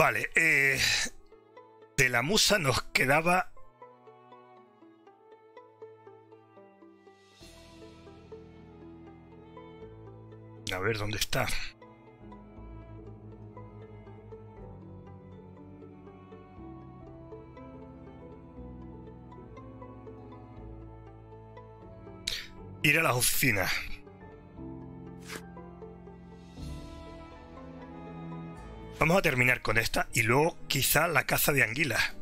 Vale, de la musa nos quedaba... A ver, ¿dónde está? Ir a las oficinas. Vamos a terminar con esta y luego quizá la caza de anguilas.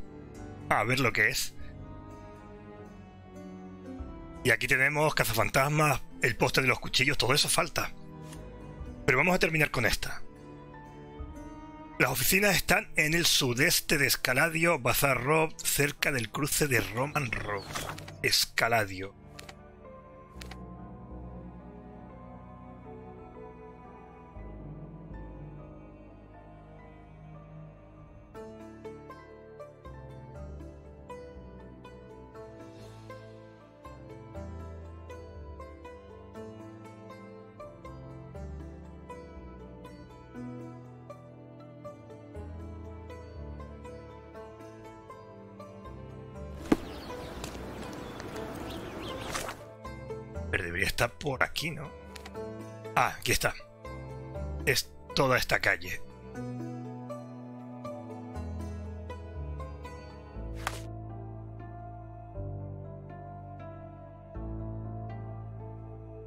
A ver lo que es. Y aquí tenemos cazafantasmas, el poste de los cuchillos, todo eso falta. Pero vamos a terminar con esta. Las oficinas están en el sudeste de Scaladio, Bazaar Road, cerca del cruce de Roman Road. Scaladio. Está por aquí, ¿no? Ah, aquí está. Es toda esta calle.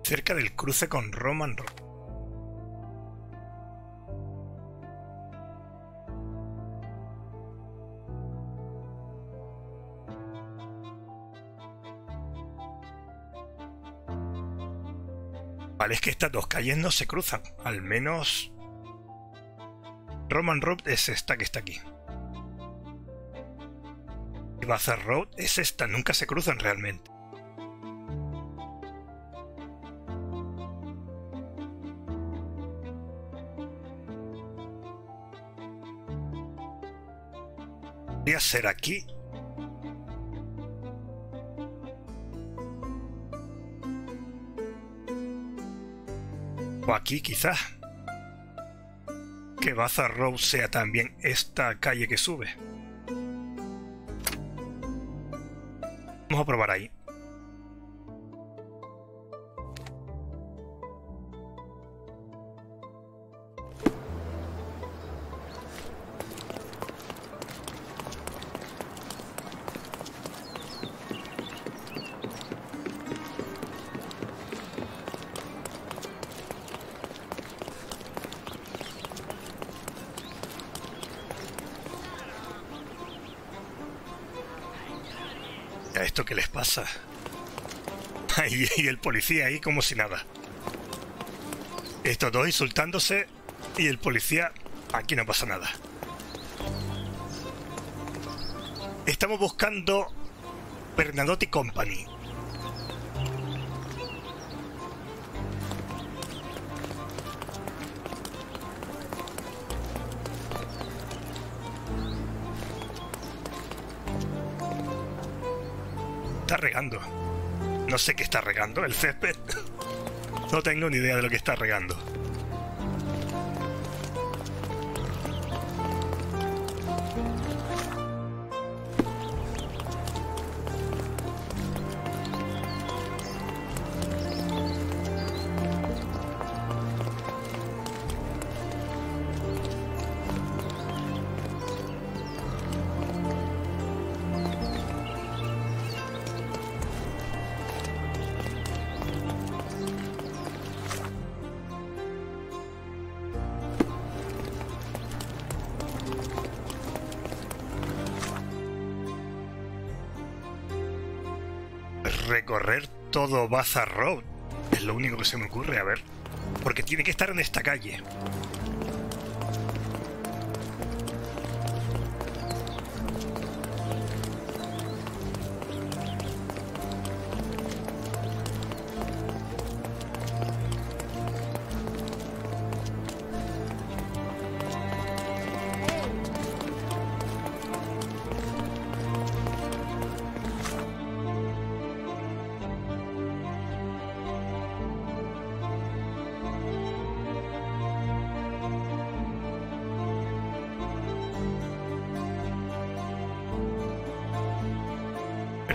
Cerca del cruce con Roman Road. Vale, es que estas dos calles no se cruzan, al menos... Roman Road es esta que está aquí. Y Bazaar Road es esta, nunca se cruzan realmente. Podría ser aquí... O aquí quizás. Que Bazaar Road sea también esta calle que sube. Vamos a probar ahí. ¿Esto qué les pasa? Y el policía ahí como si nada. Estos dos insultándose y el policía... Aquí no pasa nada. Estamos buscando Bernardotti Company. Regando. No sé qué está regando, el césped. No tengo ni idea de lo que está regando. Recorrer todo Bazaar Road es lo único que se me ocurre, a ver, porque tiene que estar en esta calle.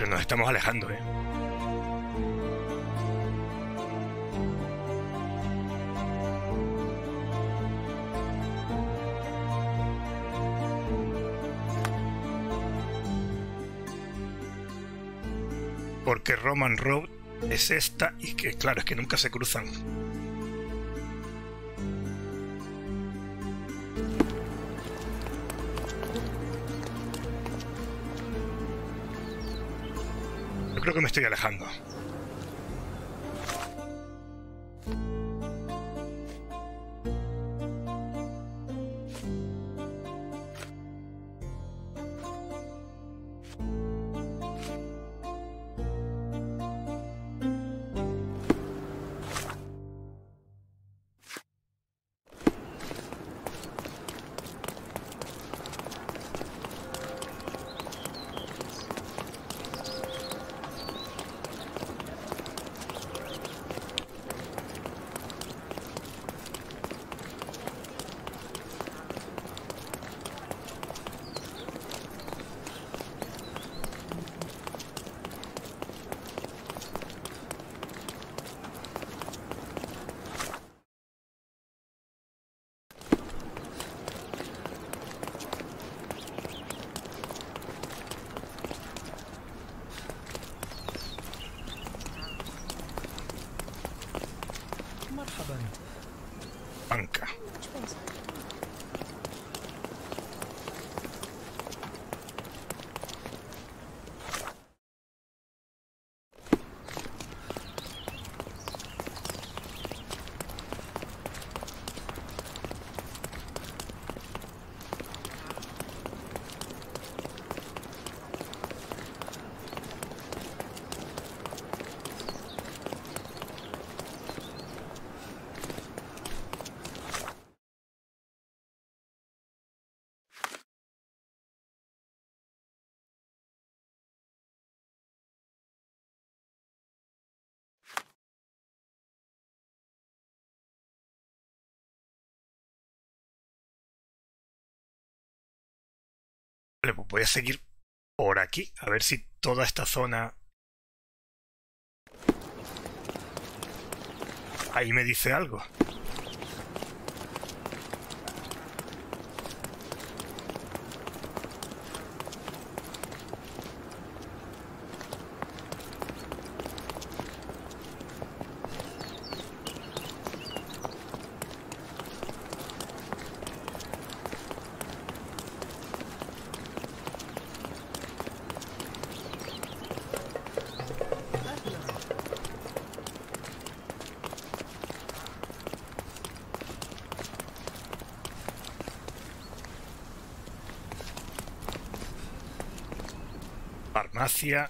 pero nos estamos alejando, ¿eh? Porque Roman Road es esta y que, claro, es que nunca se cruzan. Yo creo que me estoy alejando. Vale, pues voy a seguir por aquí, a ver si toda esta zona... Ahí me dice algo. Farmacia.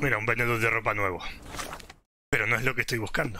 Mira, un vendedor de ropa nuevo. Pero no es lo que estoy buscando.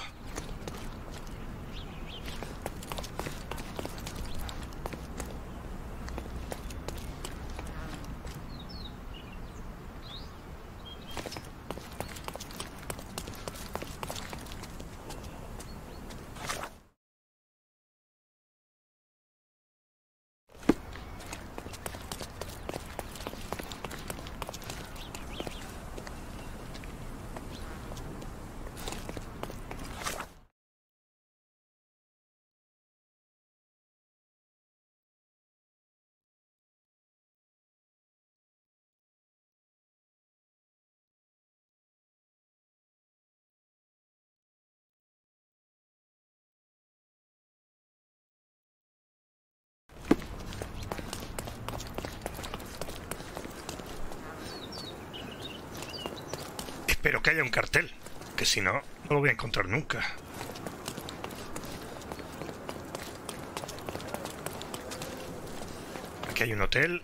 Espero que haya un cartel, que si no, no lo voy a encontrar nunca. Aquí hay un hotel.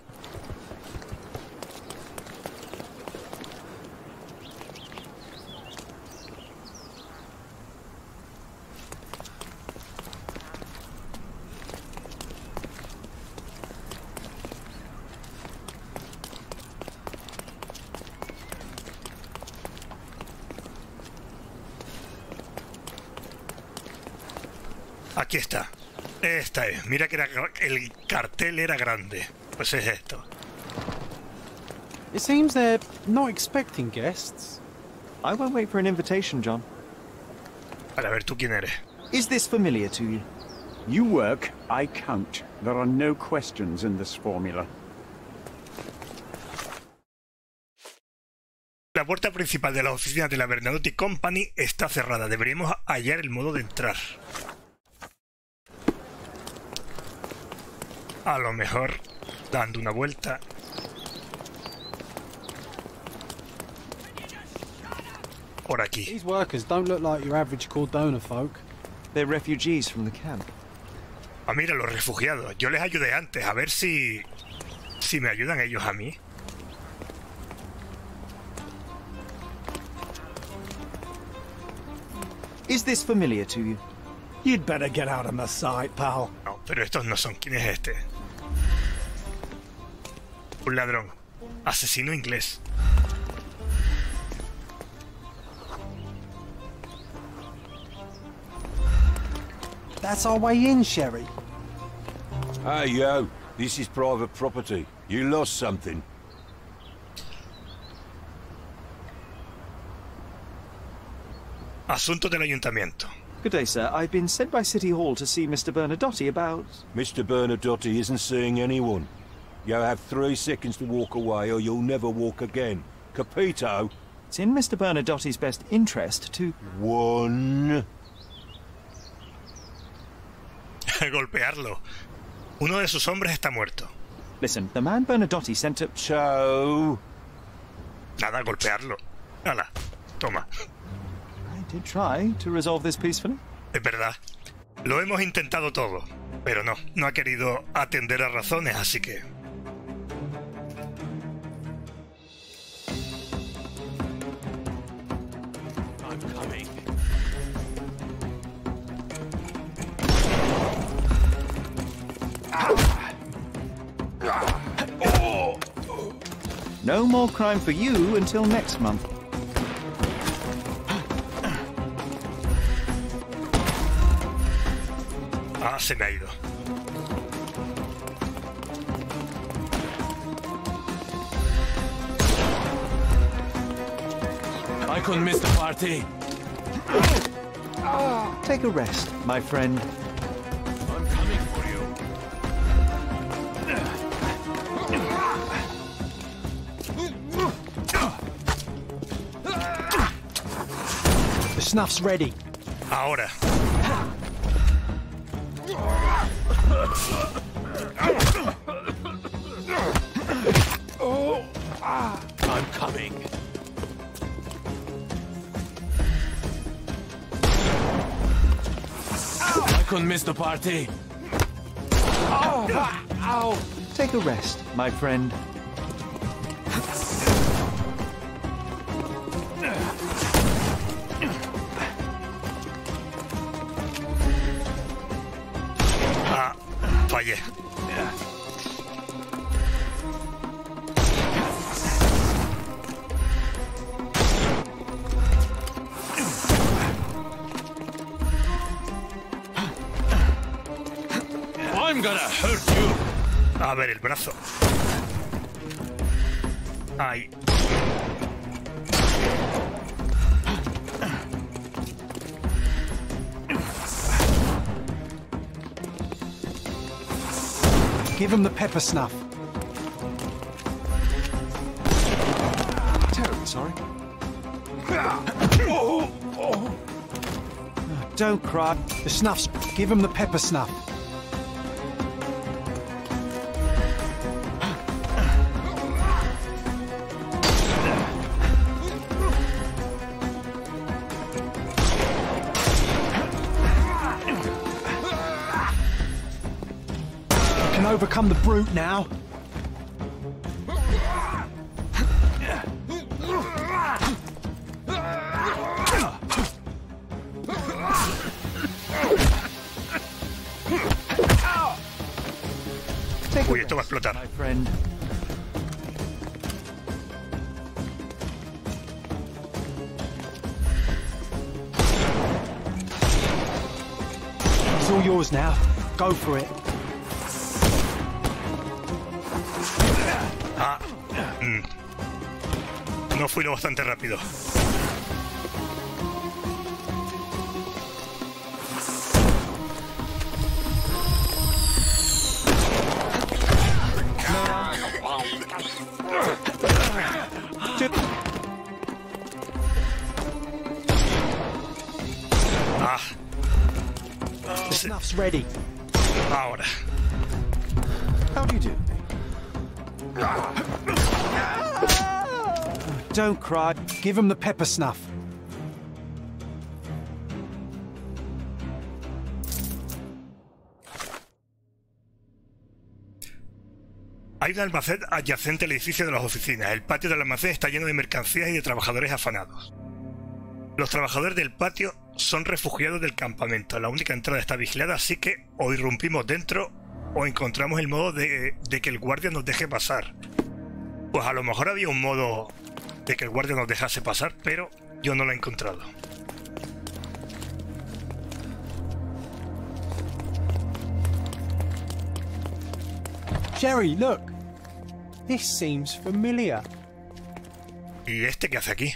Aquí está. Esta es. Mira que era, el cartel era grande. Pues es esto. It seems they're not expecting guests. I won't wait for an invitation, John. Para ver tú quién eres. Is this familiar to you? You work, I count. There are no questions in this formula. La puerta principal de las oficinas de la Bernardotti Company está cerrada. Deberíamos hallar el modo de entrar. A lo mejor dando una vuelta. Por aquí. These workers don't look like your average Córdona folk. They're refugees from the camp. Ah, mira, los refugiados. Yo les ayudé antes. A ver si me ayudan ellos a mí. Is this familiar to you? You'd better get out of my sight, pal. No, pero estos no son. ¿Quién es este? Un ladrón. Asesino inglés. That's our way in, Sherry. Hey, yo. This is private property. You lost something. Asunto del ayuntamiento. Good day, sir. I've been sent by City Hall to see Mr. Bernardotti about... Mr. Bernardotti isn't seeing anyone. You have 3 seconds to walk away or you'll never walk again. Capito? It's in Mr. Bernardotti's best interest to... One... Golpearlo. Uno de sus hombres está muerto. Listen, the man Bernardotti sent to... Show... Nada, golpearlo. Hala, toma. Did try to resolve this peacefully? Es verdad. Lo hemos intentado todo, pero no ha querido atender a razones, así que... I'm coming. No more crime for you until next month. Ah, se me ha ido. I couldn't miss the party. Take a rest, my friend. I'm coming for you. The snuff's ready. Ahora. I'm coming. Ow. I couldn't miss the party. Ow. Ow. Take a rest, my friend. A ver, el brazo. Ay. Give him the pepper snuff. Terribly sorry. Oh, oh. Oh, don't cry. The snuff's... Give him the pepper snuff. Overcome the brute now. Take a rest, my friend. It's all yours now. Go for it. No fui lo bastante rápido. Snuff's ready. Ahora. How do you do? Don't cry. Give him the pepper snuff. Hay un almacén adyacente al edificio de las oficinas. El patio del almacén está lleno de mercancías y de trabajadores afanados. Los trabajadores del patio son refugiados del campamento. La única entrada está vigilada, así que o irrumpimos dentro o encontramos el modo de que el guardia nos deje pasar. Pues a lo mejor había un modo de que el guardia nos dejase pasar, pero yo no lo he encontrado. Jerry, look. This seems familiar. ¿Y este qué hace aquí?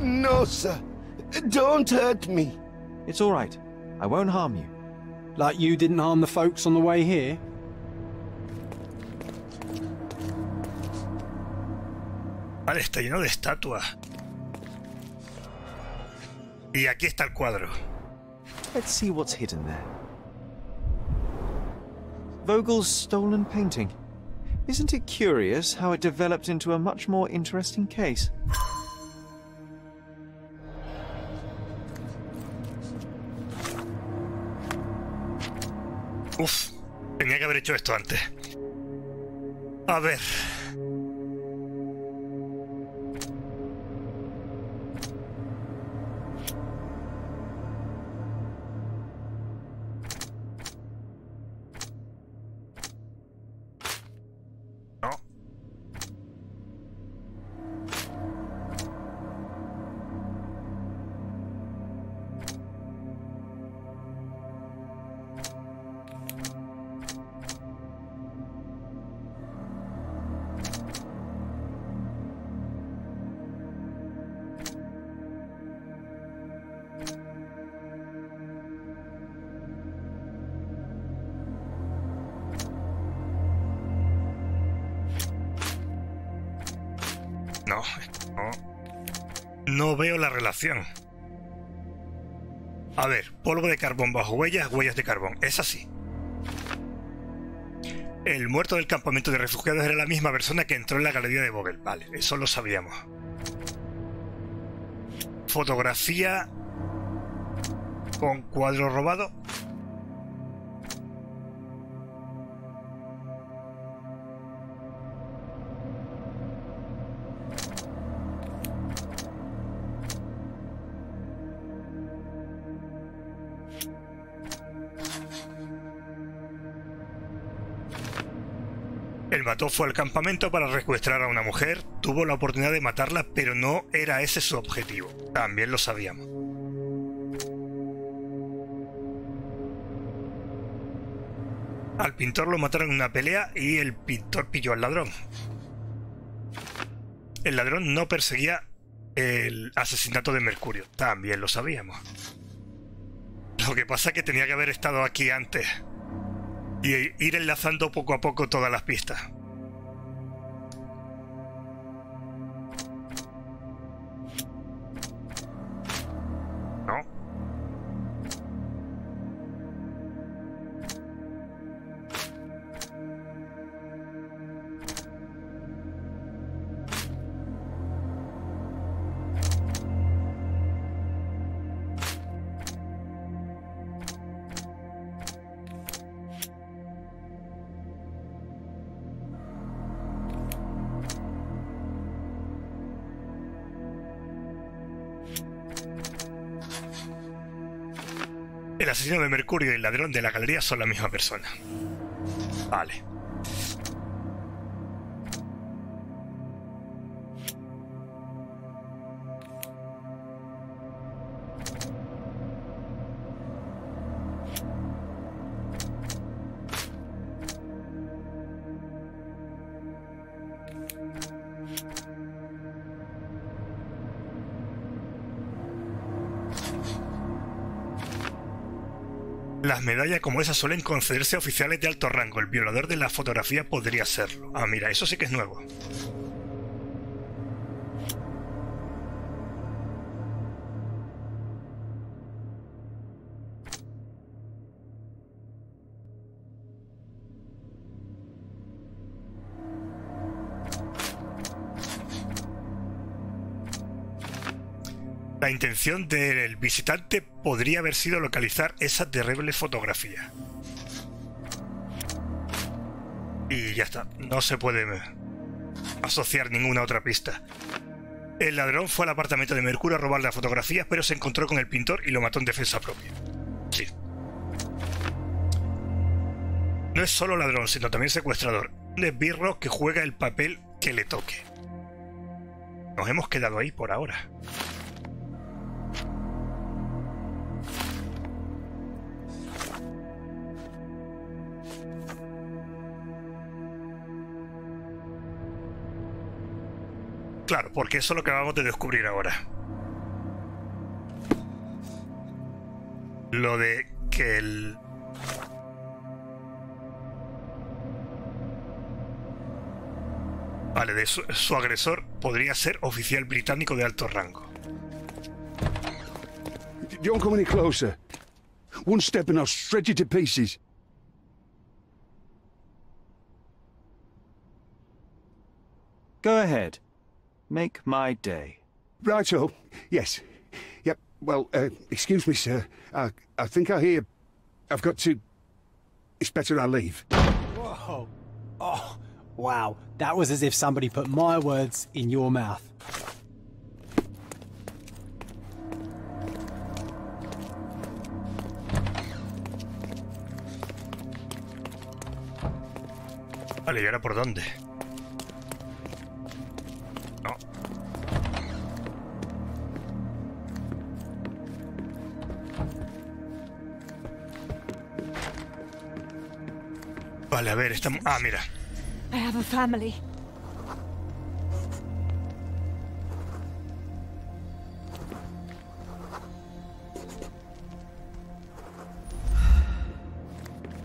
No, sir. Don't hurt me. It's all right. I won't harm you. Like you didn't harm the folks on the way here. Vale, está lleno de estatuas. Y aquí está el cuadro. Let's see what's hidden there. Vogel's stolen painting. Isn't it curious how it developed into a much more interesting case? Uf, tenía que haber hecho esto antes. A ver. No. No veo la relación. A ver, polvo de carbón bajo huellas, huellas de carbón. Es así. El muerto del campamento de refugiados era la misma persona que entró en la galería de Vogel. Vale, eso lo sabíamos. Fotografía con cuadro robado. Fue al campamento para secuestrar a una mujer, tuvo la oportunidad de matarla, pero no era ese su objetivo. También lo sabíamos. Al pintor lo mataron en una pelea y el pintor pilló al ladrón. El ladrón no perseguía el asesinato de Mercurio. También lo sabíamos. Lo que pasa es que tenía que haber estado aquí antes y ir enlazando poco a poco todas las pistas. El asesino de Mercurio y el ladrón de la galería son la misma persona. Vale. Las medallas como esas suelen concederse a oficiales de alto rango. El violador de la fotografía podría serlo. Ah, mira, eso sí que es nuevo. La intención del visitante podría haber sido localizar esa terrible fotografía. Y ya está, no se puede asociar ninguna otra pista. El ladrón fue al apartamento de Mercurio a robar las fotografías, pero se encontró con el pintor y lo mató en defensa propia. Sí. No es solo ladrón, sino también secuestrador. Un esbirro que juega el papel que le toque. Nos hemos quedado ahí por ahora. Claro, porque eso es lo que acabamos de descubrir ahora. Lo de que el... Vale, de su agresor podría ser oficial británico de alto rango. Don't come any closer. One step and I'll stretch you to pieces. Go ahead. Make my day. Right, so, yes. Yep, well, excuse me, sir. I think I hear... I've got to... It's better I leave. Whoa. Oh, wow. That was as if somebody put my words in your mouth. Vale, ¿y ahora por dónde? Vale, a ver, estamos... Ah, mira. I have a family.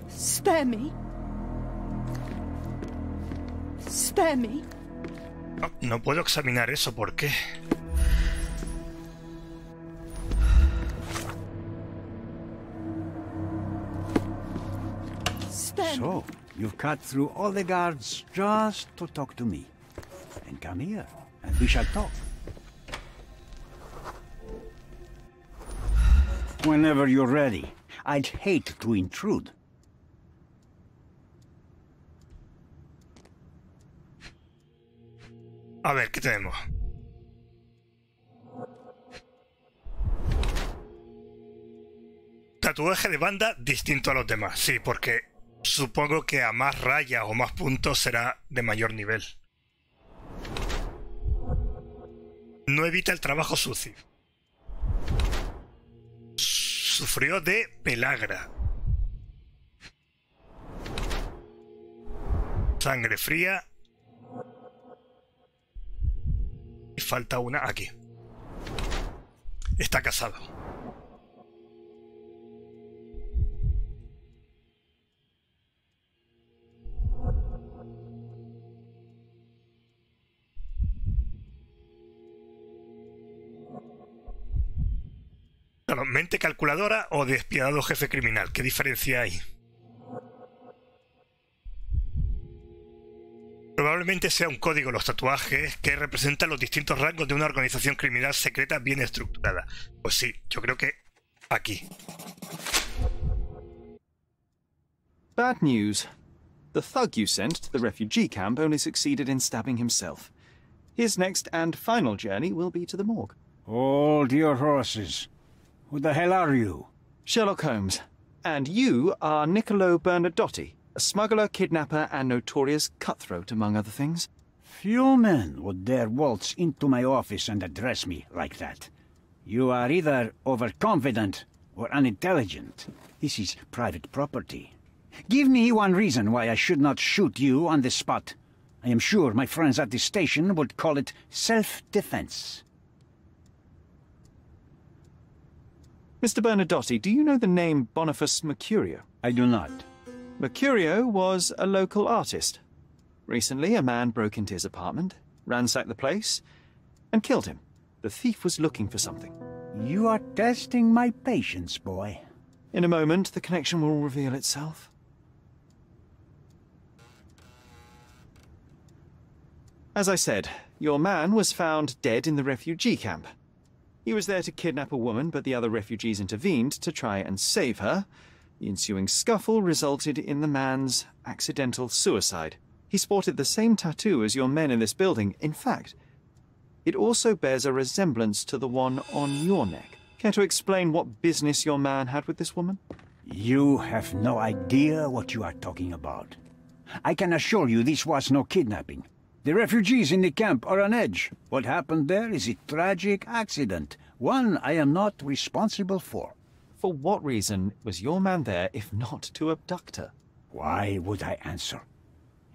Spare me. Spare me. No, no puedo examinar eso, ¿por qué? So, you've cut through all the guards just to talk to me. And come here, and we shall talk. Whenever you're ready. I'd hate to intrude. A ver, ¿qué tenemos? Tatuaje de banda distinto a los demás. Sí, porque... Supongo que a más rayas o más puntos será de mayor nivel. No evita el trabajo sucio. Sufrió de pelagra. Sangre fría. Y falta una aquí. Está casado. ¿Mente calculadora o despiadado jefe criminal? ¿Qué diferencia hay? Probablemente sea un código los tatuajes que representan los distintos rangos de una organización criminal secreta bien estructurada. Pues sí, yo creo que aquí. Bad news. The thug you sent to the refugee camp only succeeded in stabbing himself. His next and final journey will be to the morgue. Hold your horses. Who the hell are you? Sherlock Holmes. And you are Niccolo Bernardotti, a smuggler, kidnapper, and notorious cutthroat, among other things. Few men would dare waltz into my office and address me like that. You are either overconfident or unintelligent. This is private property. Give me one reason why I should not shoot you on the spot. I am sure my friends at the station would call it self-defense. Mr. Bernardotti, do you know the name Boniface Mercurio? I do not. Mercurio was a local artist. Recently, a man broke into his apartment, ransacked the place, and killed him. The thief was looking for something. You are testing my patience, boy. In a moment, the connection will reveal itself. As I said, your man was found dead in the refugee camp. He was there to kidnap a woman, but the other refugees intervened to try and save her. The ensuing scuffle resulted in the man's accidental suicide. He sported the same tattoo as your men in this building. In fact, it also bears a resemblance to the one on your neck. Care to explain what business your man had with this woman? You have no idea what you are talking about. I can assure you this was no kidnapping. The refugees in the camp are on edge. What happened there is a tragic accident, one I am not responsible for. For what reason was your man there if not to abduct her? Why would I answer?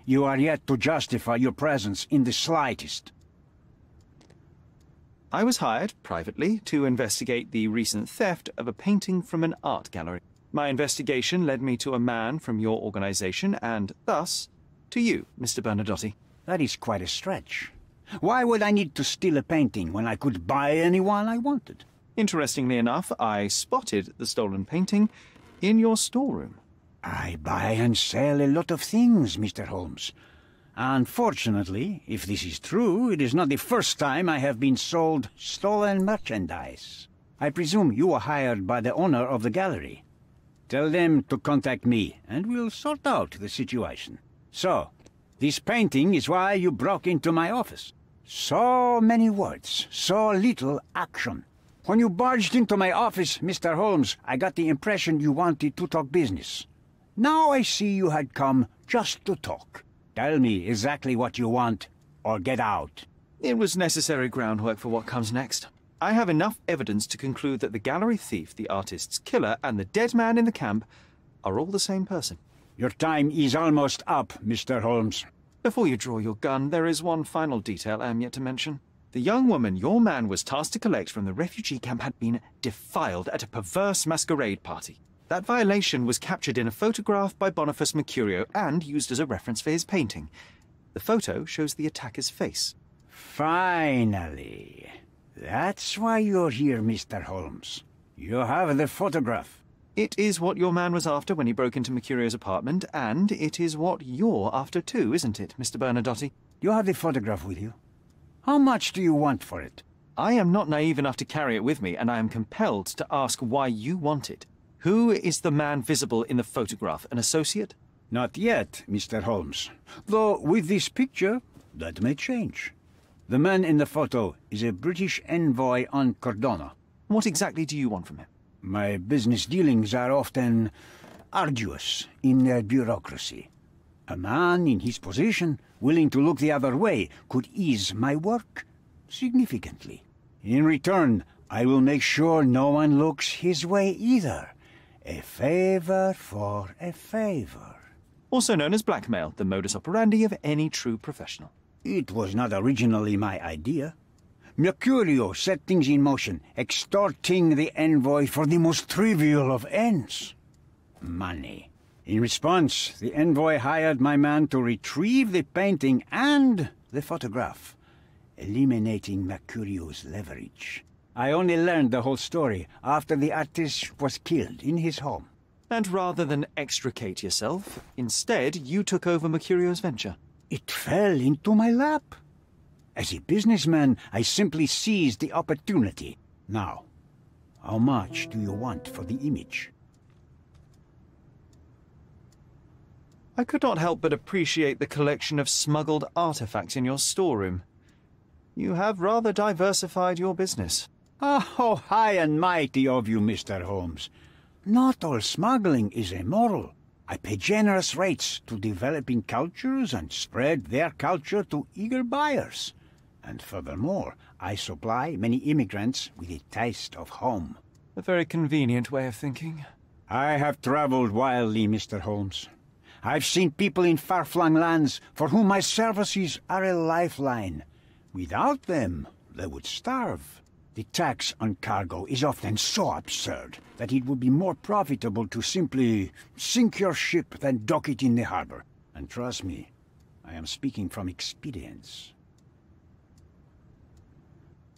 You are yet to justify your presence in the slightest. I was hired, privately, to investigate the recent theft of a painting from an art gallery. My investigation led me to a man from your organization and, thus, to you, Mr. Bernardotti. That is quite a stretch. Why would I need to steal a painting when I could buy any one I wanted? Interestingly enough, I spotted the stolen painting in your storeroom. I buy and sell a lot of things, Mr. Holmes. Unfortunately, if this is true, it is not the first time I have been sold stolen merchandise. I presume you were hired by the owner of the gallery. Tell them to contact me, and we'll sort out the situation. So, this painting is why you broke into my office. So many words, so little action. When you barged into my office, Mr. Holmes, I got the impression you wanted to talk business. Now I see you had come just to talk. Tell me exactly what you want, or get out. It was necessary groundwork for what comes next. I have enough evidence to conclude that the gallery thief, the artist's killer, and the dead man in the camp are all the same person. Your time is almost up, Mr. Holmes. Before you draw your gun, there is one final detail I am yet to mention. The young woman your man was tasked to collect from the refugee camp had been defiled at a perverse masquerade party. That violation was captured in a photograph by Boniface Mercurio and used as a reference for his painting. The photo shows the attacker's face. Finally. That's why you're here, Mr. Holmes. You have the photograph. It is what your man was after when he broke into Mercurio's apartment, and it is what you're after too, isn't it, Mr. Bernardotti? You have the photograph with you. How much do you want for it? I am not naive enough to carry it with me, and I am compelled to ask why you want it. Who is the man visible in the photograph, an associate? Not yet, Mr. Holmes. Though with this picture, that may change. The man in the photo is a British envoy on Córdona. What exactly do you want from him? My business dealings are often arduous in their bureaucracy. A man in his position, willing to look the other way, could ease my work significantly. In return, I will make sure no one looks his way either. A favor for a favor. Also known as blackmail, the modus operandi of any true professional. It was not originally my idea. Mercurio set things in motion, extorting the envoy for the most trivial of ends. Money. In response, the envoy hired my man to retrieve the painting and the photograph, eliminating Mercurio's leverage. I only learned the whole story after the artist was killed in his home. And rather than extricate yourself, instead you took over Mercurio's venture. It fell into my lap. As a businessman, I simply seized the opportunity. Now, how much do you want for the image? I could not help but appreciate the collection of smuggled artifacts in your storeroom. You have rather diversified your business. Oh, high and mighty of you, Mr. Holmes. Not all smuggling is immoral. I pay generous rates to developing cultures and spread their culture to eager buyers. And furthermore, I supply many immigrants with a taste of home. A very convenient way of thinking. I have traveled wildly, Mr. Holmes. I've seen people in far-flung lands for whom my services are a lifeline. Without them, they would starve. The tax on cargo is often so absurd that it would be more profitable to simply sink your ship than dock it in the harbor. And trust me, I am speaking from experience.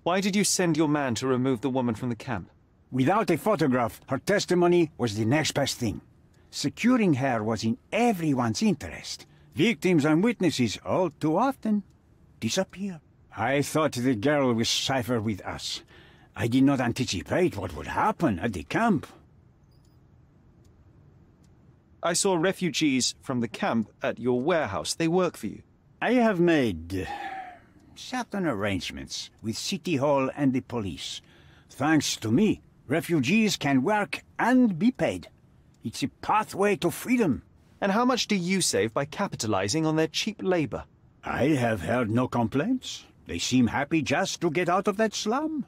Why did you send your man to remove the woman from the camp? Without a photograph, her testimony was the next best thing. Securing her was in everyone's interest. Victims and witnesses all too often disappear. I thought the girl was safer with us. I did not anticipate what would happen at the camp. I saw refugees from the camp at your warehouse. They work for you. I have made certain arrangements with City Hall and the police. Thanks to me, refugees can work and be paid. It's a pathway to freedom. And how much do you save by capitalizing on their cheap labor? I have heard no complaints. They seem happy just to get out of that slum.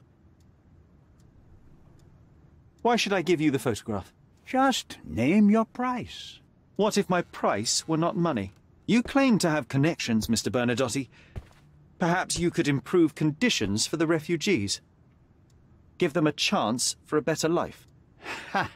Why should I give you the photograph? Just name your price. What if my price were not money? You claim to have connections, Mr. Bernardotti. Perhaps you could improve conditions for the refugees. Give them a chance for a better life. Ha!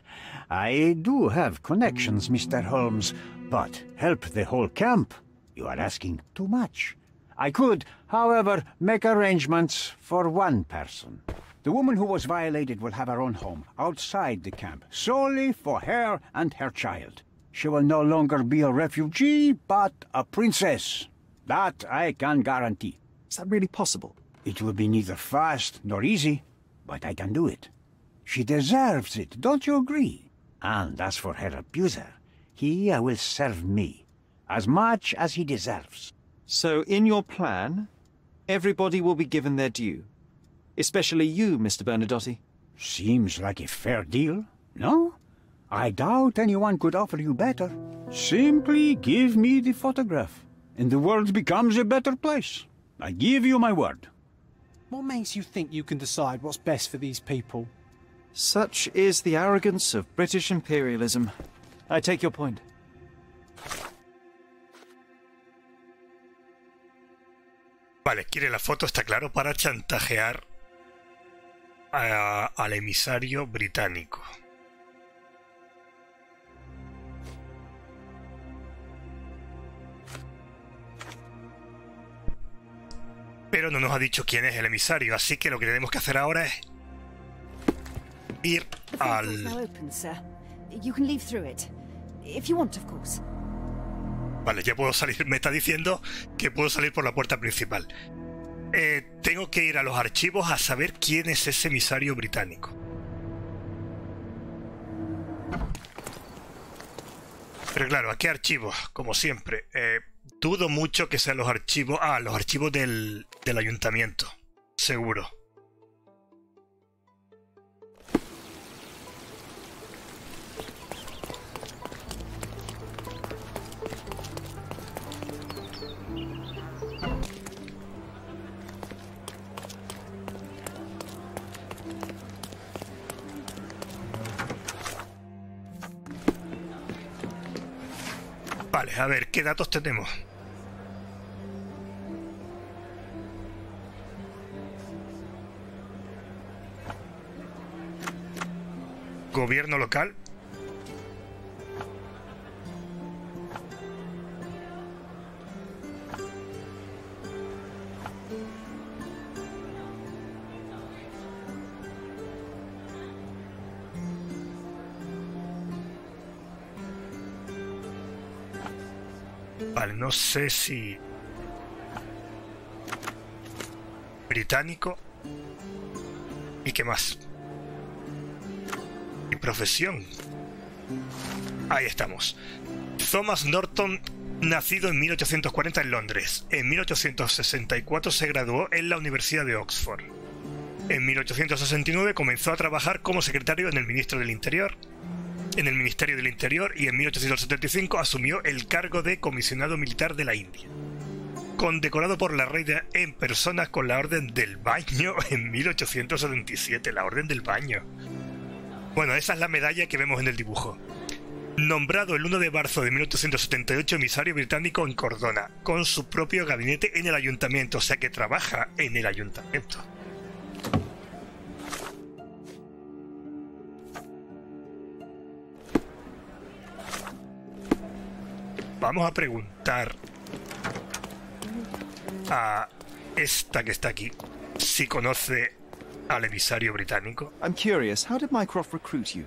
I do have connections, Mr. Holmes, but help the whole camp? You are asking too much. I could, however, make arrangements for one person. The woman who was violated will have her own home, outside the camp, solely for her and her child. She will no longer be a refugee, but a princess. That I can guarantee. Is that really possible? It will be neither fast nor easy, but I can do it. She deserves it, don't you agree? And as for her abuser, he will serve me. As much as he deserves. So, in your plan, everybody will be given their due. Especially you, Mr. Bernardotti. Seems like a fair deal, no? I doubt anyone could offer you better. Simply give me the photograph, and the world becomes a better place. I give you my word. What makes you think you can decide what's best for these people? Such is the arrogance of British imperialism. I take your point. Vale, quiere la foto, está claro, para chantajear al emisario británico. Pero no nos ha dicho quién es el emisario, así que lo que tenemos que hacer ahora es ir al... Vale, ya puedo salir, me está diciendo que puedo salir por la puerta principal. Tengo que ir a los archivos a saber quién es ese emisario británico. Pero claro, ¿a qué archivos? Como siempre. Dudo mucho que sean los archivos... Ah, los archivos del ayuntamiento. Seguro. Vale, a ver, ¿qué datos tenemos? Gobierno local. Vale, no sé si... Británico. ¿Y qué más? Y profesión. Ahí estamos. Thomas Norton, nacido en 1840 en Londres. En 1864 se graduó en la Universidad de Oxford. En 1869 comenzó a trabajar como secretario en el Ministerio del Interior y en 1875 asumió el cargo de comisionado militar de la India. Condecorado por la reina en persona con la Orden del Baño en 1877, la Orden del Baño. Bueno, esa es la medalla que vemos en el dibujo. Nombrado el 1 de marzo de 1878 emisario británico en Córdona, con su propio gabinete en el ayuntamiento, o sea que trabaja en el ayuntamiento. Vamos a preguntar a esta que está aquí si conoce al emisario británico. I'm curious. How did Mycroft recruit you?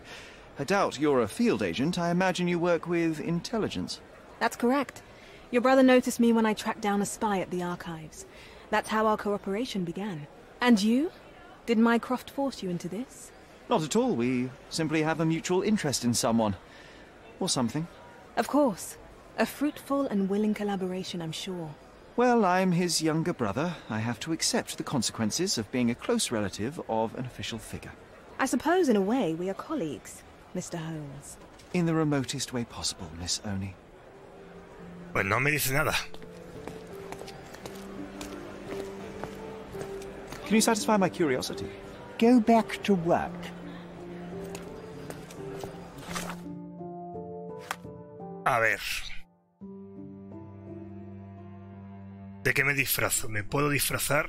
I doubt you're a field agent. I imagine you work with intelligence. That's correct. Your brother noticed me when I tracked down a spy at the archives. That's how our cooperation began. And you? Did Mycroft force you into this? Not at all. We simply have a mutual interest in someone. Or something. Of course. A fruitful and willing collaboration, I'm sure. Well, I'm his younger brother. I have to accept the consequences of being a close relative of an official figure. I suppose, in a way, we are colleagues, Mr. Holmes. In the remotest way possible, Miss O'Neil. Pues no me dice nada. Can you satisfy my curiosity? Go back to work. A ver. ¿De qué me disfrazo? ¿Me puedo disfrazar?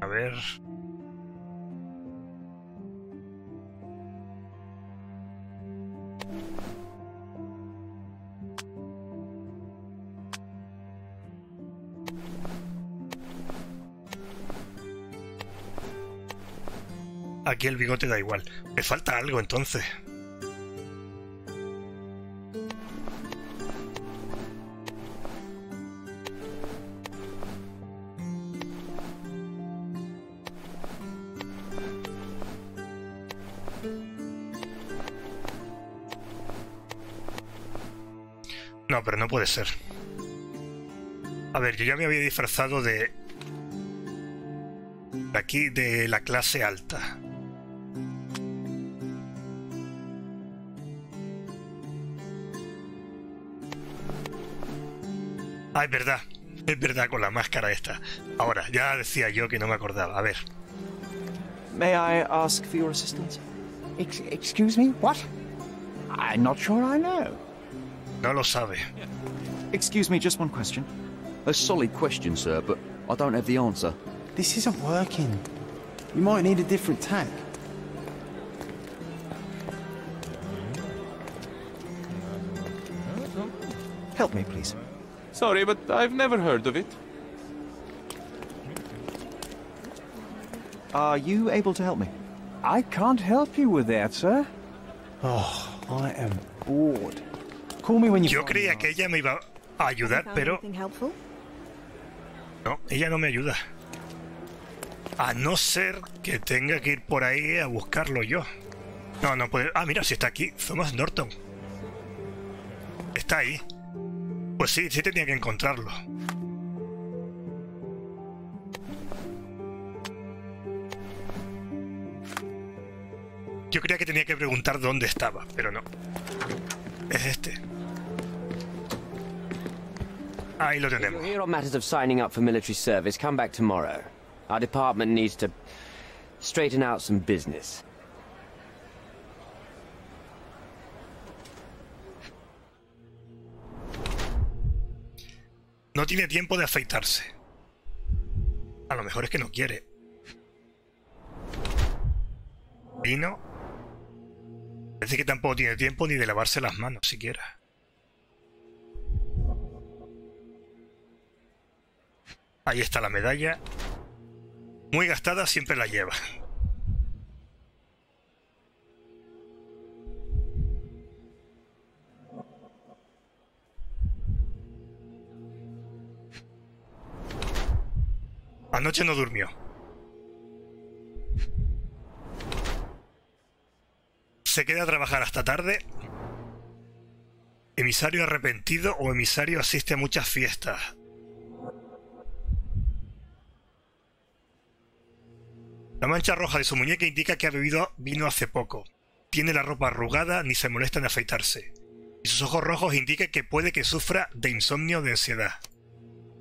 A ver. Aquí el bigote da igual. Me falta algo entonces. No, pero no puede ser. A ver, yo ya me había disfrazado de... aquí, de la clase alta. Ah, es verdad, con la máscara esta. Ahora, ya decía yo que no me acordaba. A ver. May I ask for your assistance? Excuse me, what? I'm not sure I know. No lo sabe. Excuse me, just one question. A solid question, sir, but I don't have the answer. This isn't working. You might need a different tack. Help me, please. Sorry, but I've never heard of it. Are you able to help me? I can't help you with that, sir. Oh, I am bored. Call me when you... Yo creía que ella me iba a ayudar, pero... No, ella no me ayuda. A no ser que tenga que ir por ahí a buscarlo yo. No, no puede... Ah, mira, si está aquí. Thomas Norton. Está ahí. Pues sí, sí tenía que encontrarlo. Yo creía que tenía que preguntar dónde estaba, pero no. Es este. Ahí lo tenemos. Here on matters of signing up for military service, come back tomorrow. Our department needs to straighten out some business. No tiene tiempo de afeitarse. A lo mejor es que no quiere. Vino. Parece que tampoco tiene tiempo ni de lavarse las manos siquiera. Ahí está la medalla. Muy gastada, siempre la lleva. Anoche no durmió. Se queda a trabajar hasta tarde. Emisario arrepentido o emisario asiste a muchas fiestas. La mancha roja de su muñeca indica que ha bebido vino hace poco. Tiene la ropa arrugada ni se molesta en afeitarse. Y sus ojos rojos indican que puede que sufra de insomnio o de ansiedad.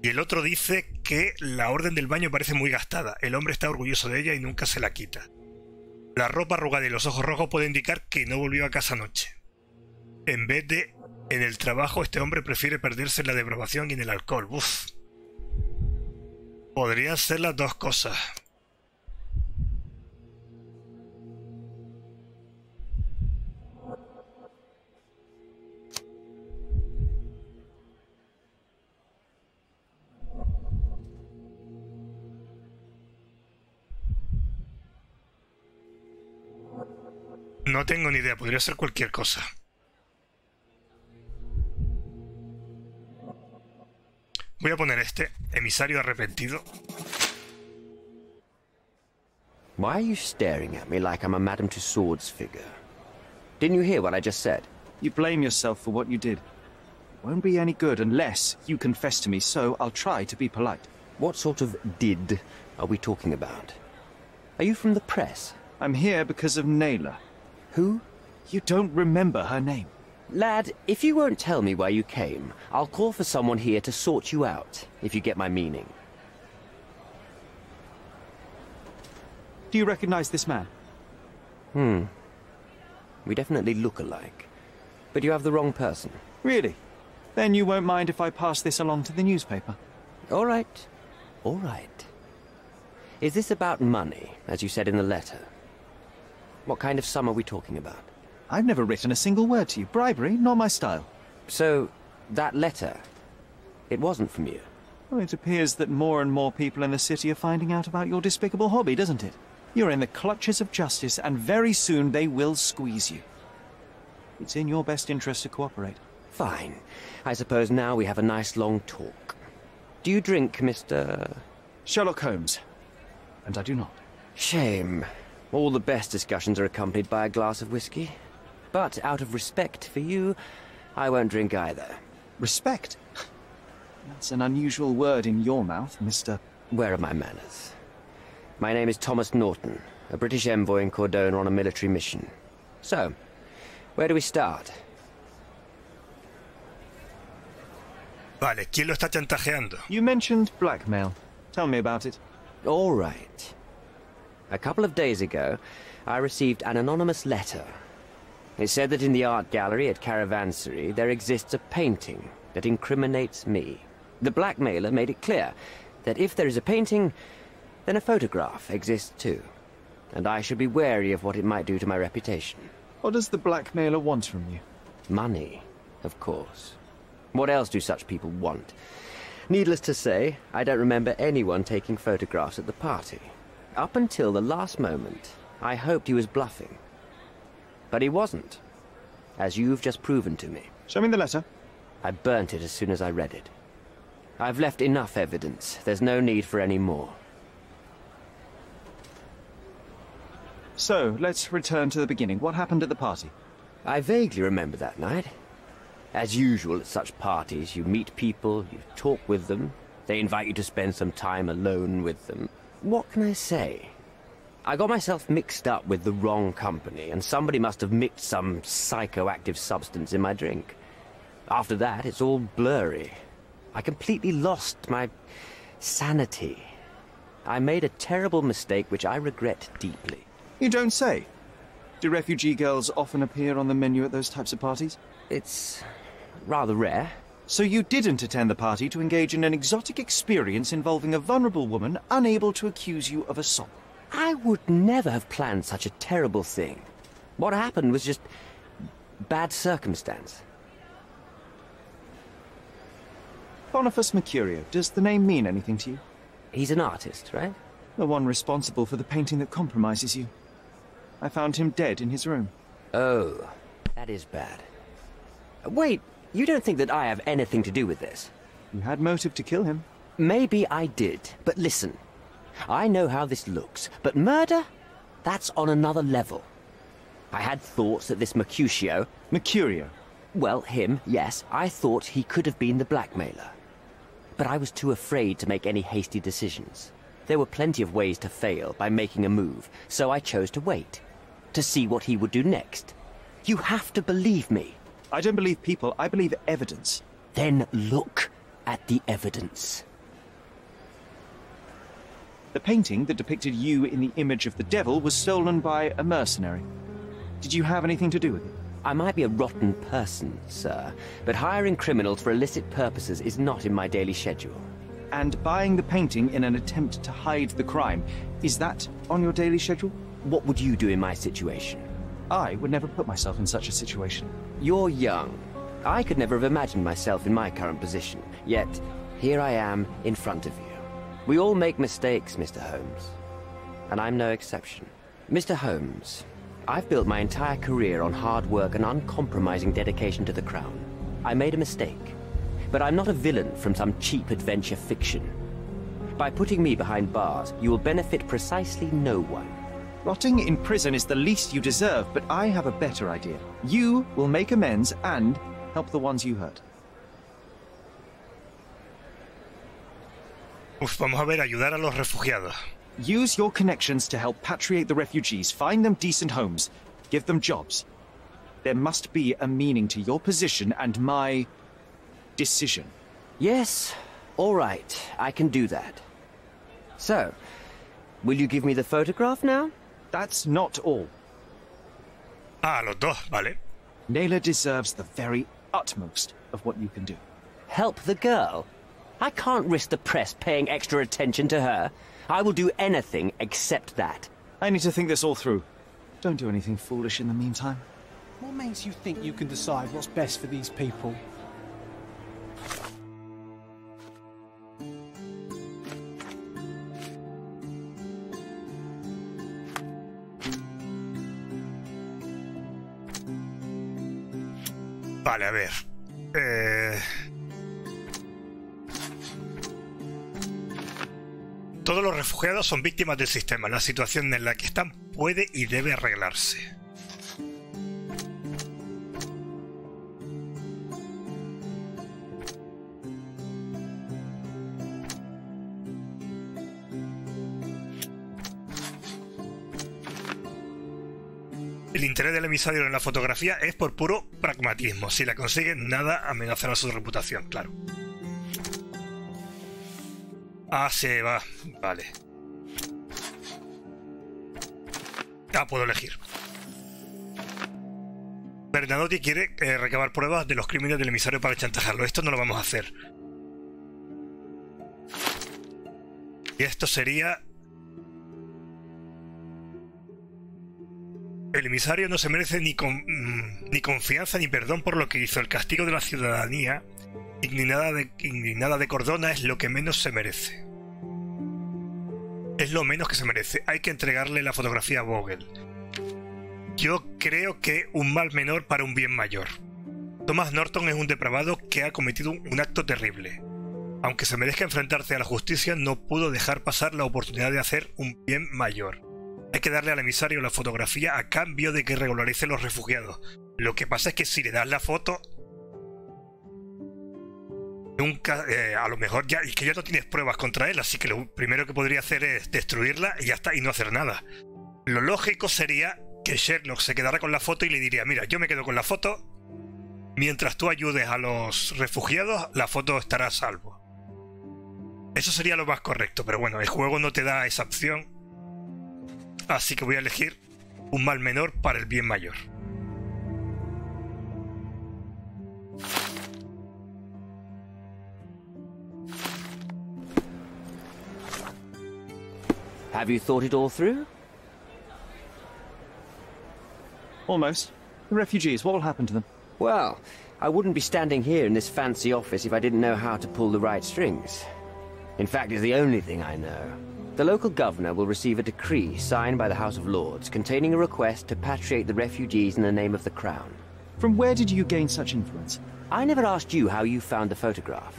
Y el otro dice que la orden del baño parece muy gastada. El hombre está orgulloso de ella y nunca se la quita. La ropa arrugada y los ojos rojos pueden indicar que no volvió a casa anoche. En vez de en el trabajo, este hombre prefiere perderse en la depravación y en el alcohol. Uf. Podrían ser las dos cosas. No tengo ni idea, podría ser cualquier cosa. Voy a poner este emisario arrepentido. Why are you staring at me like I'm a Madame Tussauds figure? Didn't you hear what I just said? You blame yourself for what you did. It won't be any good unless you confess to me, so I'll try to be polite. What sort of did are we talking about? Are you from the press? I'm here because of Naylor. Who? You don't remember her name. Lad, if you won't tell me where you came, I'll call for someone here to sort you out, if you get my meaning. Do you recognize this man? We definitely look alike. But you have the wrong person. Really? Then you won't mind if I pass this along to the newspaper? All right. All right. Is this about money, as you said in the letter? What kind of sum are we talking about? I've never written a single word to you. Bribery, not my style. So, that letter, it wasn't from you? Well, it appears that more and more people in the city are finding out about your despicable hobby, doesn't it? You're in the clutches of justice, and very soon they will squeeze you. It's in your best interest to cooperate. Fine. I suppose now we have a nice long talk. Do you drink, Mr... Sherlock Holmes? And I do not. Shame. All the best discussions are accompanied by a glass of whiskey. But out of respect for you, I won't drink either. Respect? That's an unusual word in your mouth, Mr... Where are my manners? My name is Thomas Norton, a British envoy in Córdona on a military mission. So, where do we start? Vale, ¿quién lo está chantajeando? You mentioned blackmail. Tell me about it. All right. A couple of days ago, I received an anonymous letter. It said that in the art gallery at Caravanserai there exists a painting that incriminates me. The blackmailer made it clear that if there is a painting, then a photograph exists too, and I should be wary of what it might do to my reputation. What does the blackmailer want from you? Money, of course. What else do such people want? Needless to say, I don't remember anyone taking photographs at the party. Up until the last moment, I hoped he was bluffing. But he wasn't, as you've just proven to me. Show me the letter. I burnt it as soon as I read it. I've left enough evidence. There's no need for any more. So, let's return to the beginning. What happened at the party? I vaguely remember that night. As usual at such parties, you meet people, you talk with them. They invite you to spend some time alone with them. What can I say? I got myself mixed up with the wrong company, and somebody must have mixed some psychoactive substance in my drink. After that, it's all blurry. I completely lost my sanity. I made a terrible mistake which I regret deeply. You don't say. Do refugee girls often appear on the menu at those types of parties? It's rather rare. So you didn't attend the party to engage in an exotic experience involving a vulnerable woman unable to accuse you of assault? I would never have planned such a terrible thing. What happened was just bad circumstance. Boniface Mercurio, does the name mean anything to you? He's an artist, right? The one responsible for the painting that compromises you. I found him dead in his room. Oh, that is bad. Wait, you don't think that I have anything to do with this? You had motive to kill him. Maybe I did, but listen. I know how this looks, but murder? That's on another level. I had thoughts that this Mercutio... Mercurio? Well, him, yes. I thought he could have been the blackmailer. But I was too afraid to make any hasty decisions. There were plenty of ways to fail by making a move, so I chose to wait. To see what he would do next. You have to believe me. I don't believe people, I believe evidence. Then look at the evidence. The painting that depicted you in the image of the devil was stolen by a mercenary. Did you have anything to do with it? I might be a rotten person, sir, but hiring criminals for illicit purposes is not in my daily schedule. And buying the painting in an attempt to hide the crime, is that on your daily schedule? What would you do in my situation? I would never put myself in such a situation. You're young. I could never have imagined myself in my current position. Yet, here I am in front of you. We all make mistakes, Mr. Holmes. And I'm no exception. Mr. Holmes, I've built my entire career on hard work and uncompromising dedication to the crown. I made a mistake, but I'm not a villain from some cheap adventure fiction. By putting me behind bars, you will benefit precisely no one. Rotting in prison is the least you deserve, but I have a better idea. You will make amends and help the ones you hurt. Uf, vamos a ver, ayudar a los refugiados. Use your connections to help patriate the refugees, find them decent homes, give them jobs. There must be a meaning to your position and my decision. Yes, all right, I can do that. So, will you give me the photograph now? That's not all. Ah, los dos, vale. Naylor deserves the very utmost of what you can do. Help the girl? I can't risk the press paying extra attention to her. I will do anything except that. I need to think this all through. Don't do anything foolish in the meantime. What makes you think you can decide what's best for these people? Vale, a ver. Todos los refugiados son víctimas del sistema. La situación en la que están puede y debe arreglarse. El interés del emisario en la fotografía es por puro pragmatismo. Si la consiguen, nada amenazará su reputación, claro. Ah, se va. Vale. Ah, puedo elegir. Bernardotti quiere recabar pruebas de los crímenes del emisario para chantajearlo. Esto no lo vamos a hacer. Y esto sería... El emisario no se merece ni confianza ni perdón por lo que hizo. El castigo de la ciudadanía... Indignada de Córdona es lo que menos se merece. Es lo menos que se merece. Hay que entregarle la fotografía a Vogel. Yo creo que un mal menor para un bien mayor. Thomas Norton es un depravado que ha cometido un acto terrible. Aunque se merezca enfrentarse a la justicia, no pudo dejar pasar la oportunidad de hacer un bien mayor. Hay que darle al emisario la fotografía a cambio de que regularice los refugiados. Lo que pasa es que si le das la foto... a lo mejor ya, y que ya no tienes pruebas contra él, así que lo primero que podría hacer es destruirla y ya está, y no hacer nada. Lo lógico sería que Sherlock se quedara con la foto y le diría, mira, yo me quedo con la foto, mientras tú ayudes a los refugiados, la foto estará a salvo. Eso sería lo más correcto, pero bueno, el juego no te da esa opción, así que voy a elegir un mal menor para el bien mayor. Have you thought it all through? Almost. The refugees, what will happen to them? Well, I wouldn't be standing here in this fancy office if I didn't know how to pull the right strings. In fact, it's the only thing I know. The local governor will receive a decree signed by the House of Lords containing a request to patriate the refugees in the name of the Crown. From where did you gain such influence? I never asked you how you found the photograph.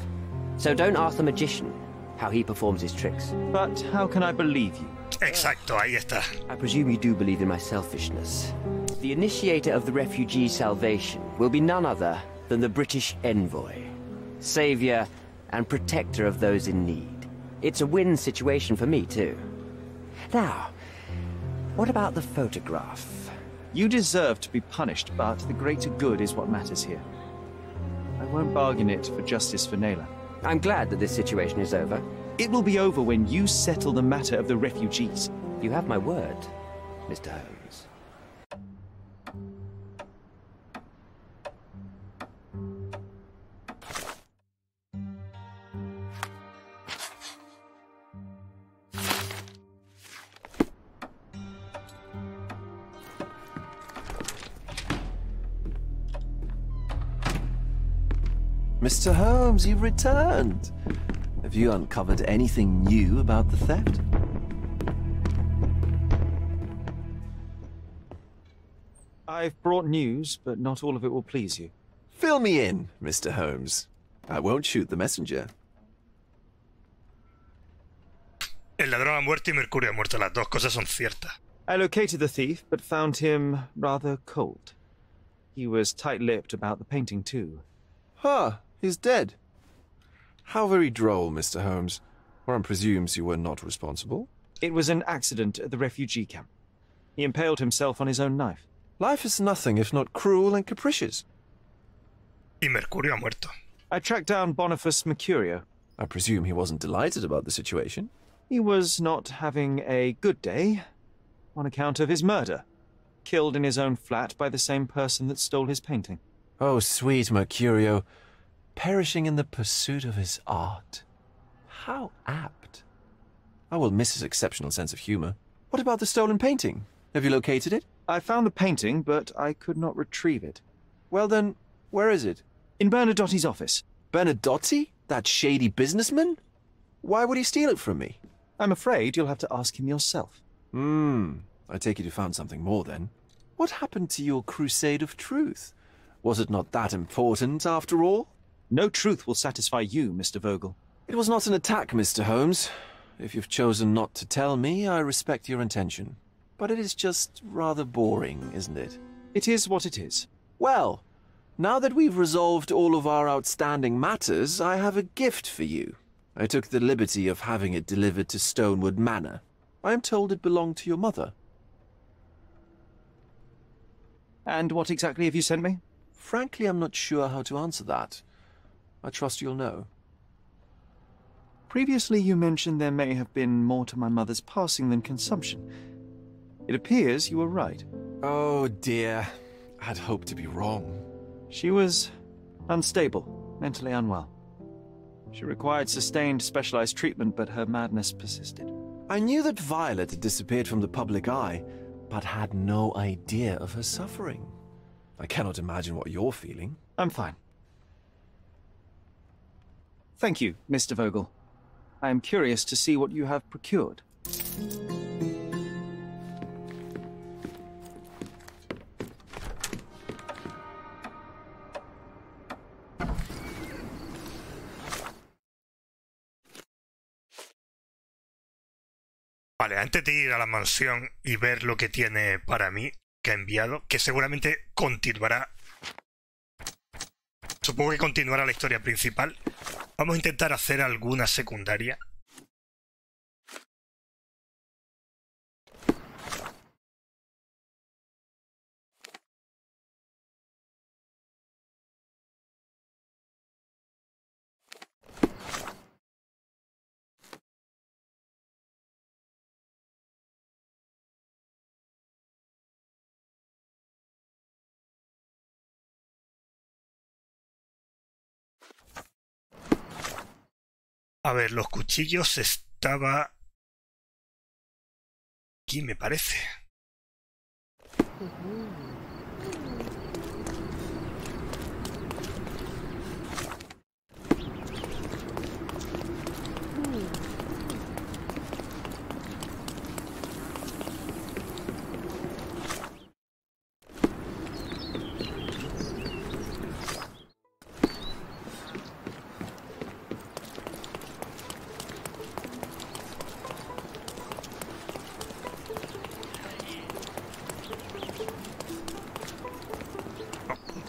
So don't ask the magician how he performs his tricks. But how can I believe you? Exacto, ahí está. I presume you do believe in my selfishness. The initiator of the refugee salvation will be none other than the British envoy, savior and protector of those in need. It's a win situation for me too. Now, what about the photograph? You deserve to be punished, but the greater good is what matters here. I won't bargain it for justice for Naylor. I'm glad that this situation is over. It will be over when you settle the matter of the refugees. You have my word, Mr. Holmes. Mr. Holmes, you've returned. Have you uncovered anything new about the theft? I've brought news, but not all of it will please you. Fill me in, Mr. Holmes. I won't shoot the messenger. El ladrón ha muerto y Mercurio ha muerto. Las dos cosas son ciertas. I located the thief, but found him rather cold. He was tight-lipped about the painting, too. Huh, he's dead. How very droll, Mr. Holmes. One presumes you were not responsible. It was an accident at the refugee camp. He impaled himself on his own knife. Life is nothing if not cruel and capricious. Y Mercurio ha muerto. I tracked down Boniface Mercurio. I presume he wasn't delighted about the situation. He was not having a good day on account of his murder. Killed in his own flat by the same person that stole his painting. Oh, sweet Mercurio, perishing in the pursuit of his art. How apt. I will miss his exceptional sense of humor. What about the stolen painting? Have you located it? I found the painting, but I could not retrieve it. Well then, where is it? In Bernardotti's office. Bernardotti? That shady businessman? Why would he steal it from me? I'm afraid you'll have to ask him yourself. I take it you found something more then. What happened to your crusade of truth? Was it not that important after all? No truth will satisfy you, Mr. Vogel. It was not an attack, Mr. Holmes. If you've chosen not to tell me, I respect your intention. But it is just rather boring, isn't it? It is what it is. Well, now that we've resolved all of our outstanding matters, I have a gift for you. I took the liberty of having it delivered to Stonewood Manor. I am told it belonged to your mother. And what exactly have you sent me? Frankly, I'm not sure how to answer that. I trust you'll know. Previously, you mentioned there may have been more to my mother's passing than consumption. It appears you were right. Oh dear, I'd hoped to be wrong. She was unstable, mentally unwell. She required sustained, specialized treatment, but her madness persisted. I knew that Violet had disappeared from the public eye, but had no idea of her suffering. I cannot imagine what you're feeling. I'm fine. Thank you, Mr. Vogel. I am curious to see what you have procured. Vale, antes de ir a la mansión y ver lo que tiene para mí, que ha enviado, que seguramente continuará. Supongo que continuará la historia principal. Vamos a intentar hacer alguna secundaria. A ver, los cuchillos estaba... aquí, me parece.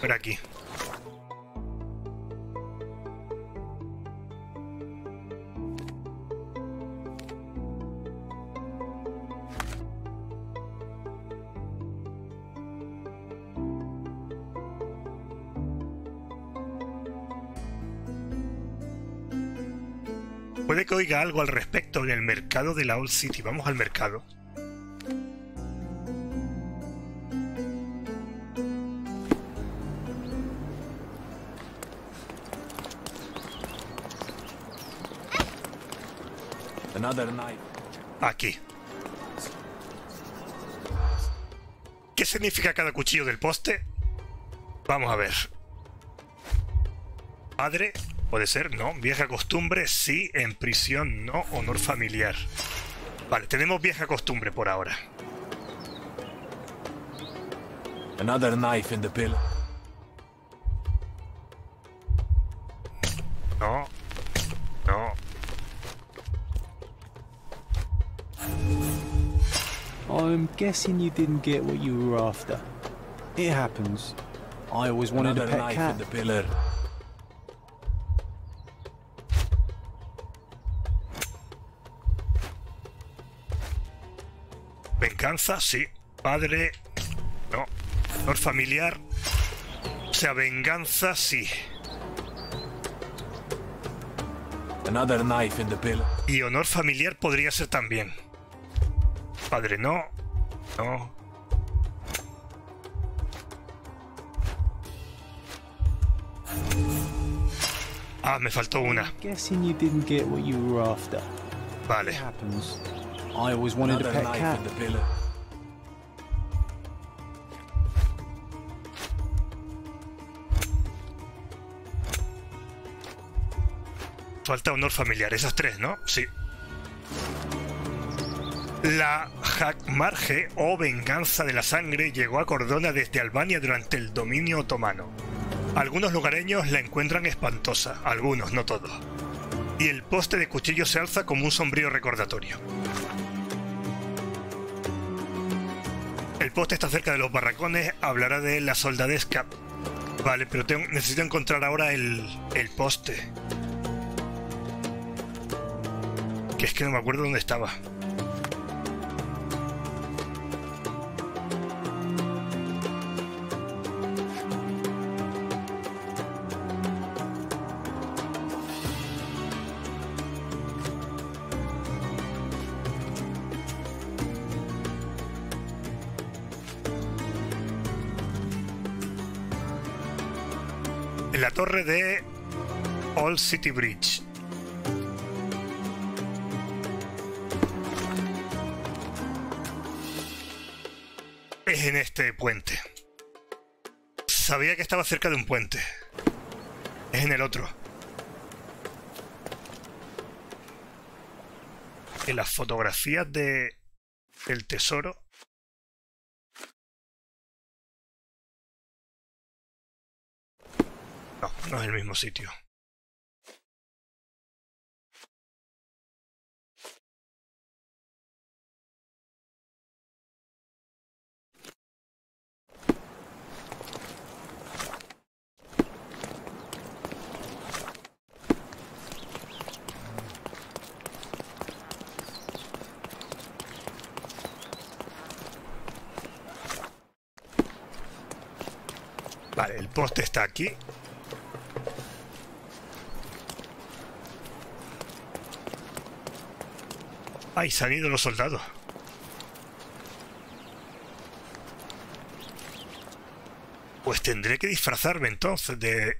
Por aquí. Puede que oiga algo al respecto en el mercado de la Old City. Vamos al mercado. Aquí. ¿Qué significa cada cuchillo del poste? Vamos a ver. Padre, puede ser, no. Vieja costumbre, sí. En prisión, no. Honor familiar. Vale, tenemos vieja costumbre por ahora. Another knife in the pillow. No. No. I'm guessing you didn't get what you were after. It happens. I always wanted a pet cat. Another knife in the pillar. Venganza, sí. Padre... No. No es familiar. O sea, venganza, sí. Another knife in the pillar. Y honor familiar podría ser también. Padre, no. No. Ah, me faltó una. Vale. I always wanted a pet cat. Falta honor familiar, esas tres, ¿no? Sí. La Hackmarge o venganza de la sangre llegó a Córdona desde Albania durante el dominio otomano. Algunos lugareños la encuentran espantosa, algunos, no todos. Y el poste de cuchillo se alza como un sombrío recordatorio. El poste está cerca de los barracones, hablará de la soldadesca. Vale, pero necesito encontrar ahora el poste. Que es que no me acuerdo dónde estaba. En la torre de Old City Bridge. Es en este puente. Sabía que estaba cerca de un puente. Es en el otro. En las fotografías de... el tesoro. No, no es el mismo sitio. Vale, el poste está aquí. ¡Ay, se han ido los soldados! Pues tendré que disfrazarme entonces de...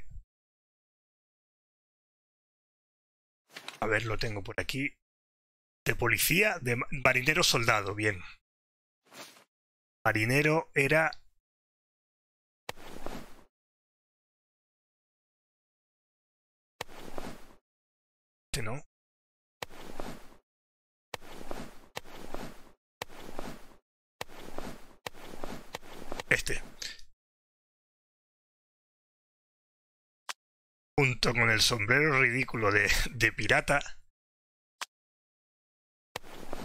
A ver, lo tengo por aquí. De policía, de marinero soldado, bien. Marinero era... Este no. Este. Junto con el sombrero ridículo de pirata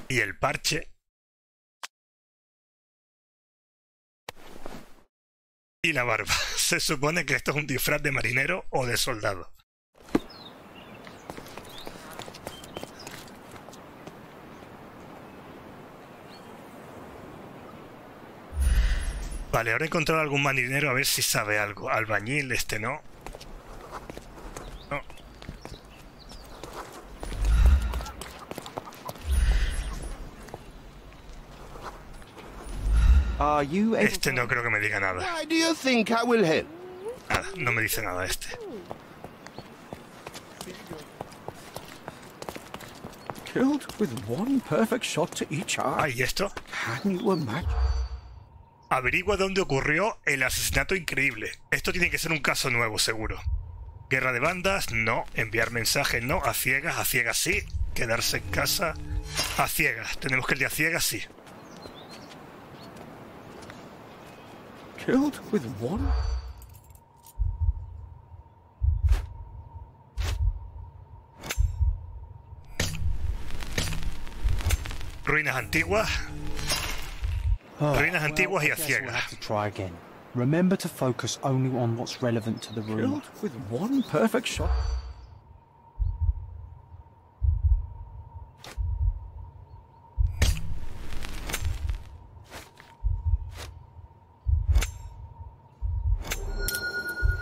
y el parche y la barba. Se supone que esto es un disfraz de marinero o de soldado. Vale, ahora he encontrado algún marinero, a ver si sabe algo. Albañil, este no. No. Este no creo que me diga nada. Nada, no me dice nada este. ¿Y esto? Averigua dónde ocurrió el asesinato increíble. Esto tiene que ser un caso nuevo, seguro. Guerra de bandas, no. Enviar mensajes, no. A ciegas sí. Quedarse en casa, a ciegas. Tenemos que el de a ciegas sí. Killed with one? Ruinas antiguas. Ruinas antiguas y a ciegas. Remember to focus only on what's relevant to the room. Killed with one perfect shot.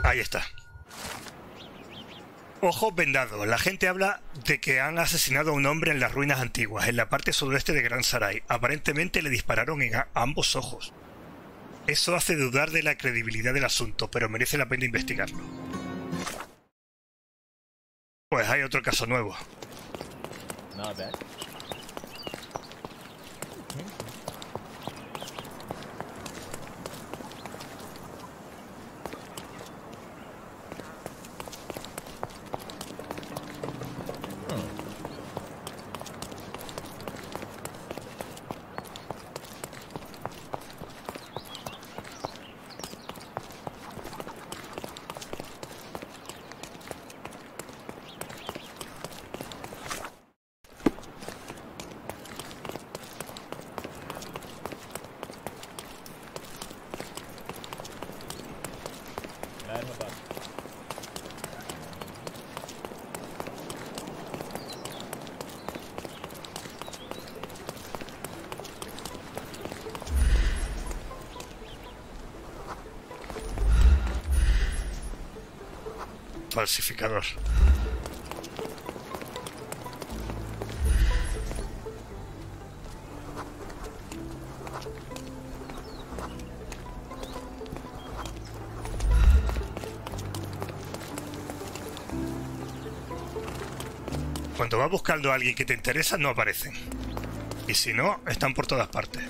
Ahí está. Ojos vendados. La gente habla de que han asesinado a un hombre en las ruinas antiguas, en la parte sudoeste de Grand Sarai. Aparentemente le dispararon en ambos ojos. Eso hace dudar de la credibilidad del asunto, pero merece la pena investigarlo. Pues hay otro caso nuevo. Falsificador. Cuando vas buscando a alguien que te interesa, no aparecen. Y si no, están por todas partes.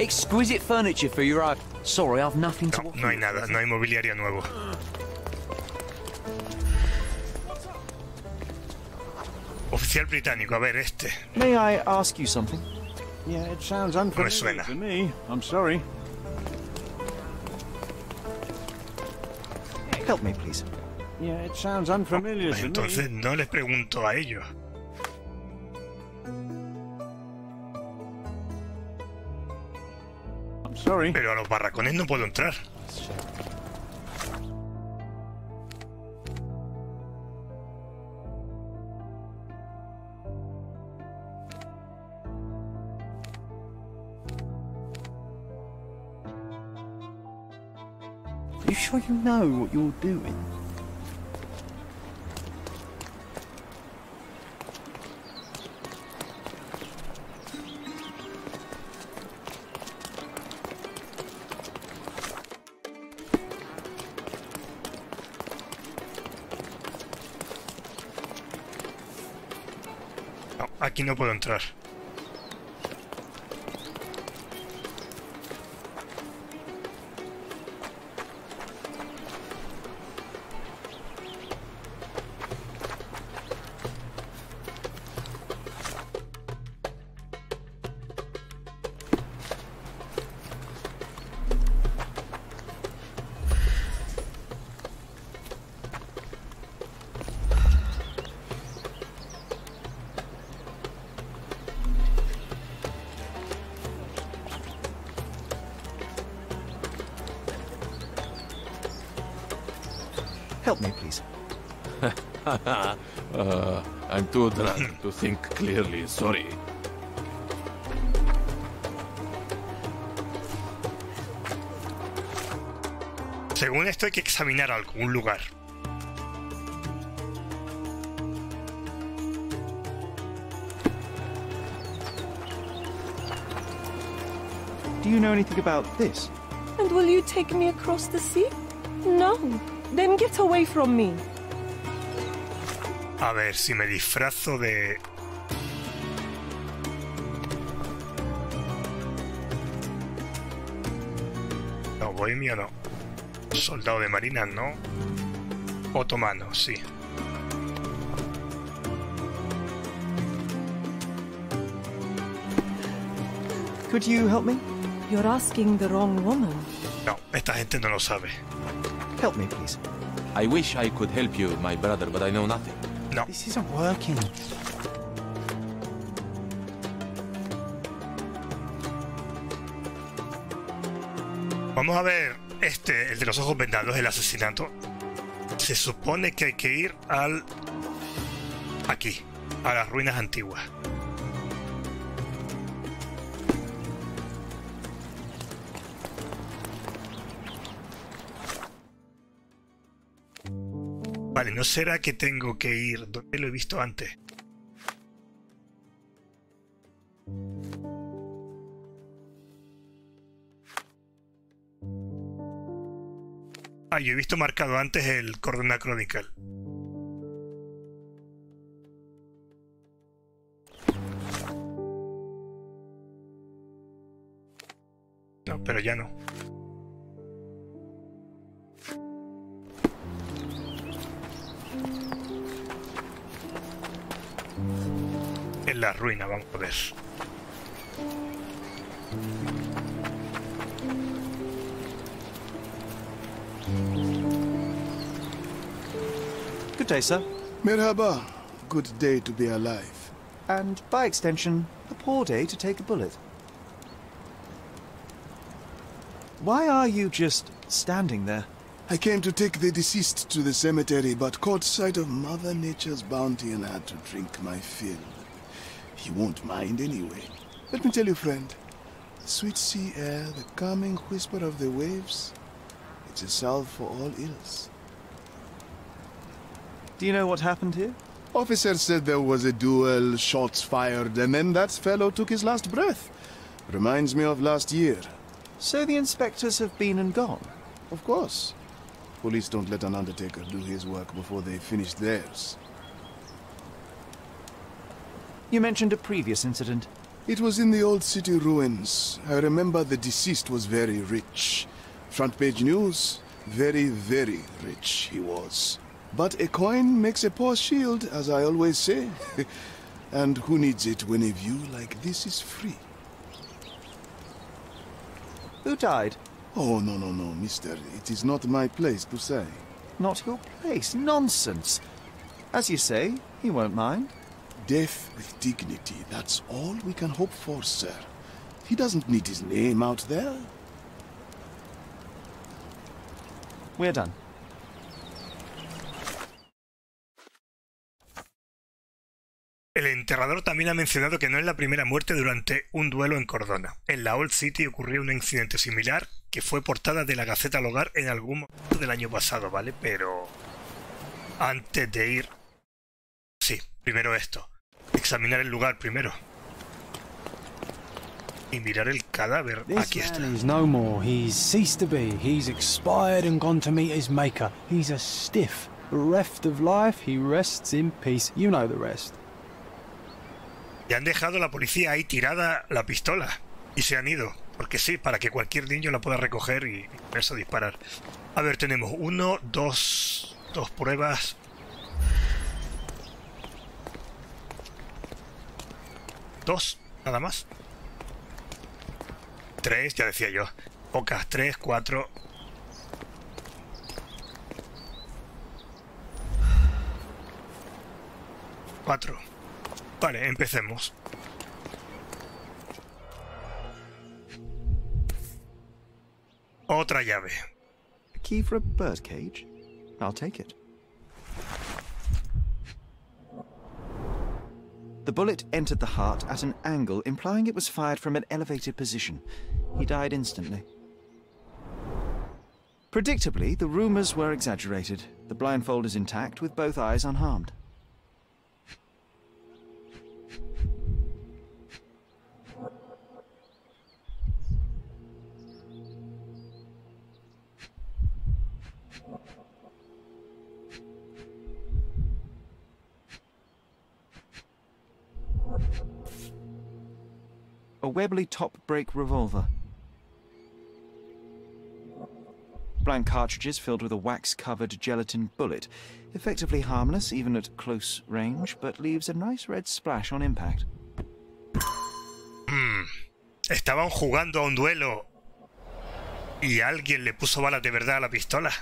Exquisite furniture for your eye. Sorry, I've nothing to... No hay nada, no hay mobiliario nuevo. Oficial británico, a ver este. May I ask you something? Yeah, it sounds unfamiliar to me. I'm sorry. Help me, please. Yeah, it sounds unfamiliar to me. Entonces no les pregunto a ellos. Pero a los barracones no puedo entrar. Are you sure you know what you're doing? Aquí no puedo entrar. Help me, please. I'm too drunk to think clearly, sorry. Según esto hay que examinar algún lugar. Do you know anything about this? And will you take me across the sea? No. Then get away from me. A ver si me disfrazo de... No, bohemio no. Soldado de marina no. Otomano, sí. Could you help me? You're asking the wrong woman. No, esta gente no lo sabe. Help me, please. I wish I could help you, my brother, but I know nothing. No. This isn't working. Vamos a ver, el de los ojos vendados, el asesinato. Se supone que hay que ir al... Aquí, a las ruinas antiguas. Vale, ¿no será que tengo que ir donde lo he visto antes? Ah, yo he visto marcado antes el Córdona Chronicle. No, pero ya no. En la ruina, vamos a ver. Good day, sir. Merhaba. Good day to be alive. And by extension, a poor day to take a bullet. Why are you just standing there? I came to take the deceased to the cemetery, but caught sight of Mother Nature's bounty and had to drink my fill. He won't mind anyway. Let me tell you, friend, the sweet sea air, the calming whisper of the waves, it's a salve for all ills. Do you know what happened here? Officer said there was a duel, shots fired, and then that fellow took his last breath. Reminds me of last year. So the inspectors have been and gone? Of course. Police don't let an undertaker do his work before they finish theirs. You mentioned a previous incident. It was in the Old City ruins. I remember the deceased was very rich. Front page news, very, very rich he was. But a coin makes a poor shield, as I always say. And who needs it when a view like this is free? Who died? Oh, no, no, no, mister. It is not my place to say. Not your place? Nonsense. As you say, he won't mind. Death with dignity, that's all we can hope for, sir. He doesn't need his name out there. We're done. El enterrador también ha mencionado que no es la primera muerte durante un duelo en Córdona. En la Old City ocurrió un incidente similar que fue portada de la Gaceta del Hogar en algún momento del año pasado, ¿vale? Pero antes de ir... Sí, primero esto. Examinar el lugar primero. Y mirar el cadáver. Aquí está. This man is no more. He's ceased to be. He's expired and gone to meet his maker. He's a stiff, bereft of life. He rests in peace. You know the rest. Y han dejado a la policía ahí tirada la pistola. Y se han ido. Porque sí, para que cualquier niño la pueda recoger y eso disparar. A ver, tenemos uno, dos pruebas. Dos, nada más. Tres, ya decía yo. Pocas, tres, cuatro. Cuatro. Vale, empecemos. Otra llave. A key for a bird cage. I'll take it. The bullet entered the heart at an angle, implying it was fired from an elevated position. He died instantly. Predictably, the rumors were exaggerated. The blindfold is intact, with both eyes unharmed. a Webley top-break revolver. Blank cartridges filled with a wax-covered gelatin bullet, effectively harmless even at close range, but leaves a nice red splash on impact. Estaban jugando a un duelo y alguien le puso balas de verdad a la pistola.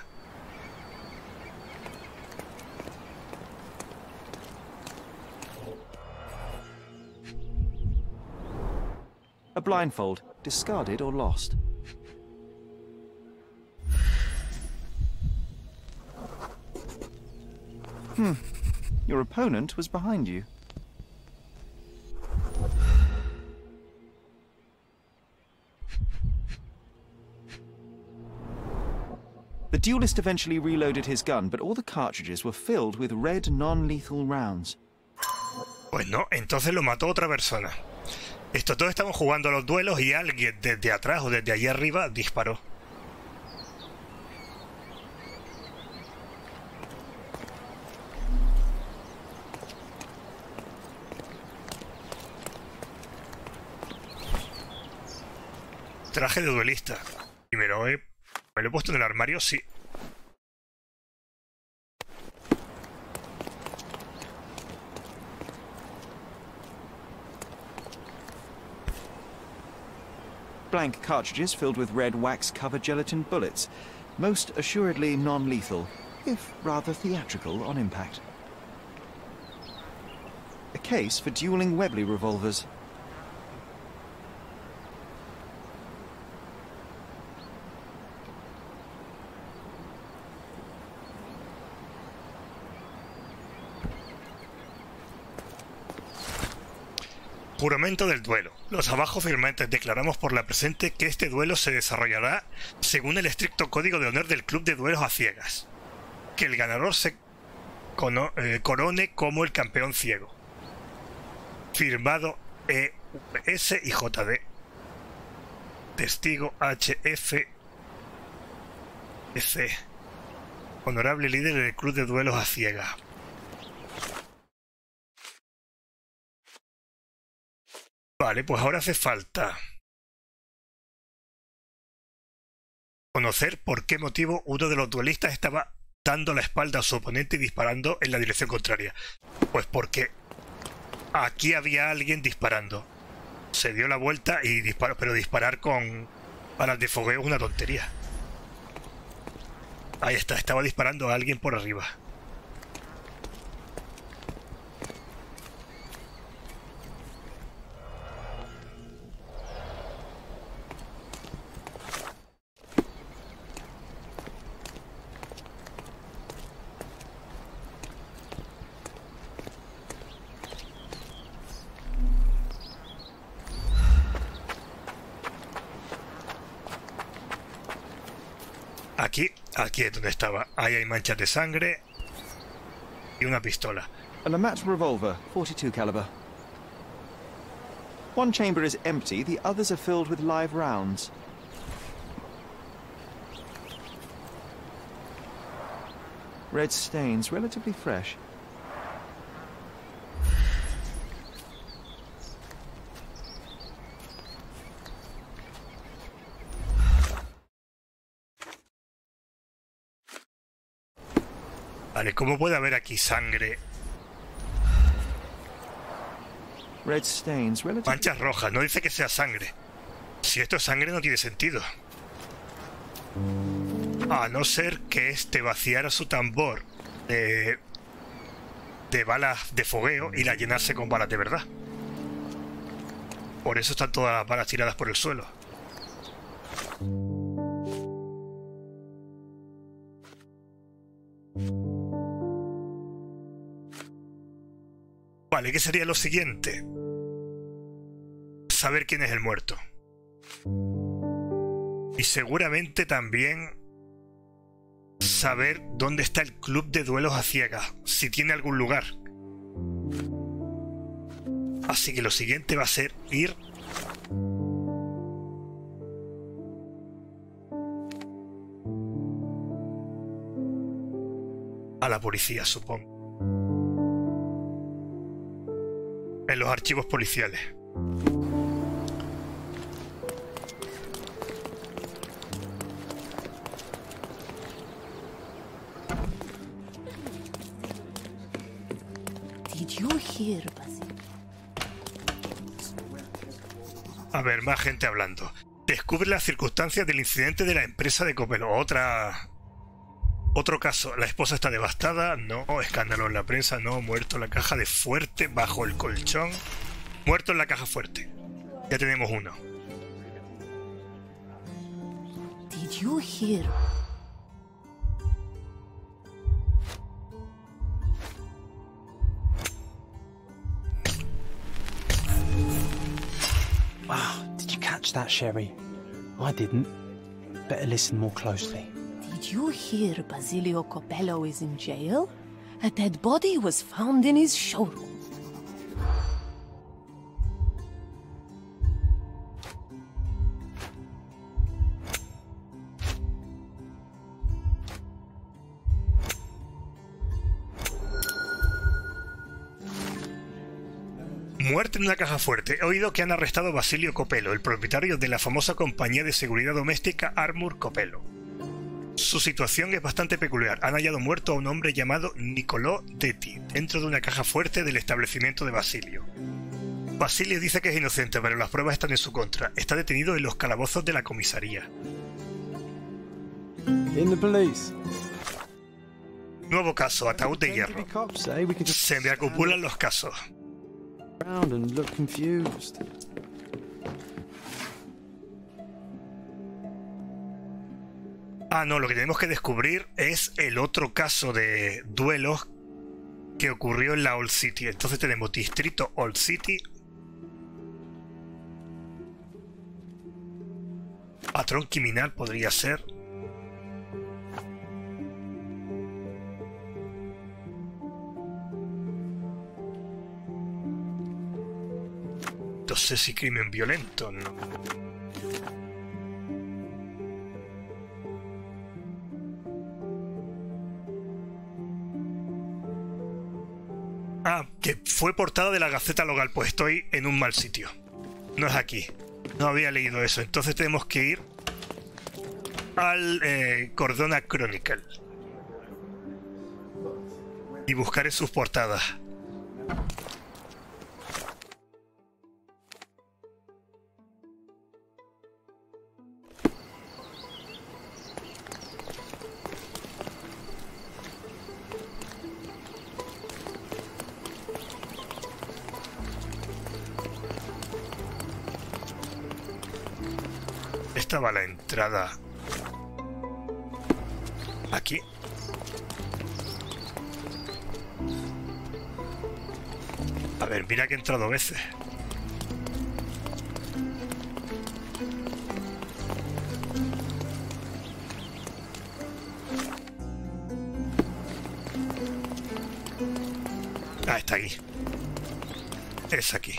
A blindfold, discarded or lost. Your opponent was behind you. The duelist eventually reloaded his gun, but all the cartridges were filled with red non-lethal rounds. Pues no, entonces lo mató otra persona. Estos dos estaban jugando a los duelos y alguien desde atrás o desde allá arriba disparó. Traje de duelista. Y me lo he puesto en el armario, sí. Blank cartridges filled with red wax-covered gelatin bullets, most assuredly non-lethal, if rather theatrical on impact. A case for dueling Webley revolvers. Juramento del duelo. Los abajo firmantes declaramos por la presente que este duelo se desarrollará según el estricto código de honor del Club de Duelos a Ciegas. Que el ganador se corone como el campeón ciego. Firmado E.S. y J.D. Testigo H.F.C. Honorable líder del Club de Duelos a Ciegas. Vale, pues ahora hace falta conocer por qué motivo uno de los duelistas estaba dando la espalda a su oponente y disparando en la dirección contraria. Pues porque aquí había alguien disparando. Se dio la vuelta y disparó, pero disparar con balas de fogueo es una tontería. Ahí está, estaba disparando a alguien por arriba. Aquí es donde estaba. Ahí hay manchas de sangre y una pistola. A LeMat revolver, 42 caliber. One chamber is empty, the others are filled with live rounds. Red stains, relatively fresh. Vale, ¿cómo puede haber aquí sangre? Manchas rojas, no dice que sea sangre. Si esto es sangre no tiene sentido. A no ser que este vaciara su tambor de balas de fogueo y la llenase con balas de verdad. Por eso están todas las balas tiradas por el suelo. Vale, ¿qué sería lo siguiente? Saber quién es el muerto. Y seguramente también saber dónde está el club de duelos a ciegas, si tiene algún lugar. Así que lo siguiente va a ser ir a la policía, supongo. En los archivos policiales. Did you hear, Basilio? A ver, más gente hablando. Descubre las circunstancias del incidente de la empresa de Copello. Otro caso. La esposa está devastada. No, escándalo en la prensa. No, muerto en la caja de fuerte bajo el colchón. Muerto en la caja fuerte. Ya tenemos uno. Did you hear? Wow, did you catch that, Sherry? I didn't. Better listen more closely. Did you hear Basilio Copello is in jail? A dead body was found in his showroom. Muerte en una caja fuerte. He oído que han arrestado a Basilio Copello, el propietario de la famosa compañía de seguridad doméstica Armor Copello. Su situación es bastante peculiar. Han hallado muerto a un hombre llamado Nicolò Detti, dentro de una caja fuerte del establecimiento de Basilio. Basilio dice que es inocente, pero las pruebas están en su contra. Está detenido en los calabozos de la comisaría. In the police. Nuevo caso, ataúd de hierro. Se me acumulan los casos. And look confused. Ah, no, lo que tenemos que descubrir es el otro caso de duelos que ocurrió en la Old City. Entonces tenemos distrito Old City. Patrón criminal podría ser. No sé si crimen violento, no. Ah, que fue portada de la Gaceta Local. Pues estoy en un mal sitio. No es aquí. No había leído eso. Entonces tenemos que ir al Córdona Chronicle y buscar en sus portadas. Estaba la entrada aquí. A ver, mira que he entrado veces. Ah, está aquí. Es aquí.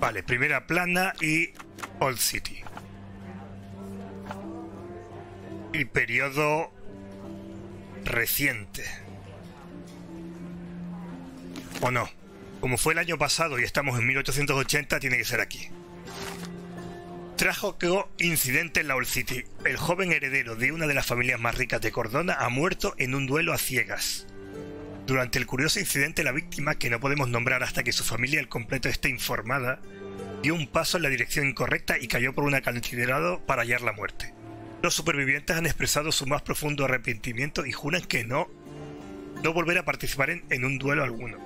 Vale, primera plana y Old City. Y periodo reciente. ¿O no? Como fue el año pasado y estamos en 1880, tiene que ser aquí. Trágico incidente en la Old City. El joven heredero de una de las familias más ricas de Córdona ha muerto en un duelo a ciegas. Durante el curioso incidente, la víctima, que no podemos nombrar hasta que su familia al completo esté informada, dio un paso en la dirección incorrecta y cayó por un acantilado para hallar la muerte. Los supervivientes han expresado su más profundo arrepentimiento y juran que no volver a participar en un duelo alguno.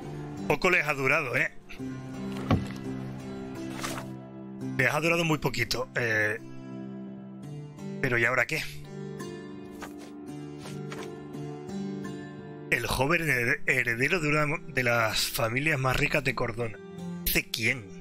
Poco les ha durado, ¿eh? Les ha durado muy poquito. Pero ¿y ahora qué? El joven heredero de una de las familias más ricas de Córdona. ¿De quién?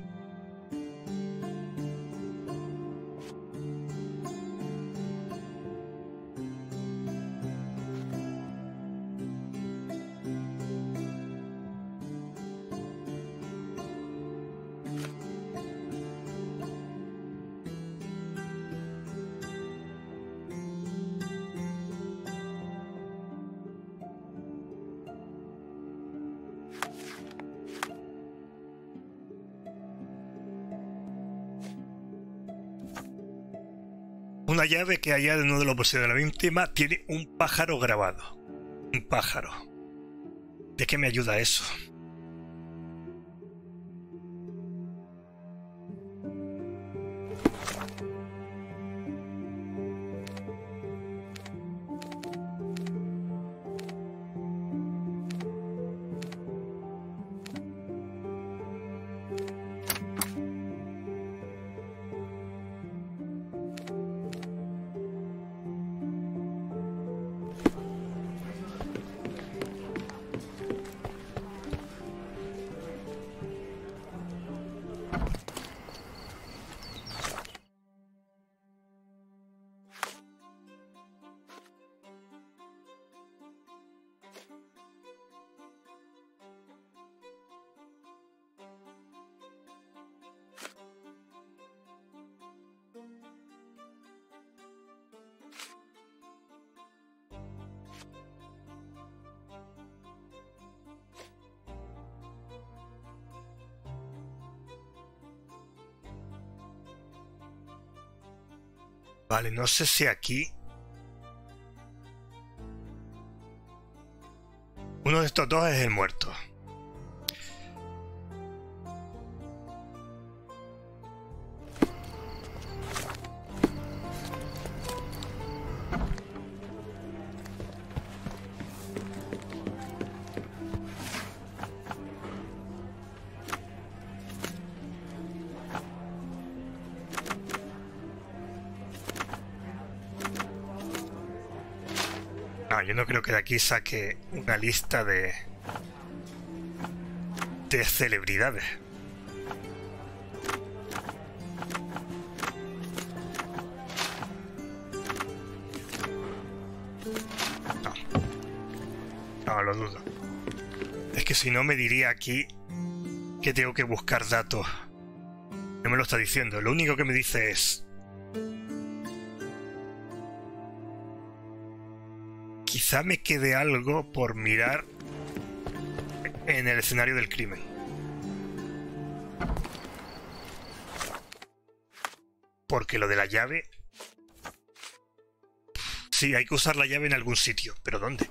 Una llave que hallada en uno de los bolsillos de la víctima tiene un pájaro grabado. Un pájaro. ¿De qué me ayuda eso? Vale, no sé si aquí... Uno de estos dos es el muerto. Yo no creo que de aquí saque una lista de celebridades. No. No, lo dudo. Es que si no me diría aquí que tengo que buscar datos. No me lo está diciendo. Lo único que me dice es... Quizá me quede algo por mirar en el escenario del crimen. Porque lo de la llave... Sí, hay que usar la llave en algún sitio, pero ¿dónde?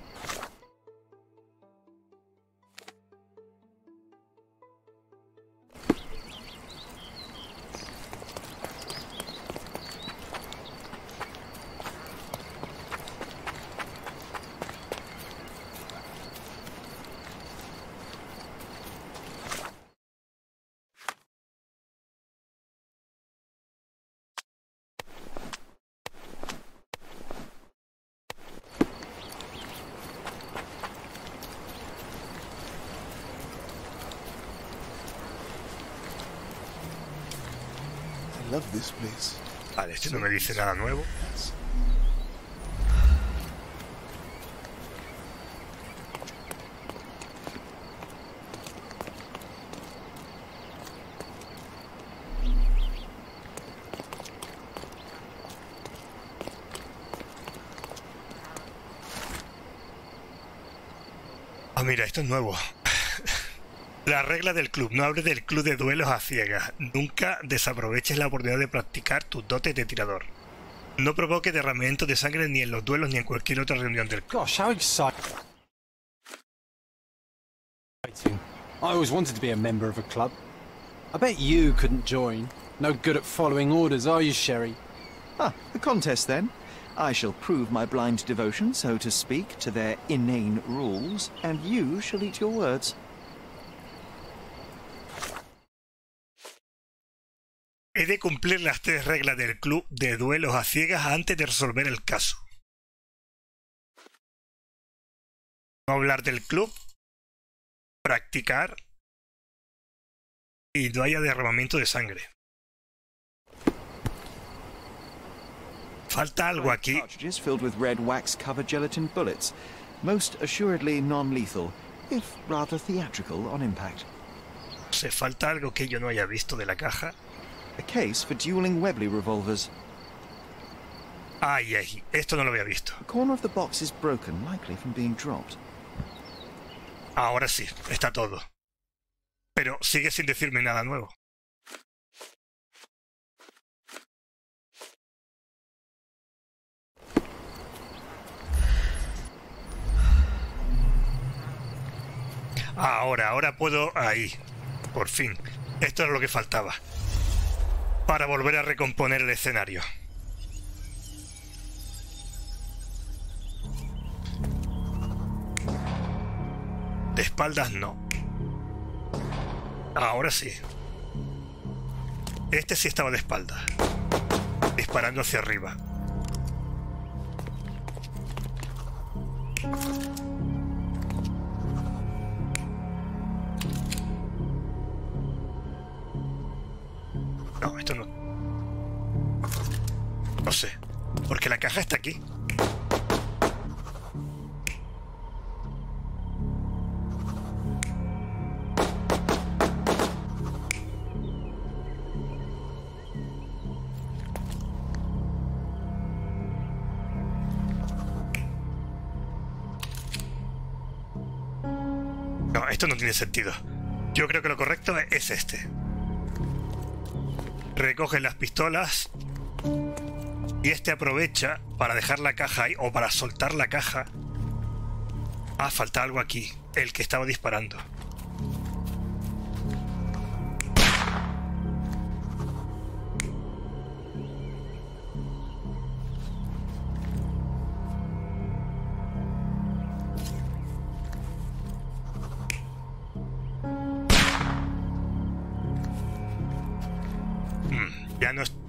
Vale, este no me dice nada nuevo. Ah, mira, esto es nuevo. La regla del club, no hables del club de duelos a ciegas. Nunca desaproveches la oportunidad de practicar tus dotes de tirador. No provoques derramamientos de sangre ni en los duelos ni en cualquier otra reunión del club. Gosh, how exciting. I always wanted to be a member of a club. I bet you couldn't join. No good at following orders, are you, Sherry? Ah, the contest then. I shall prove my blind devotion, so to speak, to their inane rules, and you shall eat your words. He de cumplir las 3 reglas del club de duelos a ciegas antes de resolver el caso. No hablar del club, practicar y no haya derramamiento de sangre. Falta algo aquí. Cartridges filled with red wax covered gelatin bullets, most assuredly non-lethal, if rather theatrical on impact. Se falta algo que yo no haya visto de la caja. A case for dueling Webley revolvers. Ay, ay, esto no lo había visto. The corner of the box is broken, likely from being dropped. Ahora sí, está todo. Pero sigue sin decirme nada nuevo. Ahora puedo... Ahí. Por fin. Esto era lo que faltaba. Para volver a recomponer el escenario. De espaldas no. Ahora sí. Este sí estaba de espaldas. Disparando hacia arriba. No, esto no... No sé. Porque la caja está aquí. No tiene sentido. Yo creo que lo correcto es este. Recoge las pistolas y este aprovecha para dejar la caja ahí o para soltar la caja. Ah, falta algo aquí. El que estaba disparando.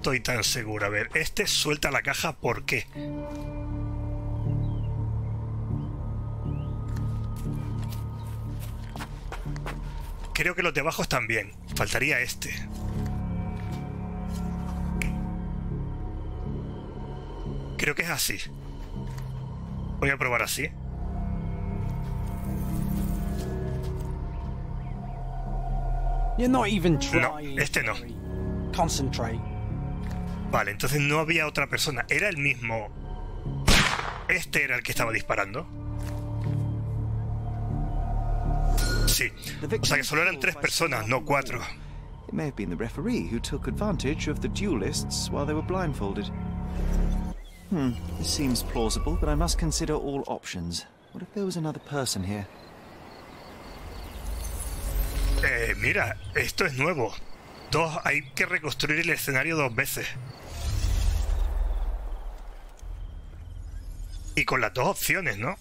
Estoy tan seguro. A ver, este suelta la caja, ¿por qué? Creo que los de abajo también. Faltaría este. Creo que es así. Voy a probar así. No, este no. Concentrate. Vale, entonces no había otra persona. Era el mismo. Este era el que estaba disparando. Sí. O sea que solo eran 3 personas, no 4. Mira, esto es nuevo. Hay que reconstruir el escenario 2 veces. Y con las 2 opciones, ¿no?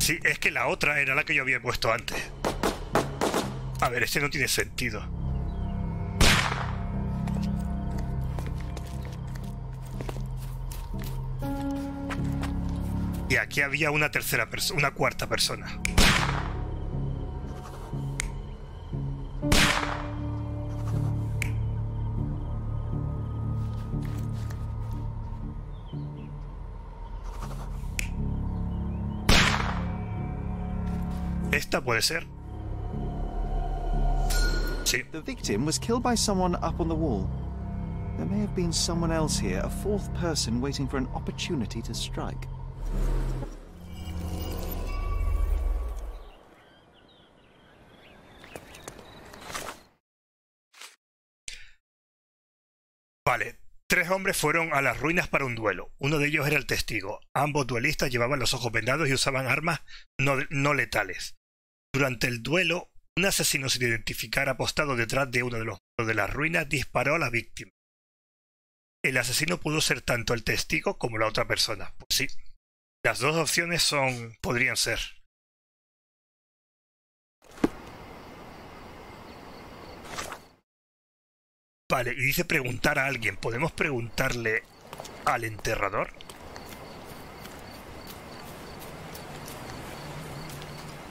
Sí, es que la otra era la que yo había puesto antes. A ver, este no tiene sentido. Y aquí había una tercera persona, una cuarta persona. Esta puede ser. Sí. The victim was killed by someone up on the wall. There may have been someone else here, a fourth person waiting for an opportunity to strike. Vale, 3 hombres fueron a las ruinas para un duelo. Uno de ellos era el testigo. Ambos duelistas llevaban los ojos vendados y usaban armas no letales. Durante el duelo, un asesino sin identificar apostado detrás de uno de los muros de las ruinas disparó a la víctima. El asesino pudo ser tanto el testigo como la otra persona. Pues sí, las 2 opciones podrían ser. Vale, y dice preguntar a alguien. ¿Podemos preguntarle al enterrador?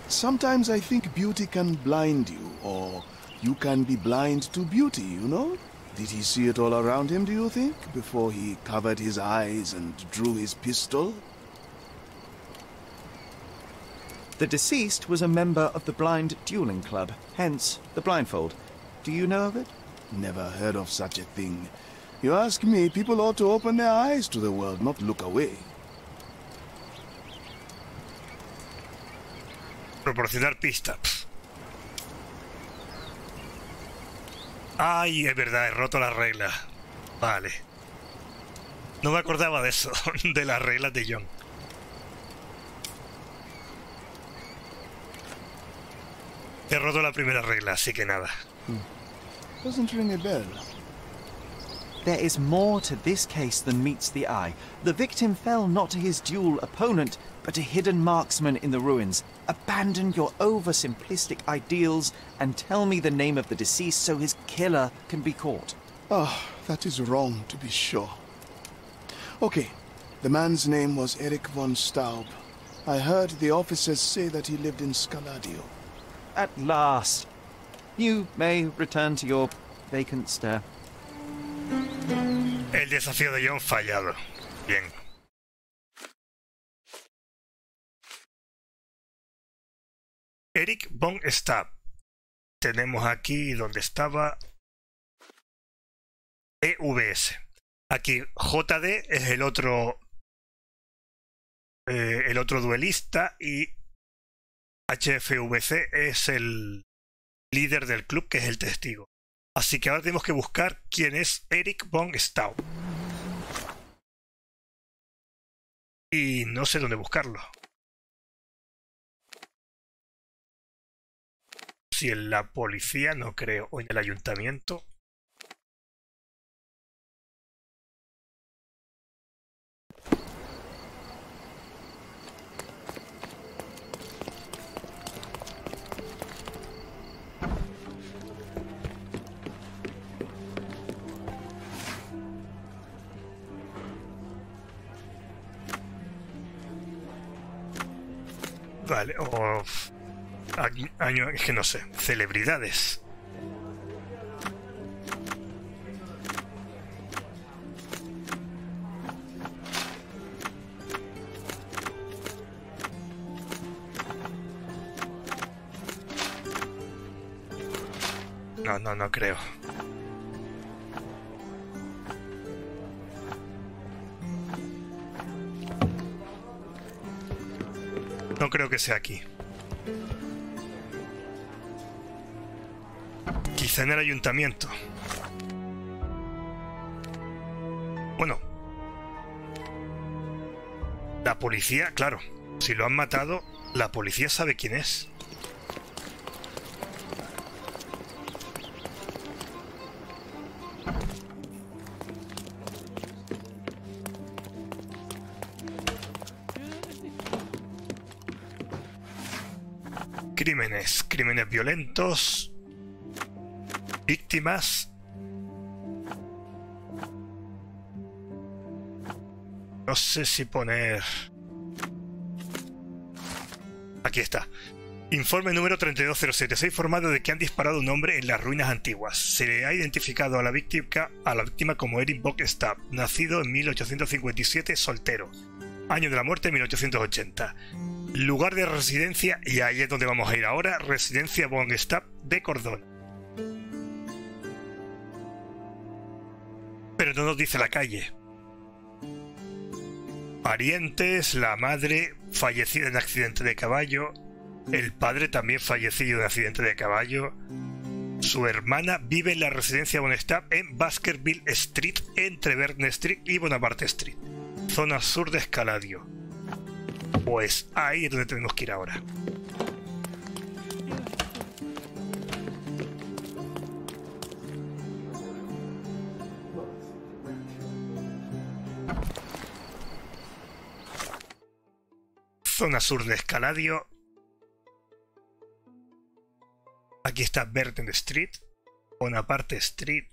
Sometimes I think beauty can blind you, or you can be blind to beauty, you know? Did he see it all around him, do you think, before he covered his eyes and drew his pistol? The deceased was a member of the Blind Dueling Club, hence the blindfold. Do you know of it? Never heard of such a thing. You ask me, people ought to open their eyes to the world, not look away. Proporcionar pistas. Ay, es verdad, he roto la regla. Vale. No me acordaba de eso, de las reglas de John. He roto la primera regla, así que nada. Doesn't ring a bell. There is more to this case than meets the eye. The victim fell not to his dual opponent, but a hidden marksman in the ruins. Abandon your oversimplistic ideals and tell me the name of the deceased so his killer can be caught. Ah, oh, that is wrong, to be sure. Okay, the man's name was Eric von Staub. I heard the officers say that he lived in Scaladio. At last. You may return to your vacant stare. El desafío de John fallado. Bien. Eric von Staub. Tenemos aquí donde estaba EVS. Aquí JD es el otro duelista y HFVC es el líder del club, que es el testigo. Así que ahora tenemos que buscar quién es Eric von Staub. Y no sé dónde buscarlo. Si en la policía, no creo, o en el ayuntamiento. Vale, o año, es que no sé, celebridades. No, no, no creo. No creo que sea aquí. Quizá en el ayuntamiento. Bueno. La policía, claro. Si lo han matado, la policía sabe quién es. Crímenes, crímenes violentos, víctimas. No sé si poner... Aquí está. Informe número 32076, informado de que han disparado un hombre en las ruinas antiguas. Se le ha identificado a la víctima como Eric von Staub, nacido en 1857, soltero. Año de la muerte, 1880. Lugar de residencia, y ahí es donde vamos a ir ahora, residencia von Staub de Córdona. Pero no nos dice la calle. Parientes, la madre fallecida en accidente de caballo, el padre también fallecido en accidente de caballo, su hermana vive en la residencia von Staub en Baskerville Street, entre Bern Street y Bonaparte Street, zona sur de Scaladio. Pues ahí es donde tenemos que ir ahora. Zona sur de Scaladio. Aquí está Burton Street, Bonaparte Street.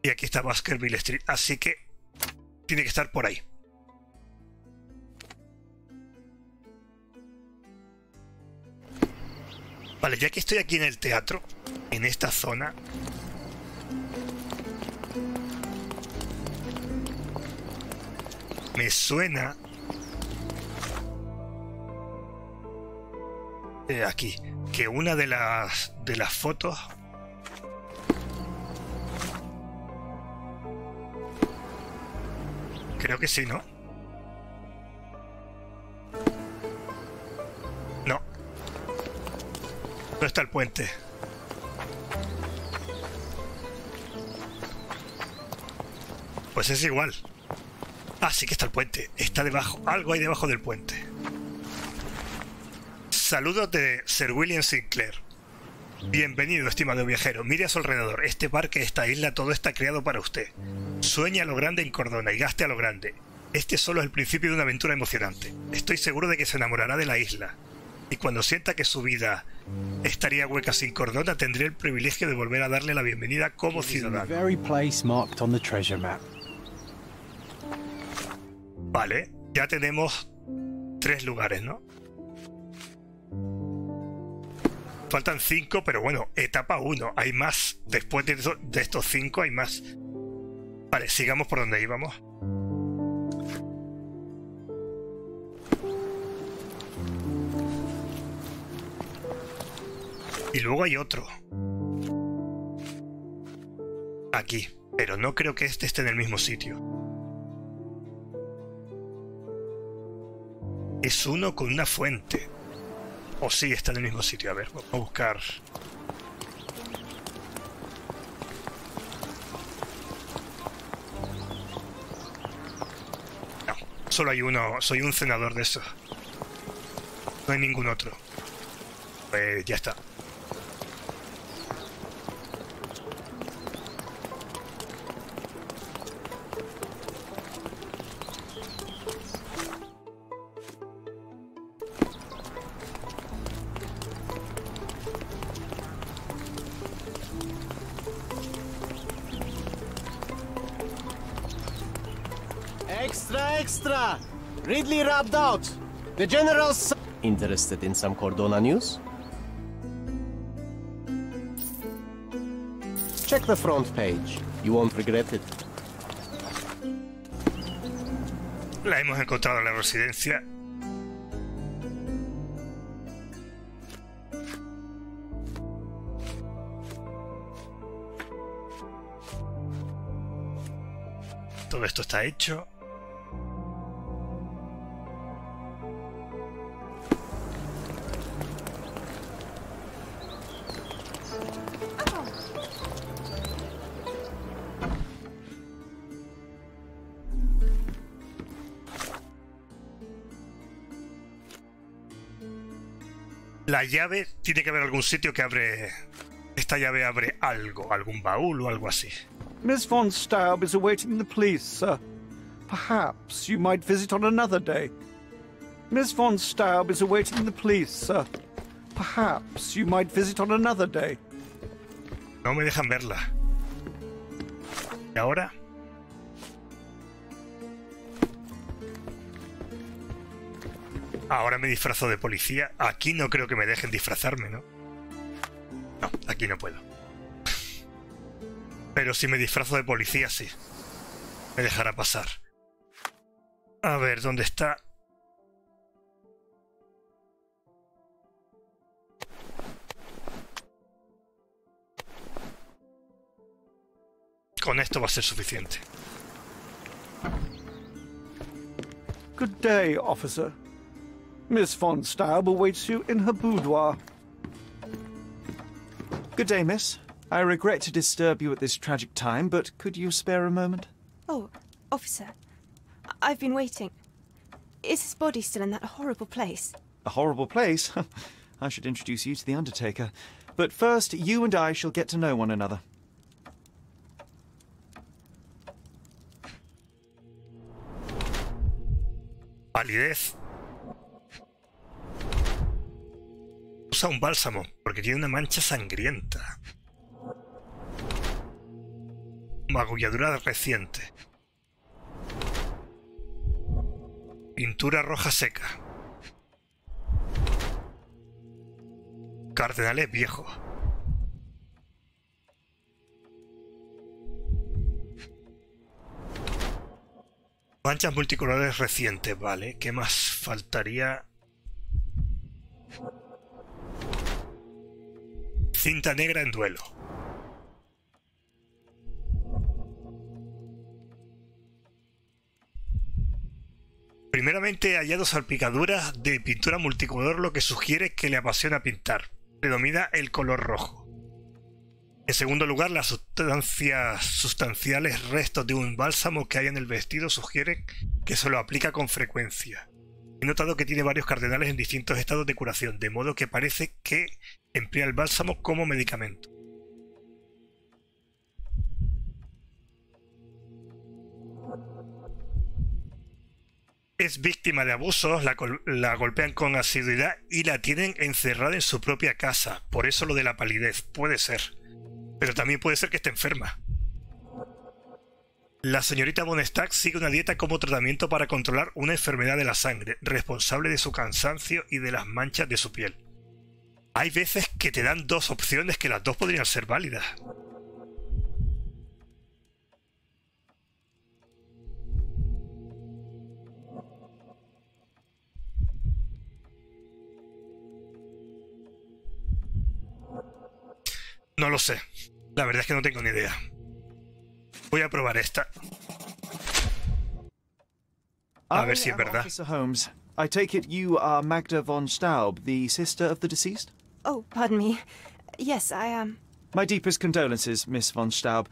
Y aquí está Baskerville Street, así que tiene que estar por ahí. Vale, ya que estoy aquí en el teatro, en esta zona, me suena... aquí, que una de las fotos... Creo que sí, ¿no? No. ¿Dónde está el puente? Pues es igual. Ah, sí que está el puente. Está debajo. Algo hay debajo del puente. Saludos de Sir William Sinclair. Bienvenido, estimado viajero. Mire a su alrededor. Este parque, esta isla, todo está creado para usted. Sueña a lo grande en Córdona y gaste a lo grande. Este solo es el principio de una aventura emocionante. Estoy seguro de que se enamorará de la isla. Y cuando sienta que su vida estaría hueca sin Córdona, tendré el privilegio de volver a darle la bienvenida como ciudadano. Vale, ya tenemos tres lugares, ¿no? Faltan 5, pero bueno, etapa 1. Hay más. Después de estos 5 hay más. Vale, sigamos por donde íbamos. Y luego hay otro. Aquí. Pero no creo que este esté en el mismo sitio. Es uno con una fuente. O sí, está en el mismo sitio. A ver, vamos a buscar. No, solo hay uno. Soy un cenador de esos. No hay ningún otro. Pues ya está. Extra! Ridley rubbed out! The general's... Interested in some Córdona news? Check the front page. You won't regret it. La hemos encontrado en la residencia. Todo esto está hecho. La llave tiene que haber algún sitio que abre. Esta llave abre algo, algún baúl o algo así. Miss von Staub is awaiting the police, sir. Perhaps you might visit on another day. Miss von Staub is awaiting the police, sir. Perhaps you might visit on another day. No me dejan verla. ¿Y ahora? Ahora me disfrazo de policía. Aquí no creo que me dejen disfrazarme, ¿no? No, aquí no puedo. Pero si me disfrazo de policía, sí. Me dejará pasar. A ver, ¿dónde está? Con esto va a ser suficiente. Good day, officer. Miss von Staub awaits you in her boudoir. Good day, miss. I regret to disturb you at this tragic time, but could you spare a moment? Oh, officer. I've been waiting. Is his body still in that horrible place? A horrible place? I should introduce you to the undertaker. But first, you and I shall get to know one another. Palidez. Usa un bálsamo, porque tiene una mancha sangrienta. Magulladura reciente. Pintura roja seca. Cardenales viejo. Manchas multicolores recientes, vale. ¿Qué más faltaría? Cinta negra en duelo. Primeramente hallado salpicaduras de pintura multicolor, lo que sugiere que le apasiona pintar. Predomina el color rojo. En segundo lugar, las sustanciales restos de un bálsamo que hay en el vestido sugieren que se lo aplica con frecuencia. He notado que tiene varios cardenales en distintos estados de curación, de modo que parece que emplea el bálsamo como medicamento. Es víctima de abusos, la golpean con asiduidad y la tienen encerrada en su propia casa. Por eso lo de la palidez, puede ser. Pero también puede ser que esté enferma. La señorita von Staub sigue una dieta como tratamiento para controlar una enfermedad de la sangre, responsable de su cansancio y de las manchas de su piel. Hay veces que te dan dos opciones que las dos podrían ser válidas. No lo sé. La verdad es que no tengo ni idea. Voy a probar esta. A ver si es verdad. Officer Holmes, I take it you are Magda von Staub, the sister of the deceased? Oh, pardon me. Yes, I am. My deepest condolences, Miss von Staub.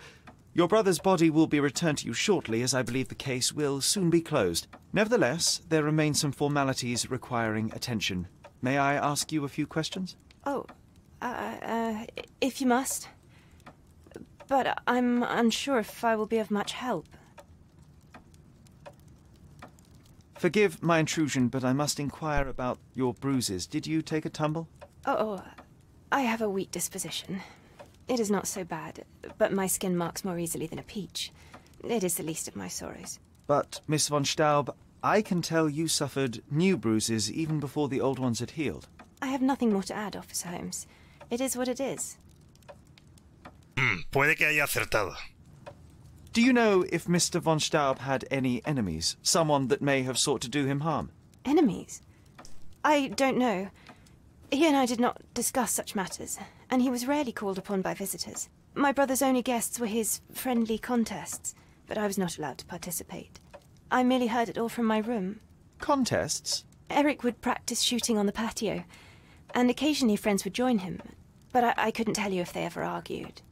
Your brother's body will be returned to you shortly, as I believe the case will soon be closed. Nevertheless, there remain some formalities requiring attention. May I ask you a few questions? Oh. If you must. But I'm unsure if I will be of much help. Forgive my intrusion, but I must inquire about your bruises. Did you take a tumble? Oh, I have a weak disposition. It is not so bad, but my skin marks more easily than a peach. It is the least of my sorrows. But, Miss von Staub, I can tell you suffered new bruises even before the old ones had healed. I have nothing more to add, Officer Holmes. It is what it is. Puede que haya acertado. Do you know if Mr. von Staub had any enemies? Someone that may have sought to do him harm? Enemies? I don't know. He and I did not discuss such matters, and he was rarely called upon by visitors. My brother's only guests were his friendly contests, but I was not allowed to participate. I merely heard it all from my room. Contests? Eric would practice shooting on the patio, and occasionally friends would join him, but I couldn't tell you if they ever argued.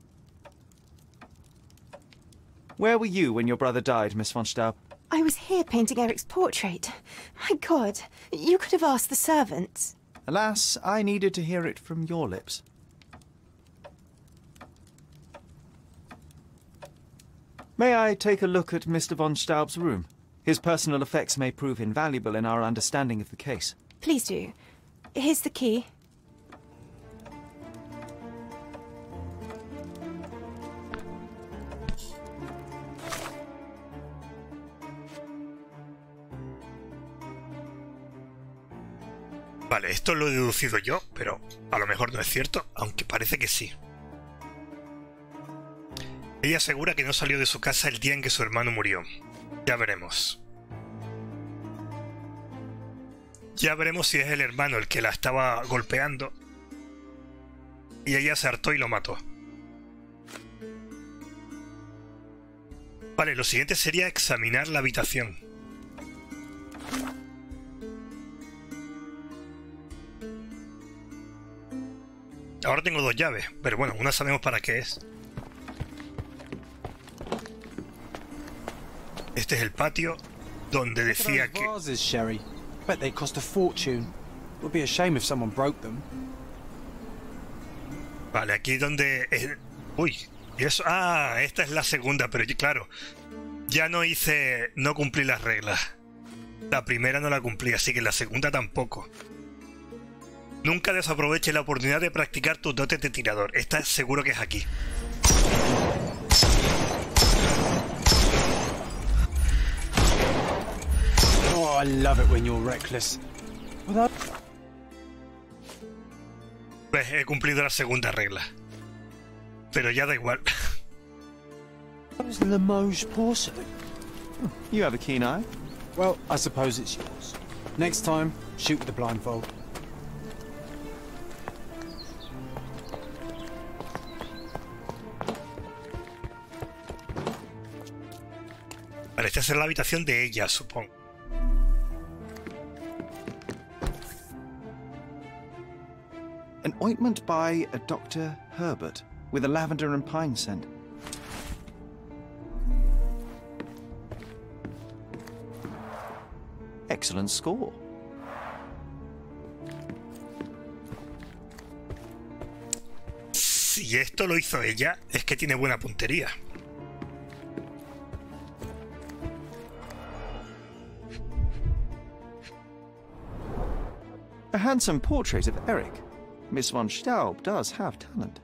Where were you when your brother died, Miss von Staub? I was here painting Eric's portrait. My God, you could have asked the servants. Alas, I needed to hear it from your lips. May I take a look at Mr. von Staub's room? His personal effects may prove invaluable in our understanding of the case. Please do. Here's the key. Vale, esto lo he deducido yo, pero a lo mejor no es cierto, aunque parece que sí. Ella asegura que no salió de su casa el día en que su hermano murió. Ya veremos. Ya veremos si es el hermano el que la estaba golpeando y ella se hartó y lo mató. Vale, lo siguiente sería examinar la habitación. Ahora tengo dos llaves, pero bueno, una sabemos para qué es. Este es el patio donde decía que... Bet they cost a fortune. Would be a shame if someone broke them. Vale, aquí donde... Uy, y eso... Ah, esta es la segunda, pero claro, ya no cumplí las reglas. La primera no la cumplí, así que la segunda tampoco. Nunca desaproveche la oportunidad de practicar tus dotes de tirador. Esta seguro que es aquí. Oh, I love it when you're reckless. Pues he cumplido la segunda regla. Pero ya da igual. What's Limoges porcelain? You have a keen eye. Well, I suppose it's yours. Next time, shoot with the blindfold. Vale, esta es la habitación de ella, supongo. An ointment by a Dr. Herbert with a lavender and pine scent. Excellent score. Si esto lo hizo ella, es que tiene buena puntería. A handsome portrait of Eric. Miss von Staub does have talent.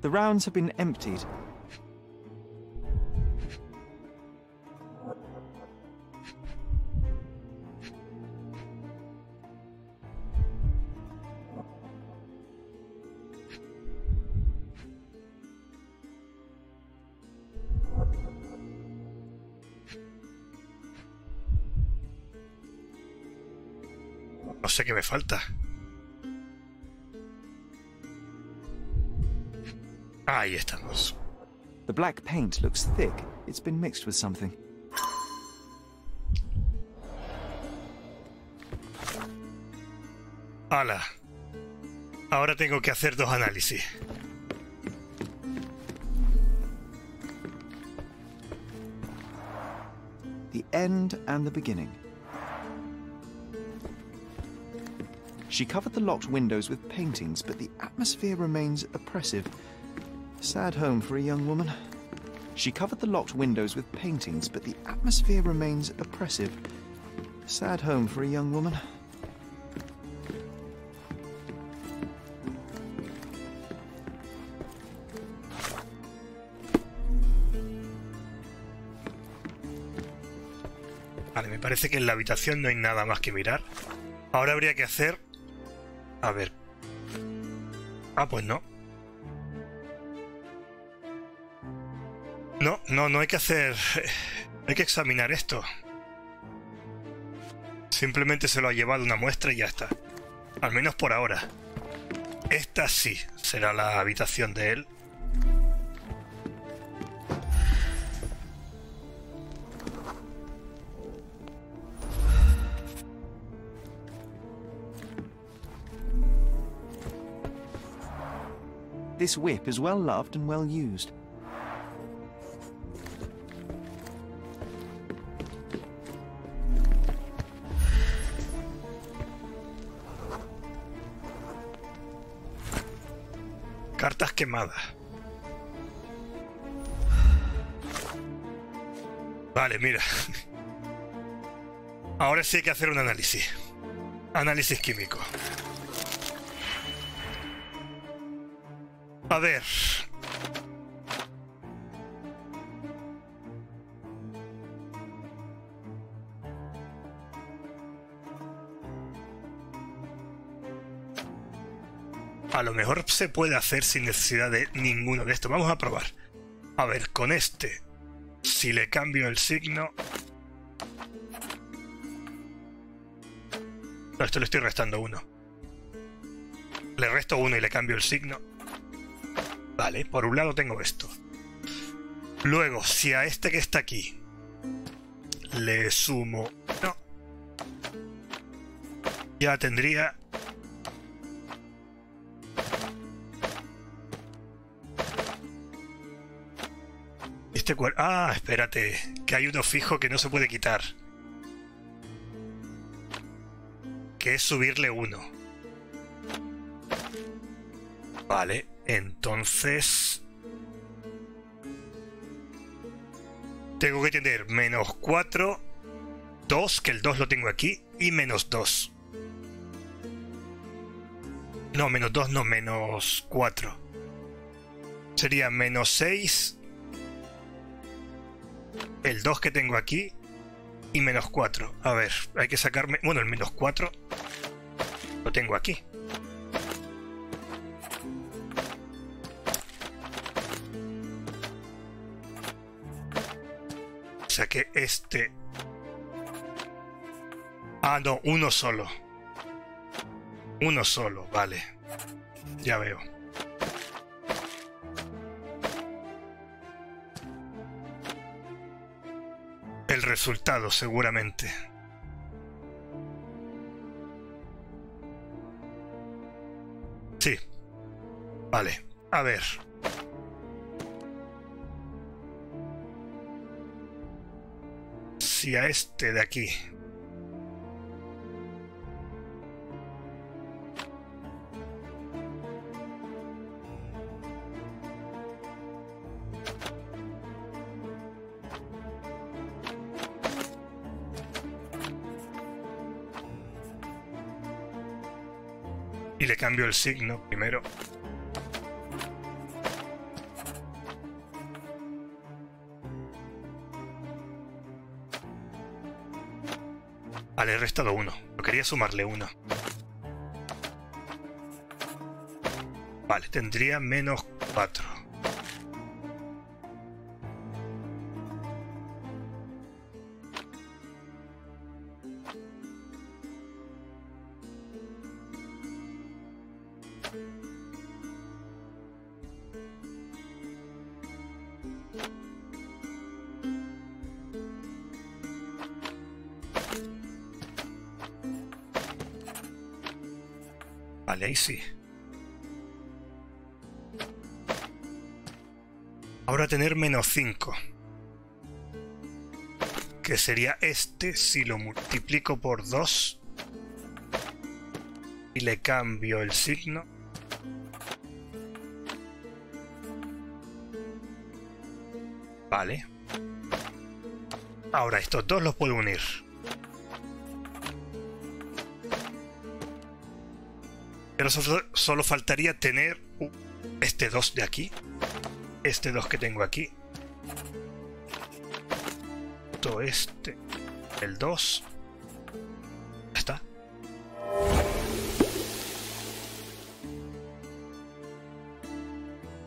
The rounds have been emptied. No sé qué me falta. Ahí estamos. The black paint looks thick. It's been mixed with something. Hala. Ahora tengo que hacer dos análisis. The end and the beginning. She covered the locked windows with paintings, but the atmosphere remains oppressive. Sad home for a young woman. She covered the locked windows with paintings, but the atmosphere remains oppressive. Sad home for a young woman. Vale, me parece que en la habitación no hay nada más que mirar. Ahora habría que hacer... A ver... Ah, pues no. No hay que hacer... Hay que examinar esto. Simplemente se lo ha llevado una muestra y ya está. Al menos por ahora. Esta sí será la habitación de él. This whip is well loved and well used. Cartas quemadas. Vale, mira. Ahora sí hay que hacer un análisis. Análisis químico. A ver. A lo mejor se puede hacer sin necesidad de ninguno de estos. Vamos a probar. A ver, con este. Si le cambio el signo... No, esto le estoy restando uno. Le resto uno y le cambio el signo. Vale, por un lado tengo esto. Luego, si a este que está aquí le sumo... No. Ya tendría... Ah, espérate, que hay uno fijo que no se puede quitar. Que es subirle uno. Vale, entonces... Tengo que tener menos 4, 2, que el 2 lo tengo aquí, y menos 2. No, menos 2 no, menos 4. Sería menos 6... El 2 que tengo aquí y menos 4. A ver, hay que sacarme... Bueno, el menos 4 lo tengo aquí. O sea que este... Ah, no, uno solo. Uno solo, vale. Ya veo. El resultado, seguramente. Sí. Vale, a ver. Si a este de aquí... Y le cambio el signo primero. Ah, le he restado uno. Yo quería sumarle uno. Vale, tendría menos 4. Vale, ahí sí. Ahora tener menos 5. Que sería este si lo multiplico por 2. Y le cambio el signo. Vale. Ahora estos dos los puedo unir. Pero solo faltaría tener este 2 de aquí. Este 2 que tengo aquí. Todo este. El 2. Ya está.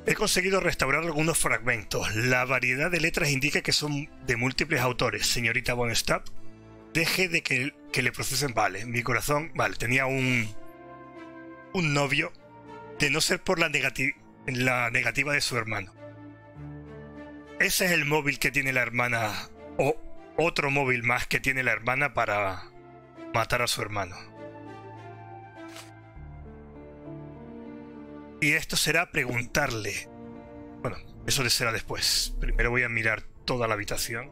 He conseguido restaurar algunos fragmentos. La variedad de letras indica que son de múltiples autores. Señorita von Staub, deje de que le procesen. Vale, mi corazón... Vale, tenía un novio, de no ser por la negativa de su hermano. Ese es el móvil que tiene la hermana, o otro móvil más que tiene la hermana para matar a su hermano. Y esto será preguntarle... Bueno, eso le será después. Primero voy a mirar toda la habitación.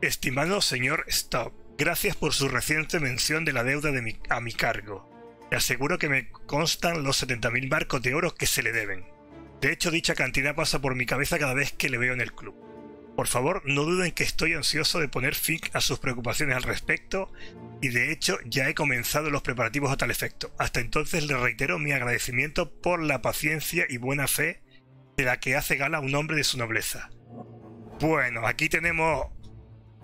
Estimado señor Staub, gracias por su reciente mención de la deuda a mi cargo. Le aseguro que me constan los 70.000 marcos de oro que se le deben. De hecho, dicha cantidad pasa por mi cabeza cada vez que le veo en el club. Por favor, no duden que estoy ansioso de poner fin a sus preocupaciones al respecto y de hecho ya he comenzado los preparativos a tal efecto. Hasta entonces le reitero mi agradecimiento por la paciencia y buena fe de la que hace gala un hombre de su nobleza. Bueno, aquí tenemos...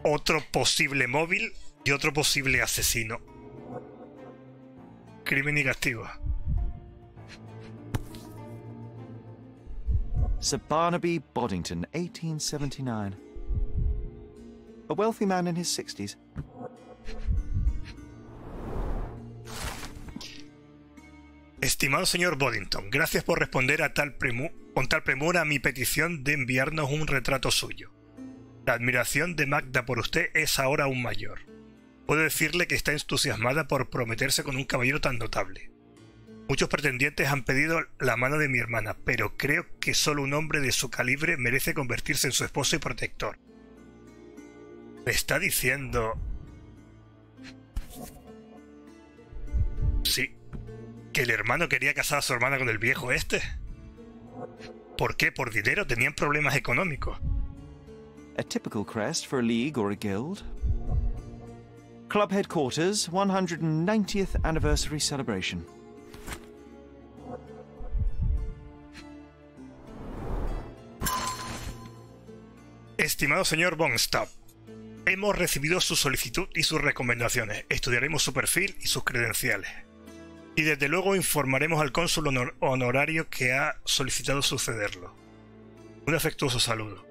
otro posible móvil y otro posible asesino. Crimen y castigo. Sir Barnaby Boddington, 1879. A wealthy man in his 60s. Estimado señor Boddington, gracias por responder con tal premura a mi petición de enviarnos un retrato suyo. La admiración de Magda por usted es ahora aún mayor. Puedo decirle que está entusiasmada por prometerse con un caballero tan notable. Muchos pretendientes han pedido la mano de mi hermana, pero creo que solo un hombre de su calibre merece convertirse en su esposo y protector. ¿Me está diciendo...? Sí. ¿Que el hermano quería casar a su hermana con el viejo este? ¿Por qué? ¿Por dinero? Tenían problemas económicos. A typical crest for a league or a guild. Club headquarters, 190th anniversary celebration. Estimado señor von Staub, hemos recibido su solicitud y sus recomendaciones. Estudiaremos su perfil y sus credenciales. Y desde luego informaremos al cónsul honorario que ha solicitado sucederlo. Un afectuoso saludo.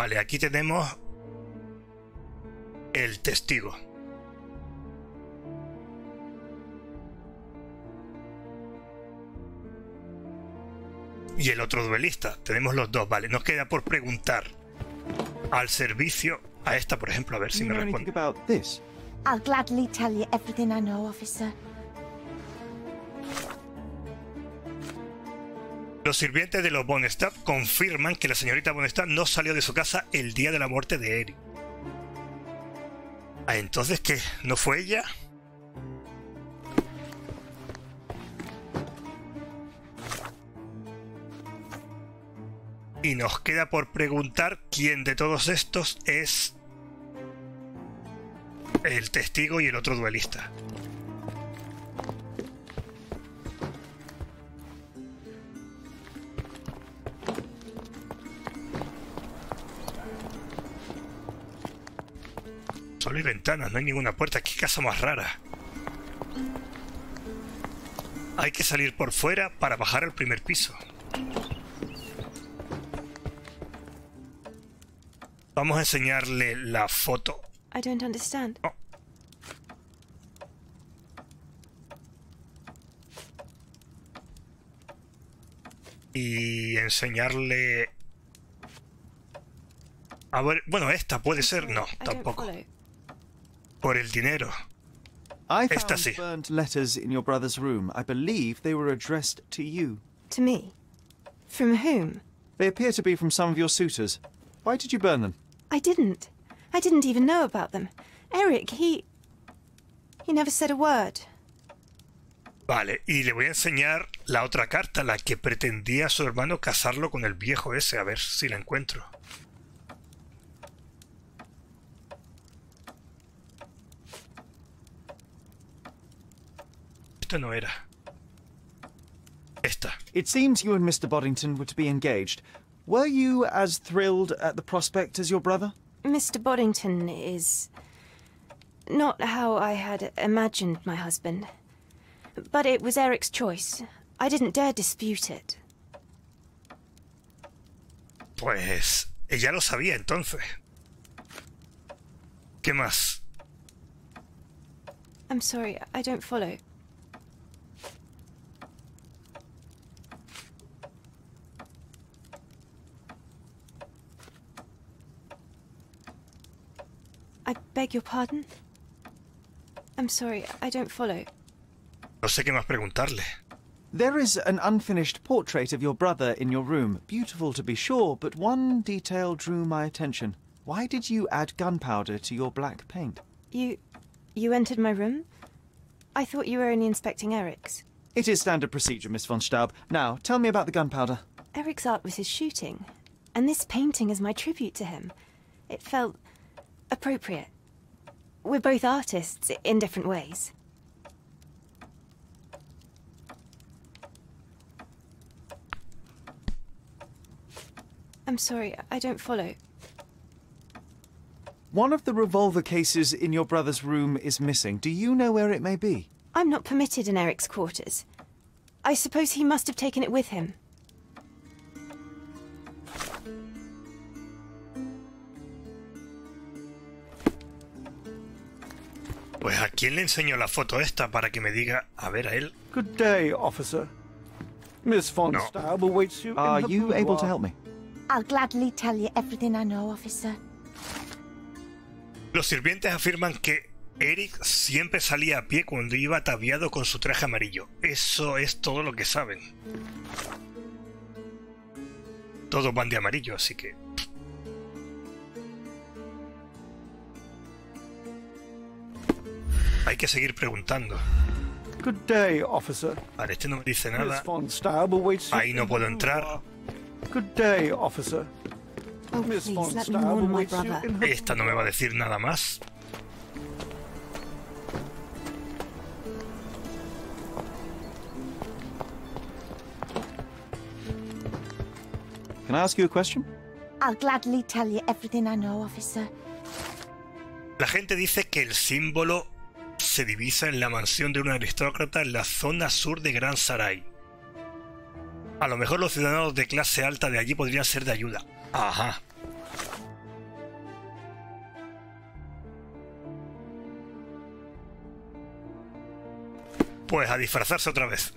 Vale, aquí tenemos el testigo. Y el otro duelista. Tenemos los dos, vale. Nos queda por preguntar al servicio, a esta, por ejemplo, a ver si me responde. I'll gladly tell you everything I know, officer. Los sirvientes de los Von Staub confirman que la señorita Von Staub no salió de su casa el día de la muerte de Eric. Ah, entonces, ¿qué? ¿No fue ella? Y nos queda por preguntar quién de todos estos es el testigo y el otro duelista. Solo hay ventanas, no hay ninguna puerta. ¡Qué casa más rara! Hay que salir por fuera para bajar al primer piso. Vamos a enseñarle la foto. I don't understand. Oh. Y enseñarle... A ver, bueno, esta puede ser. No, tampoco. Por el dinero. Esta sí. Burned letters in your brother's room. I believe they were addressed to you. To me? From whom? They appear to be from some of your suitors. Why did you burn them? I didn't even know about them. Eric, he never said a word. Vale, y le voy a enseñar la otra carta, la que pretendía a su hermano casarlo con el viejo ese, a ver si la encuentro. Esta no era. Esta. It seems you and Mr. Boddington were to be engaged. Were you as thrilled at the prospect as your brother? Mr. Boddington is not how I had imagined my husband. But it was Eric's choice. I didn't dare dispute it. Pues ella lo sabía entonces. ¿Qué más? I'm sorry, I don't follow. I beg your pardon. I'm sorry, I don't follow. No sé qué más preguntarle. There is an unfinished portrait of your brother in your room. Beautiful to be sure, but one detail drew my attention. Why did you add gunpowder to your black paint? You entered my room? I thought you were only inspecting Eric's. It is standard procedure, Miss von Staub. Now, tell me about the gunpowder. Eric's art was his shooting, and this painting is my tribute to him. It felt... appropriate. We're both artists in different ways. I'm sorry, I don't follow. One of the revolver cases in your brother's room is missing. Do you know where it may be? I'm not permitted in Eric's quarters. I suppose he must have taken it with him. Pues a quién le enseño la foto esta para que me diga, a ver a él. Good day, officer. Miss von Staub awaits you. Are you able to help me? I'll gladly tell you everything I know, officer. Los sirvientes afirman que Eric siempre salía a pie cuando iba ataviado con su traje amarillo. Eso es todo lo que saben. Todos van de amarillo, así que... Hay que seguir preguntando. Good day, officer. Vale, este no me dice nada. Ahí no puedo entrar. Good day, officer. Oh, please, let me warn my brother. Esta no me va a decir nada más. Can I ask you a question? I'll gladly tell you everything I know, officer. La gente dice que el símbolo se divisa en la mansión de un aristócrata en la zona sur de Grand Sarai. A lo mejor los ciudadanos de clase alta de allí podrían ser de ayuda. Ajá. Pues a disfrazarse otra vez.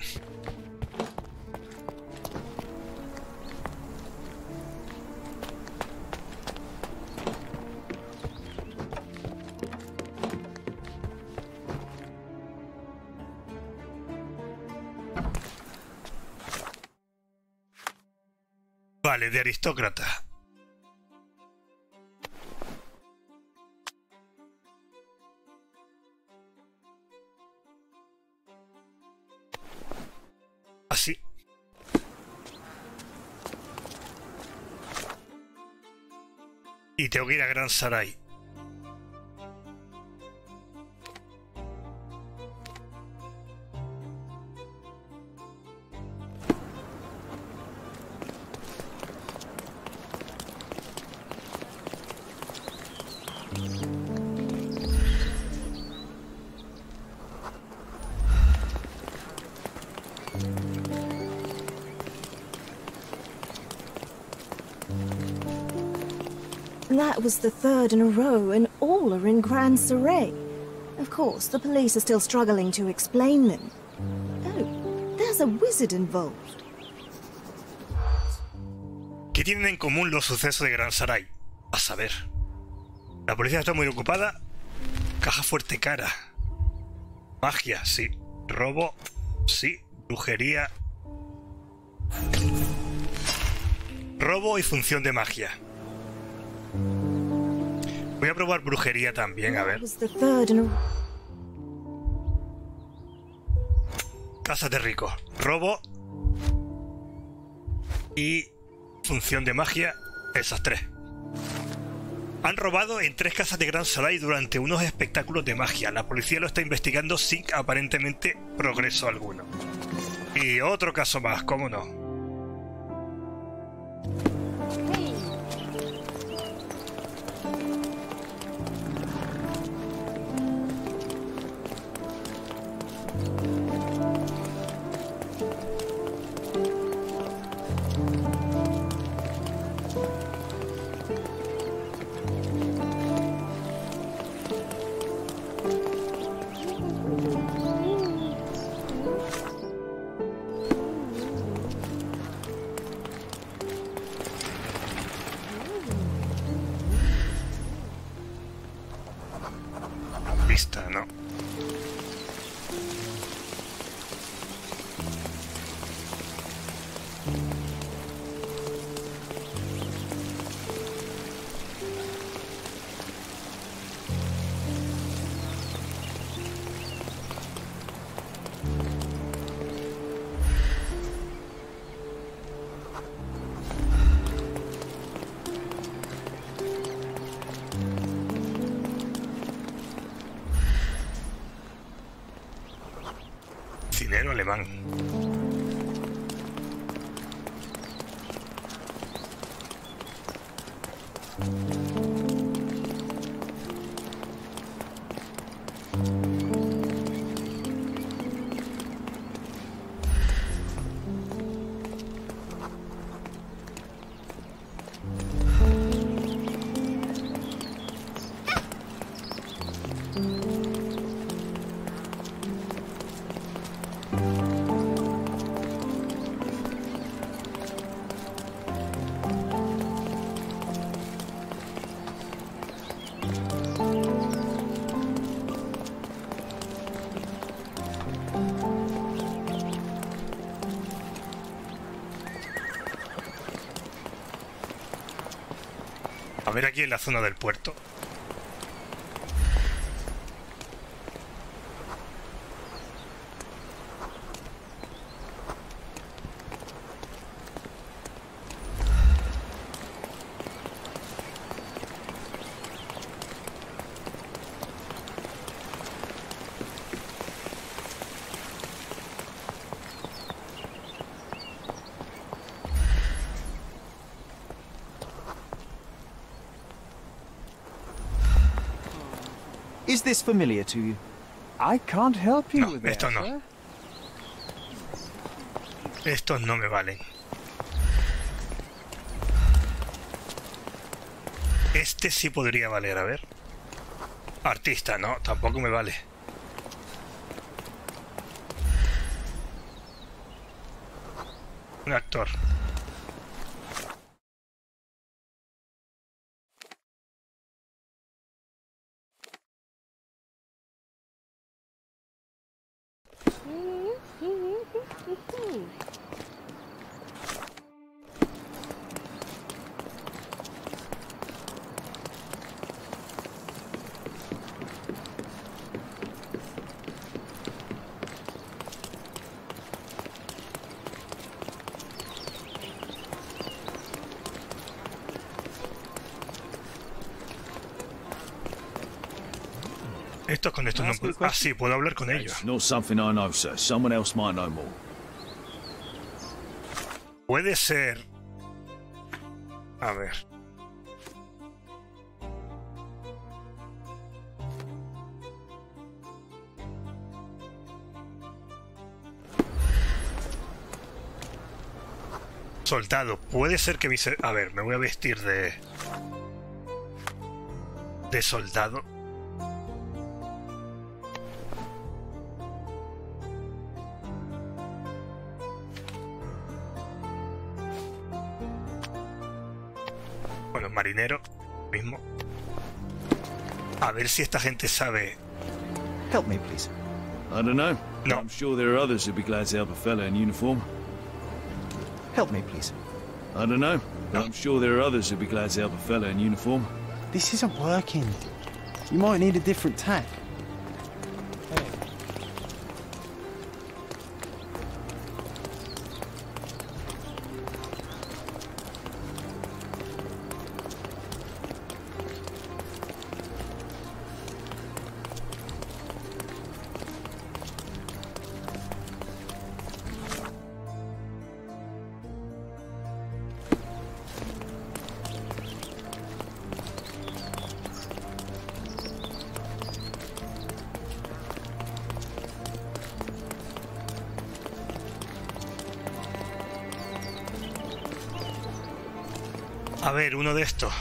Vale, de aristócrata. Así. Y tengo que ir a Grand Sarai. That was the third in a row, and all are in Grand Sarai. Of course, the police are still struggling to explain them. Oh, there's a wizard involved. ¿Qué tienen en común los sucesos de Grand Sarai? A saber. La policía está muy ocupada. Caja fuerte cara. Magia, sí. Robo, sí. Brujería. Robo y función de magia. Voy a probar brujería también, a ver. Casa de rico. Robo. Y función de magia. Esas tres. Han robado en 3 casas de Grand Sarai durante unos espectáculos de magia. La policía lo está investigando sin aparentemente progreso alguno. Y otro caso más, cómo no. Alemán. A ver, aquí en la zona del puerto. Is this familiar to you? I can't help you with that. No, estos no. Estos no me valen. Este sí podría valer, a ver. Artista, no, tampoco me vale. un actor. Estos con estos nombres. Ah, sí, puedo hablar con ellos. Puede ser. A ver. Soldado, puede ser que a ver, me voy a vestir de. De soldado. Marinero mismo. A ver si esta gente sabe. Help me, please. I don't know. No. I'm sure there are others who'd be glad to help a fella in uniform. Help me, please. I don't know. No. I'm sure there are others who'd be glad to help a fella in uniform. This isn't working. You might need a different tack. A ver, uno de estos.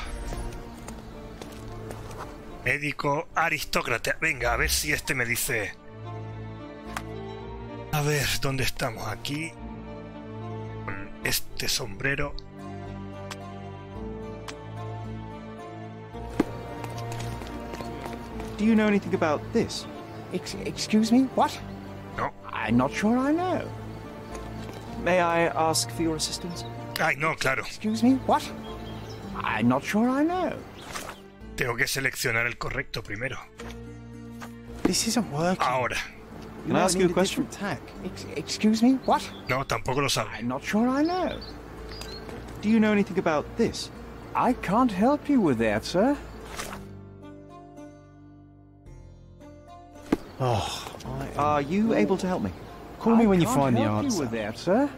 Médico aristócrata. Venga, a ver si este me dice. A ver, ¿dónde estamos? Aquí. Con este sombrero. Do you know anything about this? Excuse me? What? No. I'm not sure I know. May I ask for your assistance? Ay, no, claro. Excuse me? What? I'm not sure I know. Tengo que seleccionar el correcto primero. This isn't working. Ahora. Can I ask you a question? Excuse me? What? No, tampoco lo sabe. I'm not sure I know. Do you know anything about this? I can't help you with that, sir. Oh, are you able to help me? Call me when you find the answer. With that, sir.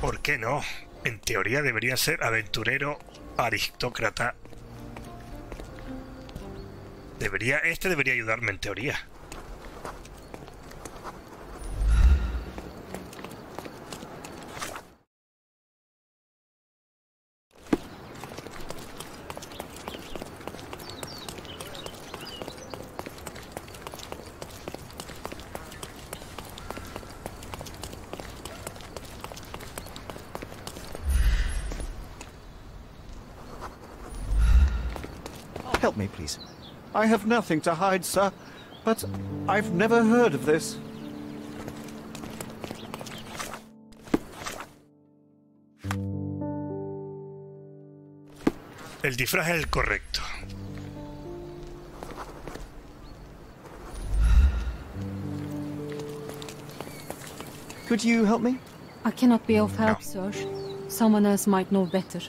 ¿Por qué no? En teoría debería ser aventurero aristócrata. Este debería ayudarme en teoría. Help me, please. I have nothing to hide, sir, but I've never heard of this. El disfraz es el correcto. Could you help me? I cannot be of help, sir. Someone else might know better.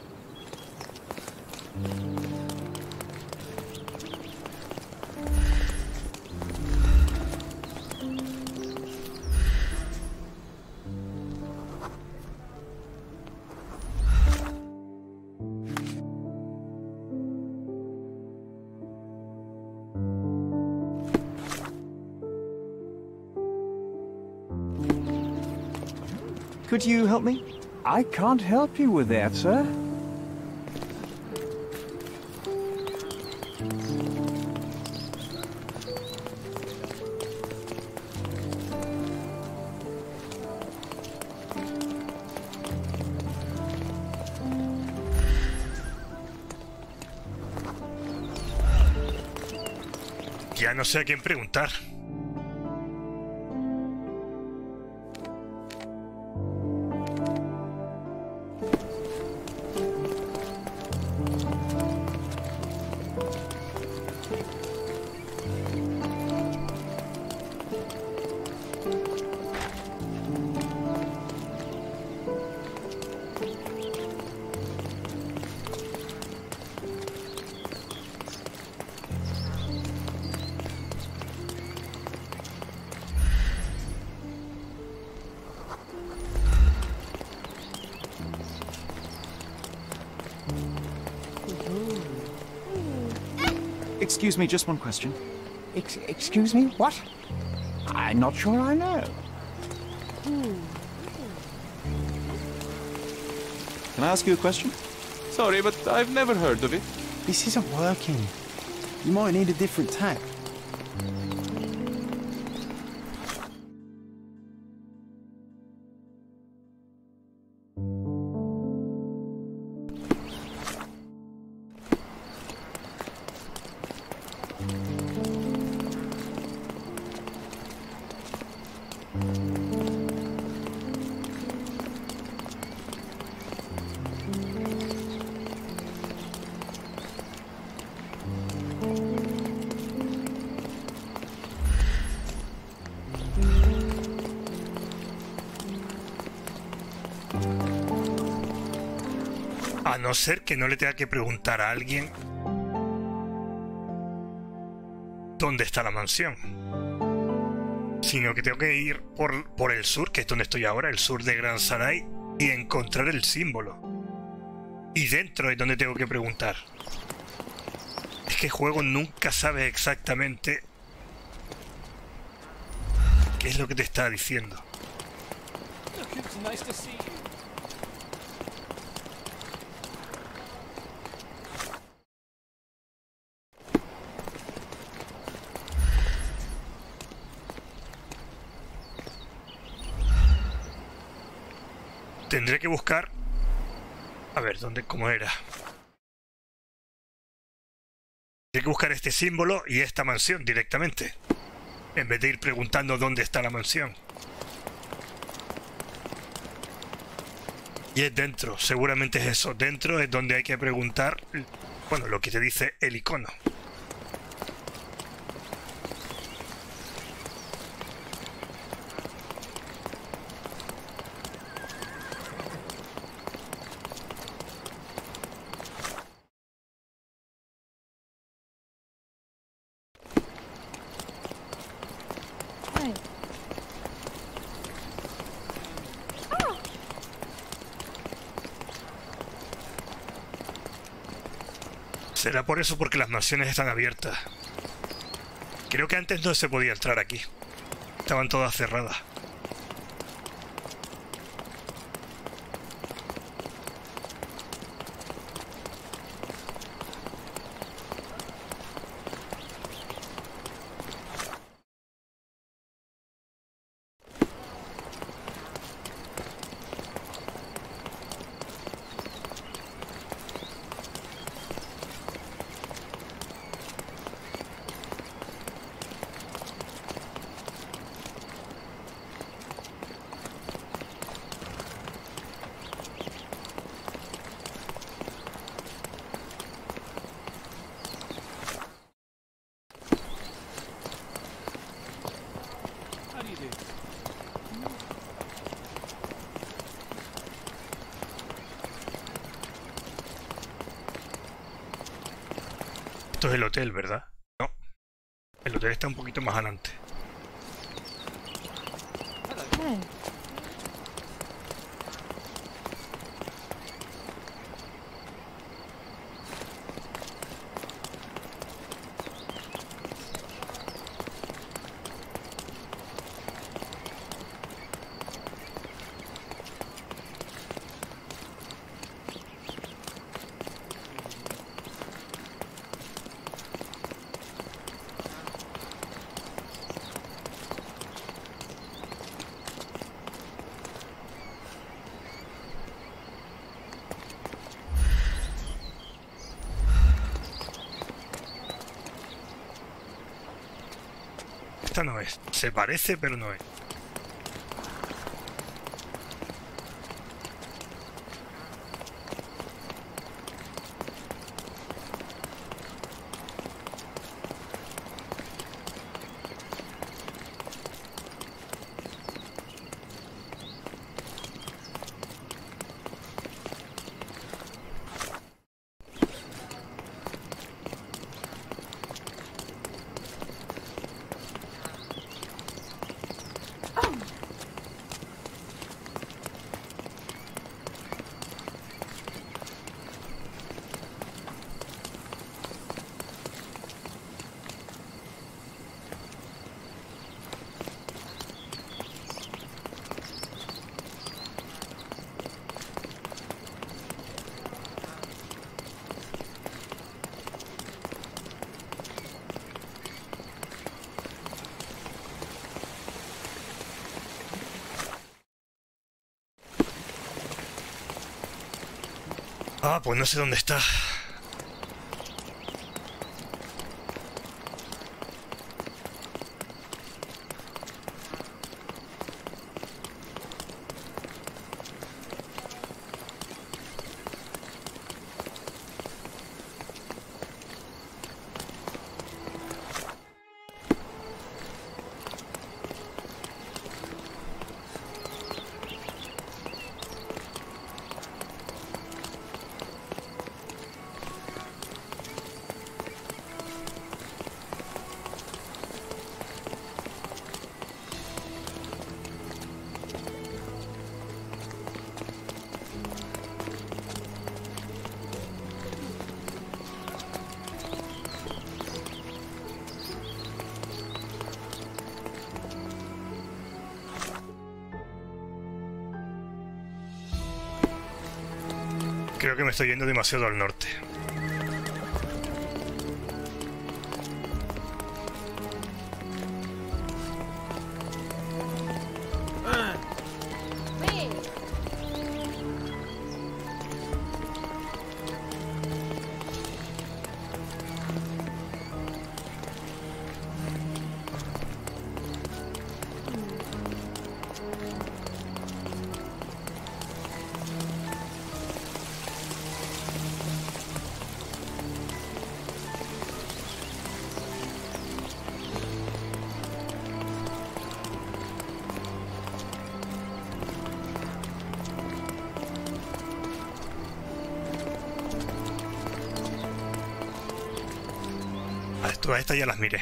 Could you help me? I can't help you with that, sir. Ya no sé a quién preguntar. Excuse me, just one question. Excuse me? What? I'm not sure I know. Can I ask you a question? Sorry, but I've never heard of it. This isn't working. You might need a different tack. A no ser que no le tenga que preguntar a alguien dónde está la mansión, sino que tengo que ir por el sur, que es donde estoy ahora, el sur de Grand Sarai, y encontrar el símbolo. Y dentro es donde tengo que preguntar. Es que el juego nunca sabe exactamente qué es lo que te está diciendo. Tendré que buscar... A ver, ¿dónde? ¿Cómo era? Tendré que buscar este símbolo y esta mansión directamente, en vez de ir preguntando dónde está la mansión. Y es dentro, seguramente es eso. Dentro es donde hay que preguntar, bueno, lo que te dice el icono. Será por eso, porque las mansiones están abiertas. Creo que antes no se podía entrar aquí. Estaban todas cerradas. Esto es el hotel, ¿verdad? No. El hotel está un poquito más adelante. Esta no es. Se parece, pero no es. Ah, pues no sé dónde está. Creo que me estoy yendo demasiado al norte. Todas estas ya las miré.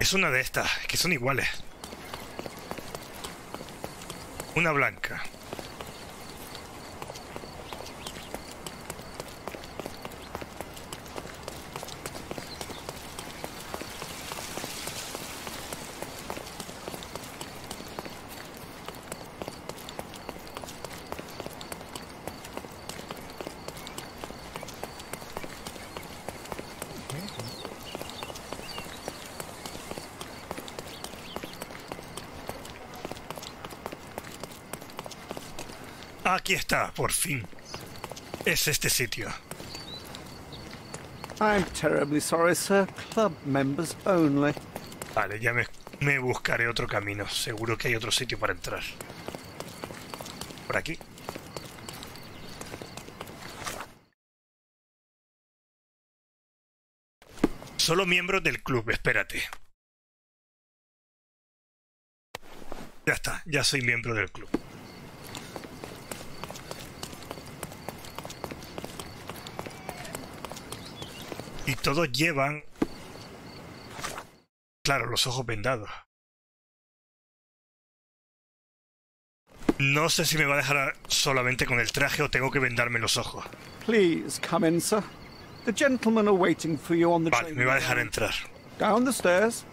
Es una de estas, que son iguales. Una blanca. Aquí está, por fin. Es este sitio. I'm terribly sorry, sir. Club members only. Vale, ya me buscaré otro camino. Seguro que hay otro sitio para entrar. Por aquí. Solo miembros del club, espérate. Ya está, ya soy miembro del club. Y todos llevan... Claro, los ojos vendados. No sé si me va a dejar solamente con el traje o tengo que vendarme los ojos. Please come in, sir. The gentlemen are waiting for you on the train. Vale, me va a dejar entrar. Down the stairs.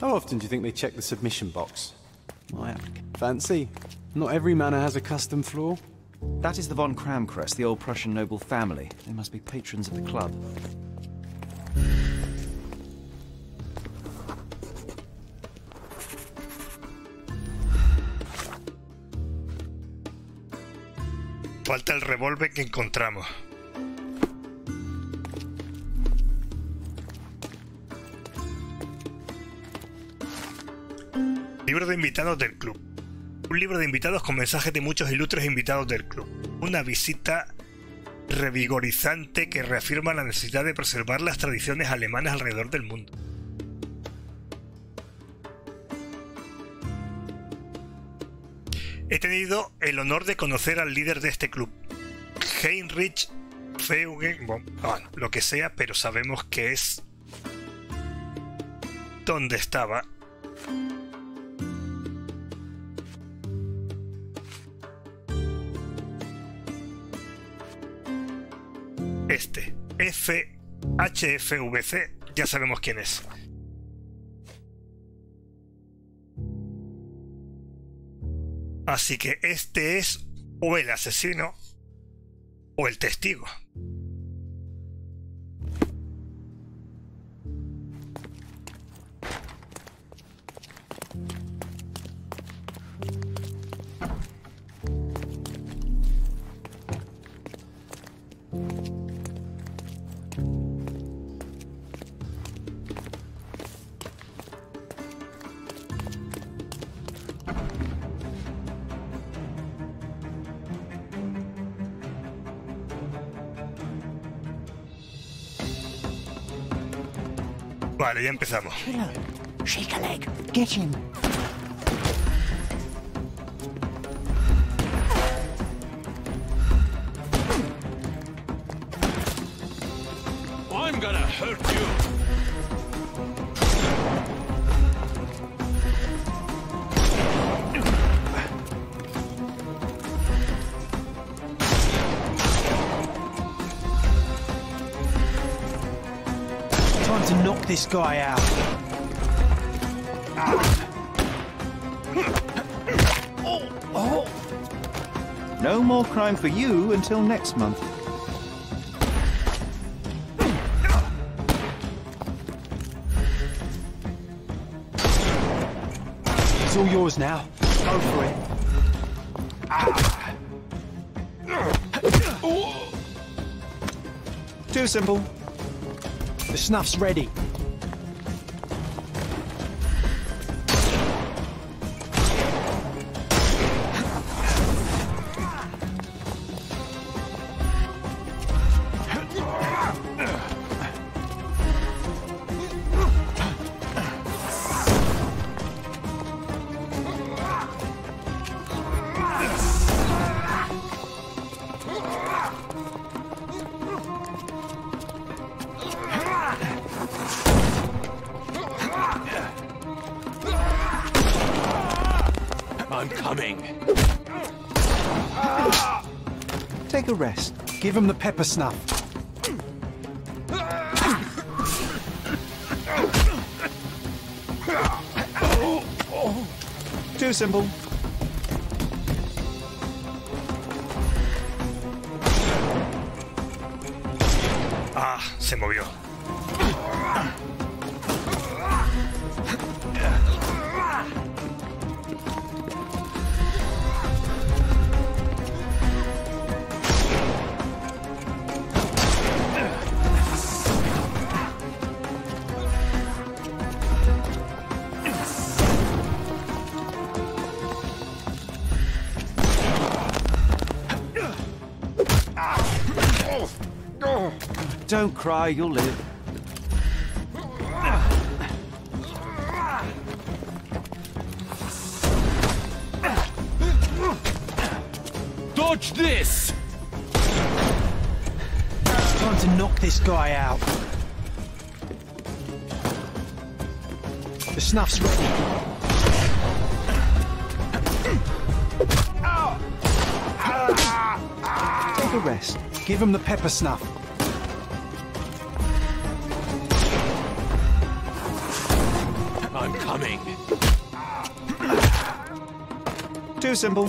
How often do you think they check the submission box? My fancy. Not every manor has a custom floor. That is the von Kramm crest, the old Prussian noble family. They must be patrons of the club. Falta el revólver que encontramos. Libro de invitados del club. Un libro de invitados con mensajes de muchos ilustres invitados del club. Una visita revigorizante que reafirma la necesidad de preservar las tradiciones alemanas alrededor del mundo. He tenido el honor de conocer al líder de este club, Heinrich Feugen, bueno, lo que sea, pero sabemos que es donde estaba. Este, HFVC, ya sabemos quién es. Así que este es o el asesino o el testigo. Vale, ya empezamos. Shake a leg. Get him. I'm gonna hurt you. To knock this guy out. Oh. No more crime for you until next month. It's all yours now. Go for it. Too simple. The snuff's ready. Rest. Give him the pepper snuff. Too simple. ¡Ah! Se movió. Don't cry, you'll live. Dodge this! It's time to knock this guy out. The snuff's ready. Take a rest. Give him the pepper snuff. Coming. Too simple.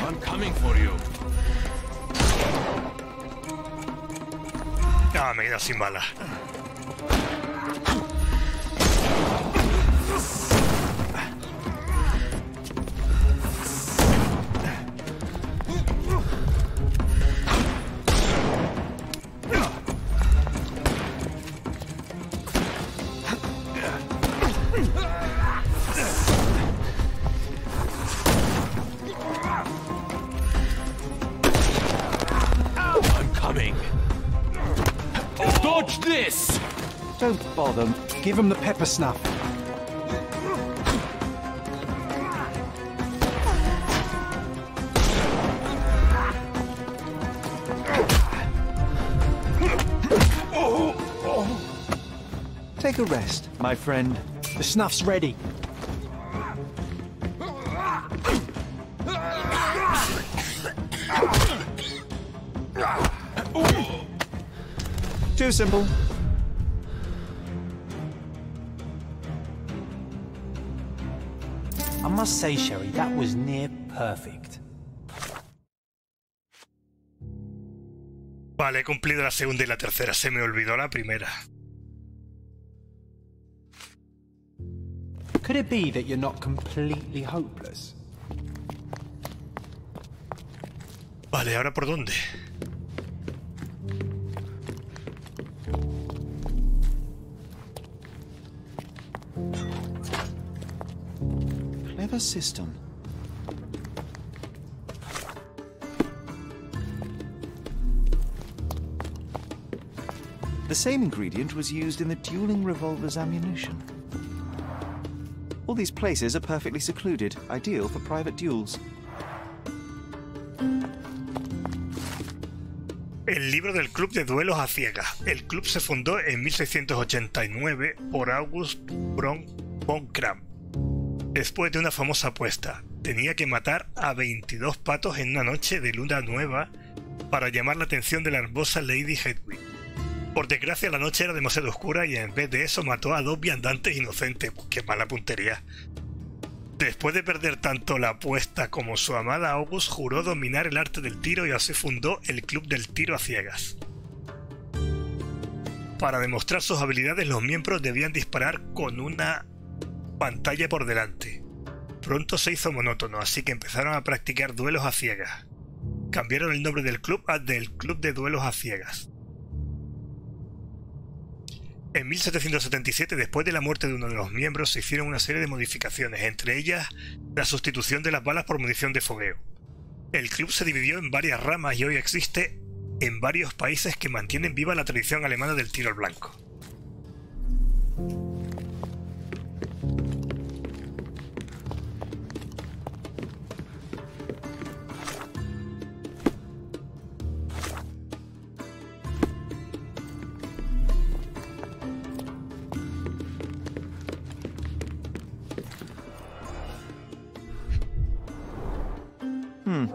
I'm coming for you. Ah, me he quedado sin bala. Don't bother. Give him the pepper snuff. Take a rest, my friend. The snuff's ready. Too simple. I must say, Sherry, that was near perfect. Vale, he cumplido la segunda y la tercera. Se me olvidó la primera. Could it be that you're not completely hopeless? Vale, ¿ahora por dónde? System. The same ingredient was used in the dueling revolver's ammunition. All these places are perfectly secluded, ideal for private duels. El libro del Club de Duelos a Ciegas. El club se fundó en 1689 por August Braun von Kramm. Después de una famosa apuesta, tenía que matar a 22 patos en una noche de luna nueva para llamar la atención de la hermosa Lady Hedwig. Por desgracia, la noche era demasiado oscura y en vez de eso mató a dos viandantes inocentes. ¡Qué mala puntería! Después de perder tanto la apuesta como su amada, August juró dominar el arte del tiro y así fundó el Club del Tiro a Ciegas. Para demostrar sus habilidades, los miembros debían disparar con una pantalla por delante. Pronto se hizo monótono, así que empezaron a practicar duelos a ciegas. Cambiaron el nombre del club a del Club de Duelos a Ciegas. En 1777, después de la muerte de uno de los miembros, se hicieron una serie de modificaciones, entre ellas la sustitución de las balas por munición de fogueo. El club se dividió en varias ramas y hoy existe en varios países que mantienen viva la tradición alemana del tiro al blanco.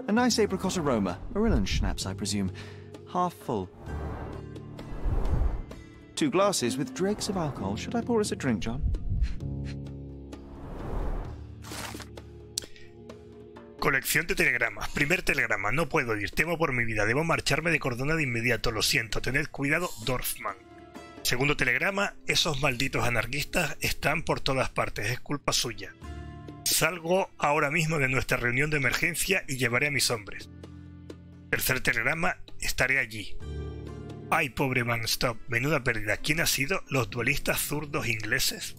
A nice apricot aroma. Marillen schnapps, I presume. Half full. 2 glasses with dregs of alcohol. Should I pour us a drink, John? Colección de telegramas. Primer telegrama. No puedo ir. Temo por mi vida. Debo marcharme de Córdona de inmediato. Lo siento. Tened cuidado, Dorfman. Segundo telegrama. Esos malditos anarquistas están por todas partes. Es culpa suya. Salgo ahora mismo de nuestra reunión de emergencia y llevaré a mis hombres. Tercer telegrama. Estaré allí. Ay, pobre Van Staub. Menuda pérdida. ¿Quién ha sido? ¿Los duelistas zurdos ingleses?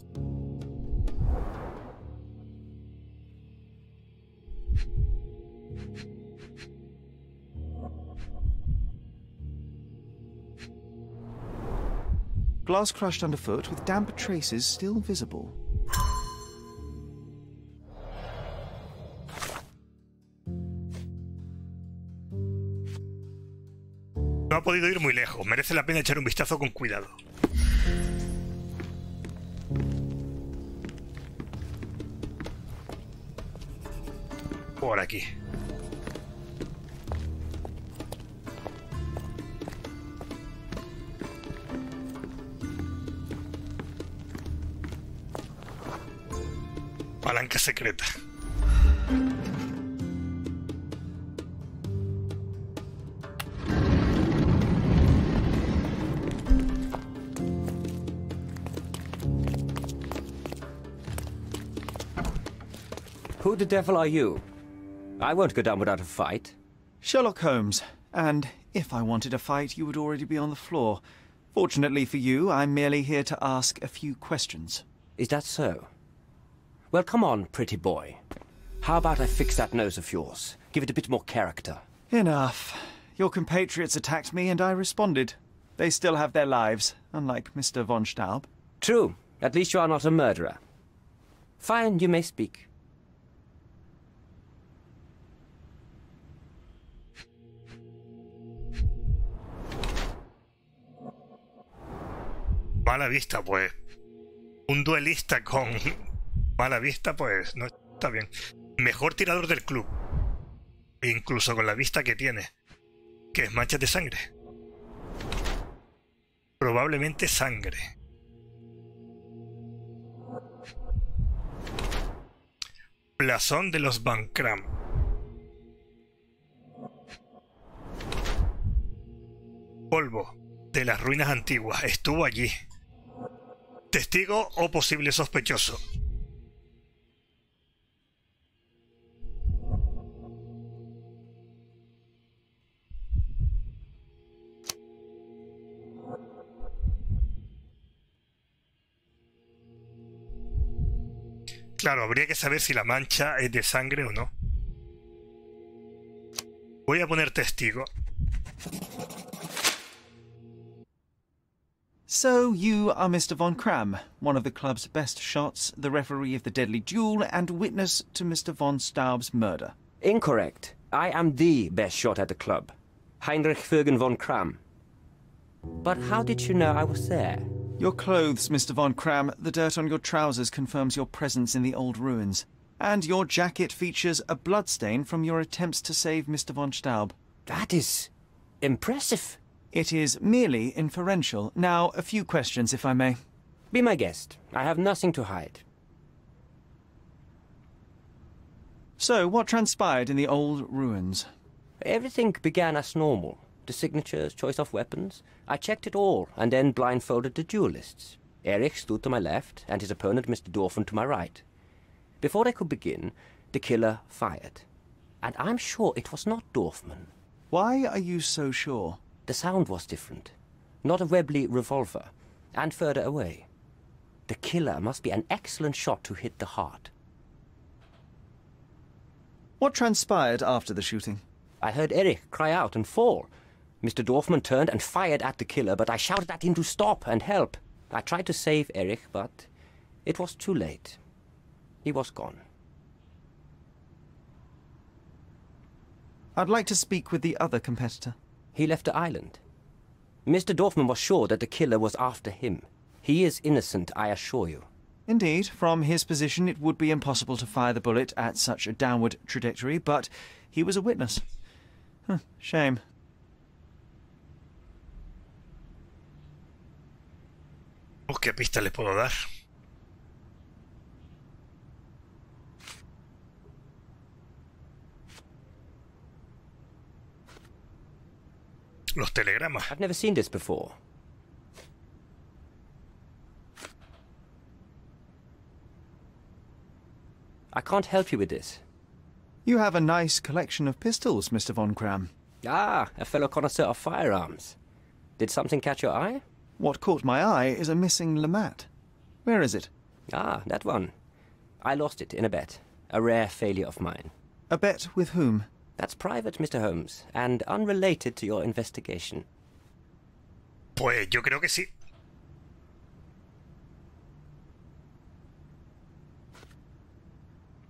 Glass crushed underfoot with damp traces still visible. No ha podido ir muy lejos. Merece la pena echar un vistazo con cuidado. Por aquí. Palanca secreta. Who the devil are you? I won't go down without a fight. Sherlock Holmes, and if I wanted a fight, you would already be on the floor. Fortunately for you, I'm merely here to ask a few questions. Is that so? Well, come on, pretty boy. How about I fix that nose of yours? Give it a bit more character. Enough. Your compatriots attacked me and I responded. They still have their lives, unlike Mr. von Staub. True. At least you are not a murderer. Fine, you may speak. Mala vista, pues. Un duelista con... Mala vista, pues, no está bien. Mejor tirador del club. Incluso con la vista que tiene. Que es manchas de sangre. Probablemente sangre. Blasón de los Von Kramm. Polvo de las ruinas antiguas. Estuvo allí. Testigo o posible sospechoso. Claro, habría que saber si la mancha es de sangre o no. Voy a poner testigo. So you are Mr. Von Kramm, one of the club's best shots, the referee of the deadly duel, and witness to Mr. Von Staub's murder. Incorrect. I am the best shot at the club. Heinrich Fürgen von Kramm. But how did you know I was there? Your clothes, Mr. Von Kramm, the dirt on your trousers confirms your presence in the old ruins. And your jacket features a bloodstain from your attempts to save Mr. von Staub. That is... impressive. It is merely inferential. Now, a few questions, if I may. Be my guest. I have nothing to hide. So, what transpired in the old ruins? Everything began as normal. The signatures, choice of weapons. I checked it all, and then blindfolded the duelists. Eric stood to my left, and his opponent, Mr. Dorfman, to my right. Before they could begin, the killer fired. And I'm sure it was not Dorfman. Why are you so sure? The sound was different. Not a Webley revolver, and further away. The killer must be an excellent shot to hit the heart. What transpired after the shooting? I heard Eric cry out and fall. Mr. Dorfman turned and fired at the killer, but I shouted at him to stop and help. I tried to save Eric, but it was too late. He was gone. I'd like to speak with the other competitor. He left the island. Mr. Dorfman was sure that the killer was after him. He is innocent, I assure you. Indeed, from his position it would be impossible to fire the bullet at such a downward trajectory, but he was a witness. Huh, shame. ¿Qué pista le puedo dar? los telegramas. I've never seen this before. I can't help you with this. You have a nice collection of pistols, Mr. von Kramm. Ah, a fellow connoisseur of firearms. Did something catch your eye? What caught my eye is a missing LeMat. Where is it? Ah, that one. I lost it in a bet. A rare failure of mine. A bet with whom? That's private, Mr. Holmes, and unrelated to your investigation. Pues yo creo que sí.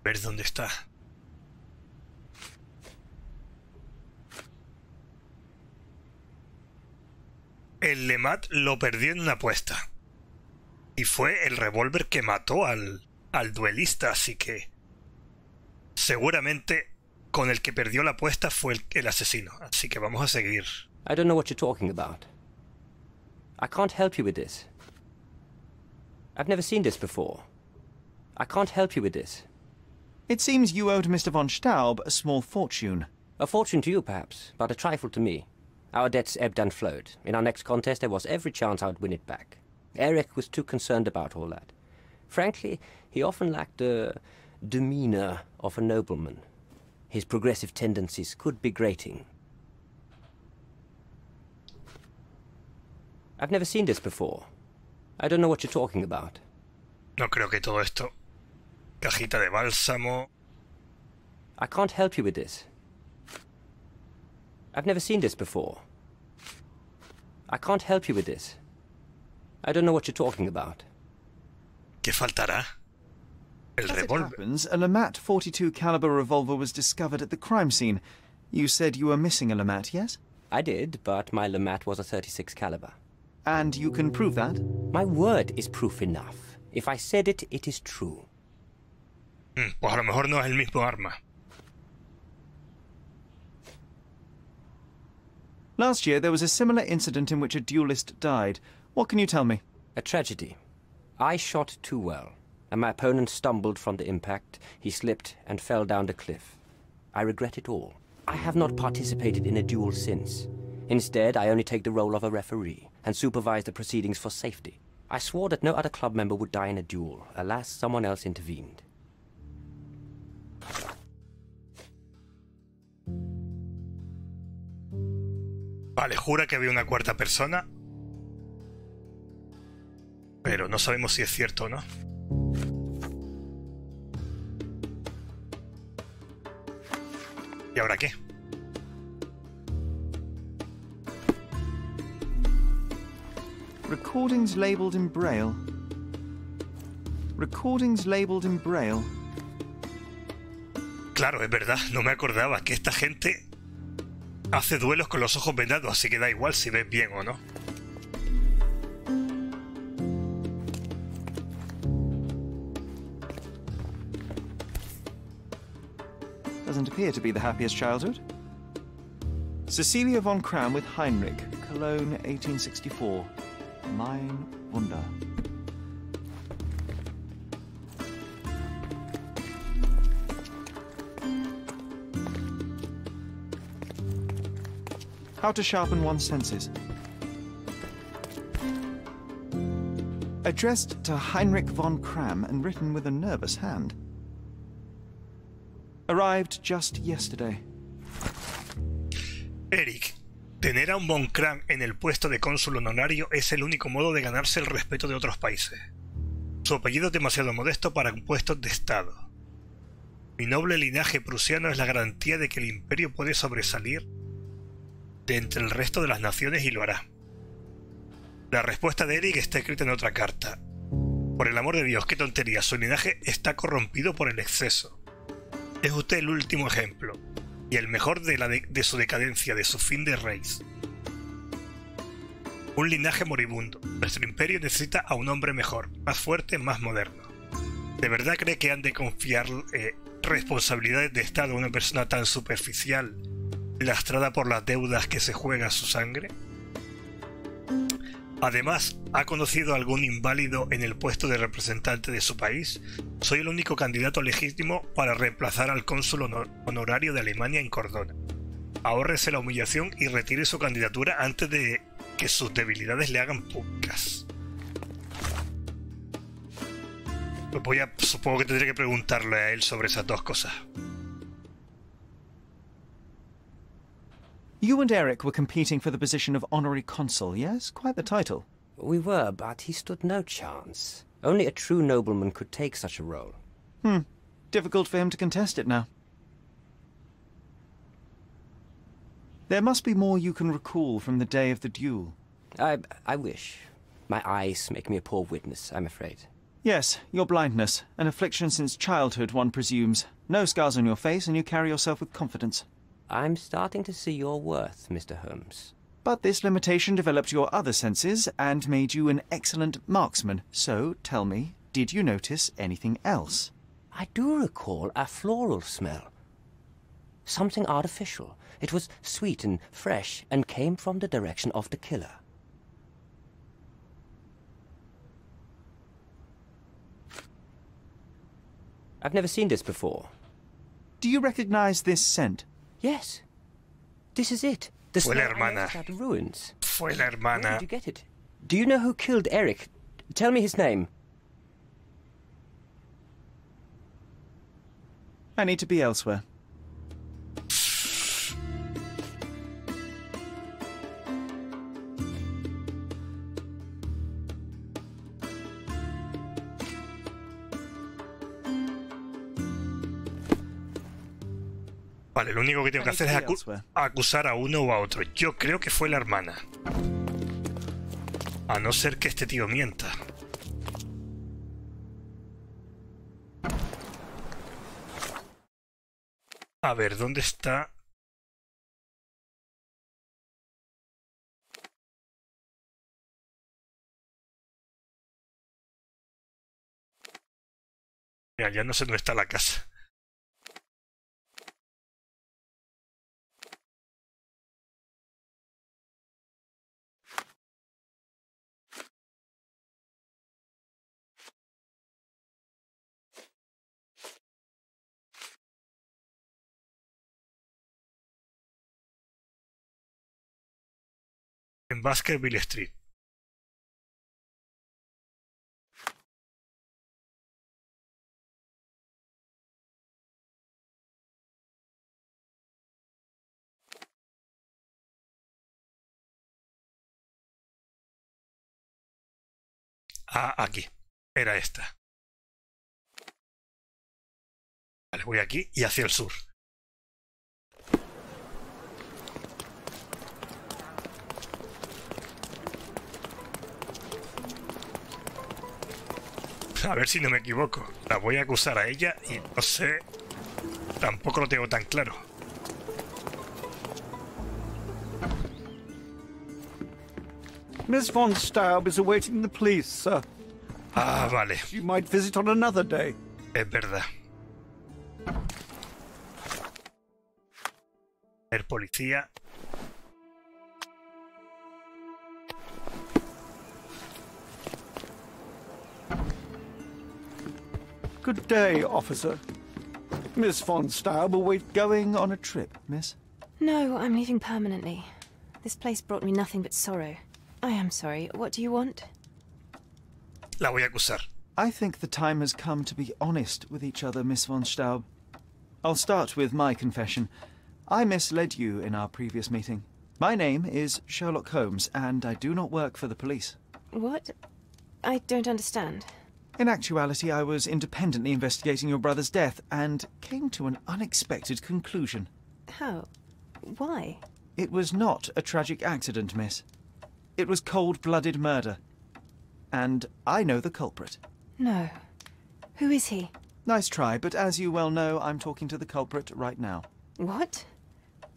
A ver dónde está. El LeMat lo perdió en una apuesta. Y fue el revólver que mató al duelista, así que seguramente con el que perdió la apuesta fue el asesino. Así que vamos a seguir. I don't know what you're talking about. I can't help you with this. I've never seen this before. I can't help you with this. It seems you owed Mr. von Staub a small fortune. A fortune to you, perhaps, but a trifle to me. Our debts ebbed and flowed. In our next contest, there was every chance I would win it back. Eric was too concerned about all that. Frankly, he often lacked the demeanor of a nobleman. His progressive tendencies could be grating. I've never seen this before. I don't know what you're talking about. No creo que todo esto. Cajita de bálsamo. I can't help you with this. I've never seen this before. I can't help you with this. I don't know what you're talking about. ¿Qué faltará? El revolver. As it happens, a LeMat 42 caliber revolver was discovered at the crime scene. You said you were missing a LeMat, yes? I did, but my LeMat was a 36 caliber. And you can prove that? My word is proof enough. If I said it, it is true. Pues a lo mejor no es el mismo arma. Last year, there was a similar incident in which a duelist died. What can you tell me? A tragedy. I shot too well, and my opponent stumbled from the impact. He slipped and fell down the cliff. I regret it all. I have not participated in a duel since. Instead, I only take the role of a referee and supervise the proceedings for safety. I swore that no other club member would die in a duel. Alas, someone else intervened. Vale, jura que había una cuarta persona, pero no sabemos si es cierto o no. ¿Y ahora qué? Recordings labeled in Braille. Recordings labeled in Braille. Claro, es verdad, no me acordaba que esta gente hace duelos con los ojos vendados, así que da igual si ves bien o no. Doesn't appear to be the happiest childhood. Cecilia von Kramm with Heinrich, Cologne, 1864. Mein Wunder. How to sharpen one's senses. Addressed to Heinrich von Kramm and written with a nervous hand. Arrived just yesterday. Eric, tener a un von Kramm en el puesto de cónsul honorario es el único modo de ganarse el respeto de otros países. Su apellido es demasiado modesto para puestos de estado. Mi noble linaje prusiano es la garantía de que el imperio puede sobresalir de entre el resto de las naciones, y lo hará. La respuesta de Eric está escrita en otra carta. Por el amor de Dios, qué tontería, su linaje está corrompido por el exceso. Es usted el último ejemplo, y el mejor de su decadencia, de su fin de raíz. Un linaje moribundo. Nuestro imperio necesita a un hombre mejor, más fuerte, más moderno. ¿De verdad cree que han de confiar responsabilidades de estado a una persona tan superficial, lastrada por las deudas que se juega su sangre? Además, ¿ha conocido a algún inválido en el puesto de representante de su país? Soy el único candidato legítimo para reemplazar al cónsul honorario de Alemania en Córdona. Ahórrese la humillación y retire su candidatura antes de que sus debilidades le hagan pocas. Pues voy a... supongo que tendré que preguntarle a él sobre esas dos cosas. You and Eric were competing for the position of honorary consul, yes? Quite the title. We were, but he stood no chance. Only a true nobleman could take such a role. Hmm. Difficult for him to contest it now. There must be more you can recall from the day of the duel. I wish. My eyes make me a poor witness, I'm afraid. Yes, your blindness. An affliction since childhood, one presumes. No scars on your face, and you carry yourself with confidence. I'm starting to see your worth, Mr. Holmes. But this limitation developed your other senses and made you an excellent marksman. So, tell me, did you notice anything else? I do recall a floral smell. Something artificial. It was sweet and fresh and came from the direction of the killer. I've never seen this before. Do you recognize this scent? Yes. This is it. The smell of ruins. Fue la hermana. Where did you get it? Do you know who killed Eric? Tell me his name. I need to be elsewhere. Vale, lo único que tengo que hacer es acusar a uno o a otro. Yo creo que fue la hermana. A no ser que este tío mienta. A ver, ¿dónde está? Mira, ya no sé dónde está la casa. En Baskerville Street. Ah, aquí. Era esta. Vale, voy aquí y hacia el sur. A ver si no me equivoco. La voy a acusar a ella y no sé... tampoco lo tengo tan claro. Miss von Staub is awaiting the police, sir. Ah, vale. You might visit on another day. Es verdad. El policía... Good day, officer. Miss von Staub awaits going on a trip, miss? No, I'm leaving permanently. This place brought me nothing but sorrow. I am sorry. What do you want? La voy a acusar. I think the time has come to be honest with each other, Miss von Staub. I'll start with my confession. I misled you in our previous meeting. My name is Sherlock Holmes, and I do not work for the police. What? I don't understand. In actuality, I was independently investigating your brother's death and came to an unexpected conclusion. How? Why? It was not a tragic accident, miss. It was cold-blooded murder. And I know the culprit. No. Who is he? Nice try, but as you well know, I'm talking to the culprit right now. What?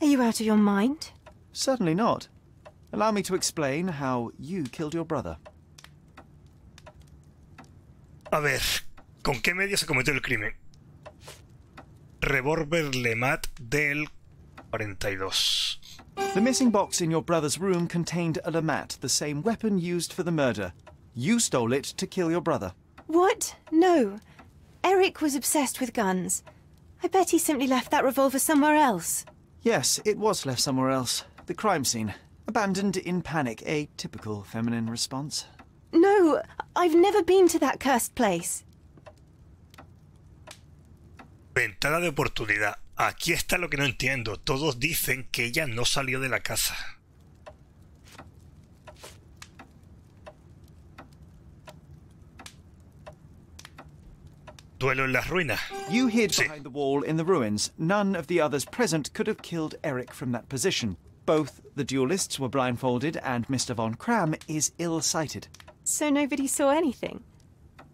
Are you out of your mind? Certainly not. Allow me to explain how you killed your brother. A ver, ¿con qué medio se cometió el crimen? Revólver LeMat del 42. The missing box in your brother's room contained a LeMat, the same weapon used for the murder. You stole it to kill your brother. What? No. Eric was obsessed with guns. I bet he simply left that revolver somewhere else. Yes, it was left somewhere else. The crime scene. Abandoned in panic, a typical feminine response. No, I've never been to that cursed place. Ventana de oportunidad. Aquí está lo que no entiendo. Todos dicen que ella no salió de la casa. Duelo en las ruinas. You hid behind the wall in the ruins. None of the others present could have killed Eric from that position. Both the duelists were blindfolded and Mr. von Kramm is ill-sighted. So nobody saw anything?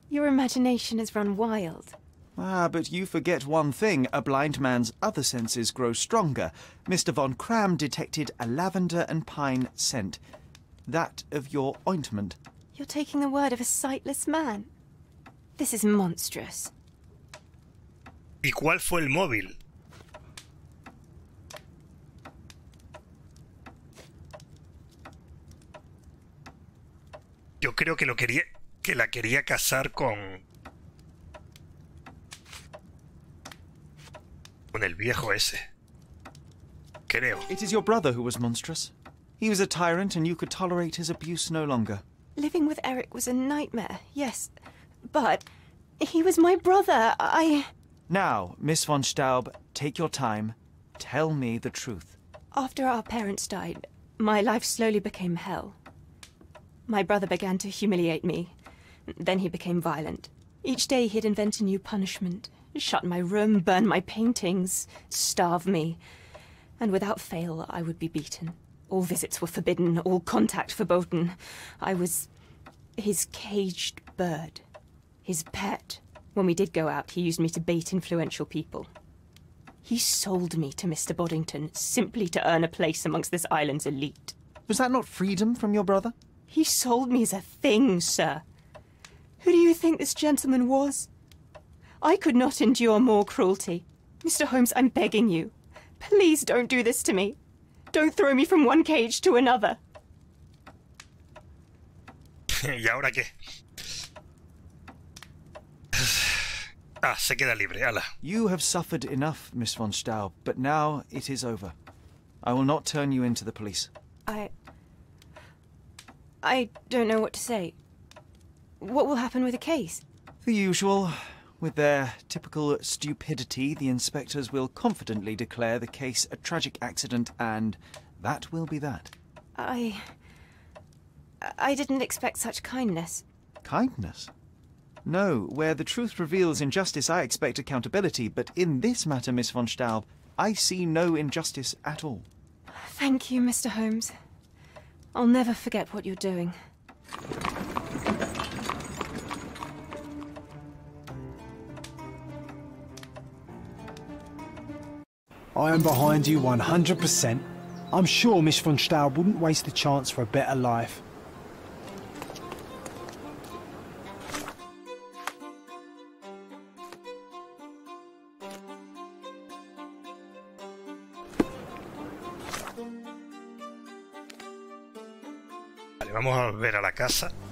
Your imagination has run wild. Ah, but you forget one thing. A blind man's other senses grow stronger. Mr. von Kramm detected a lavender and pine scent. That of your ointment. You're taking the word of a sightless man. This is monstrous. ¿Y cuál fue el móvil? Yo creo que la quería casar con el viejo ese. Creo. It is your brother who was monstrous. He was a tyrant and you could tolerate his abuse no longer. Living with Eric was a nightmare, yes. But he was my brother, Now, Miss von Staub, take your time. Tell me the truth. After our parents died, my life slowly became hell. My brother began to humiliate me. Then he became violent. Each day he'd invent a new punishment. Shut my room, burn my paintings, starve me. And without fail, I would be beaten. All visits were forbidden, all contact forbidden. I was his caged bird. His pet. When we did go out, he used me to bait influential people. He sold me to Mr. Boddington simply to earn a place amongst this island's elite. Was that not freedom from your brother? He sold me as a thing, sir. Who do you think this gentleman was? I could not endure more cruelty. Mr. Holmes, I'm begging you. Please don't do this to me. Don't throw me from one cage to another. ¿Y ahora qué? Ah, se queda libre. Ala. You have suffered enough, Miss von Staub, but now it is over. I will not turn you into the police. I don't know what to say. What will happen with the case? The usual. With their typical stupidity, the inspectors will confidently declare the case a tragic accident, and that will be that. I didn't expect such kindness. Kindness? No, where the truth reveals injustice, I expect accountability, but in this matter, Miss von Staub, I see no injustice at all. Thank you, Mr. Holmes. I'll never forget what you're doing. I am behind you 100%. I'm sure Miss von Staub wouldn't waste the chance for a better life. Vamos a volver a la casa.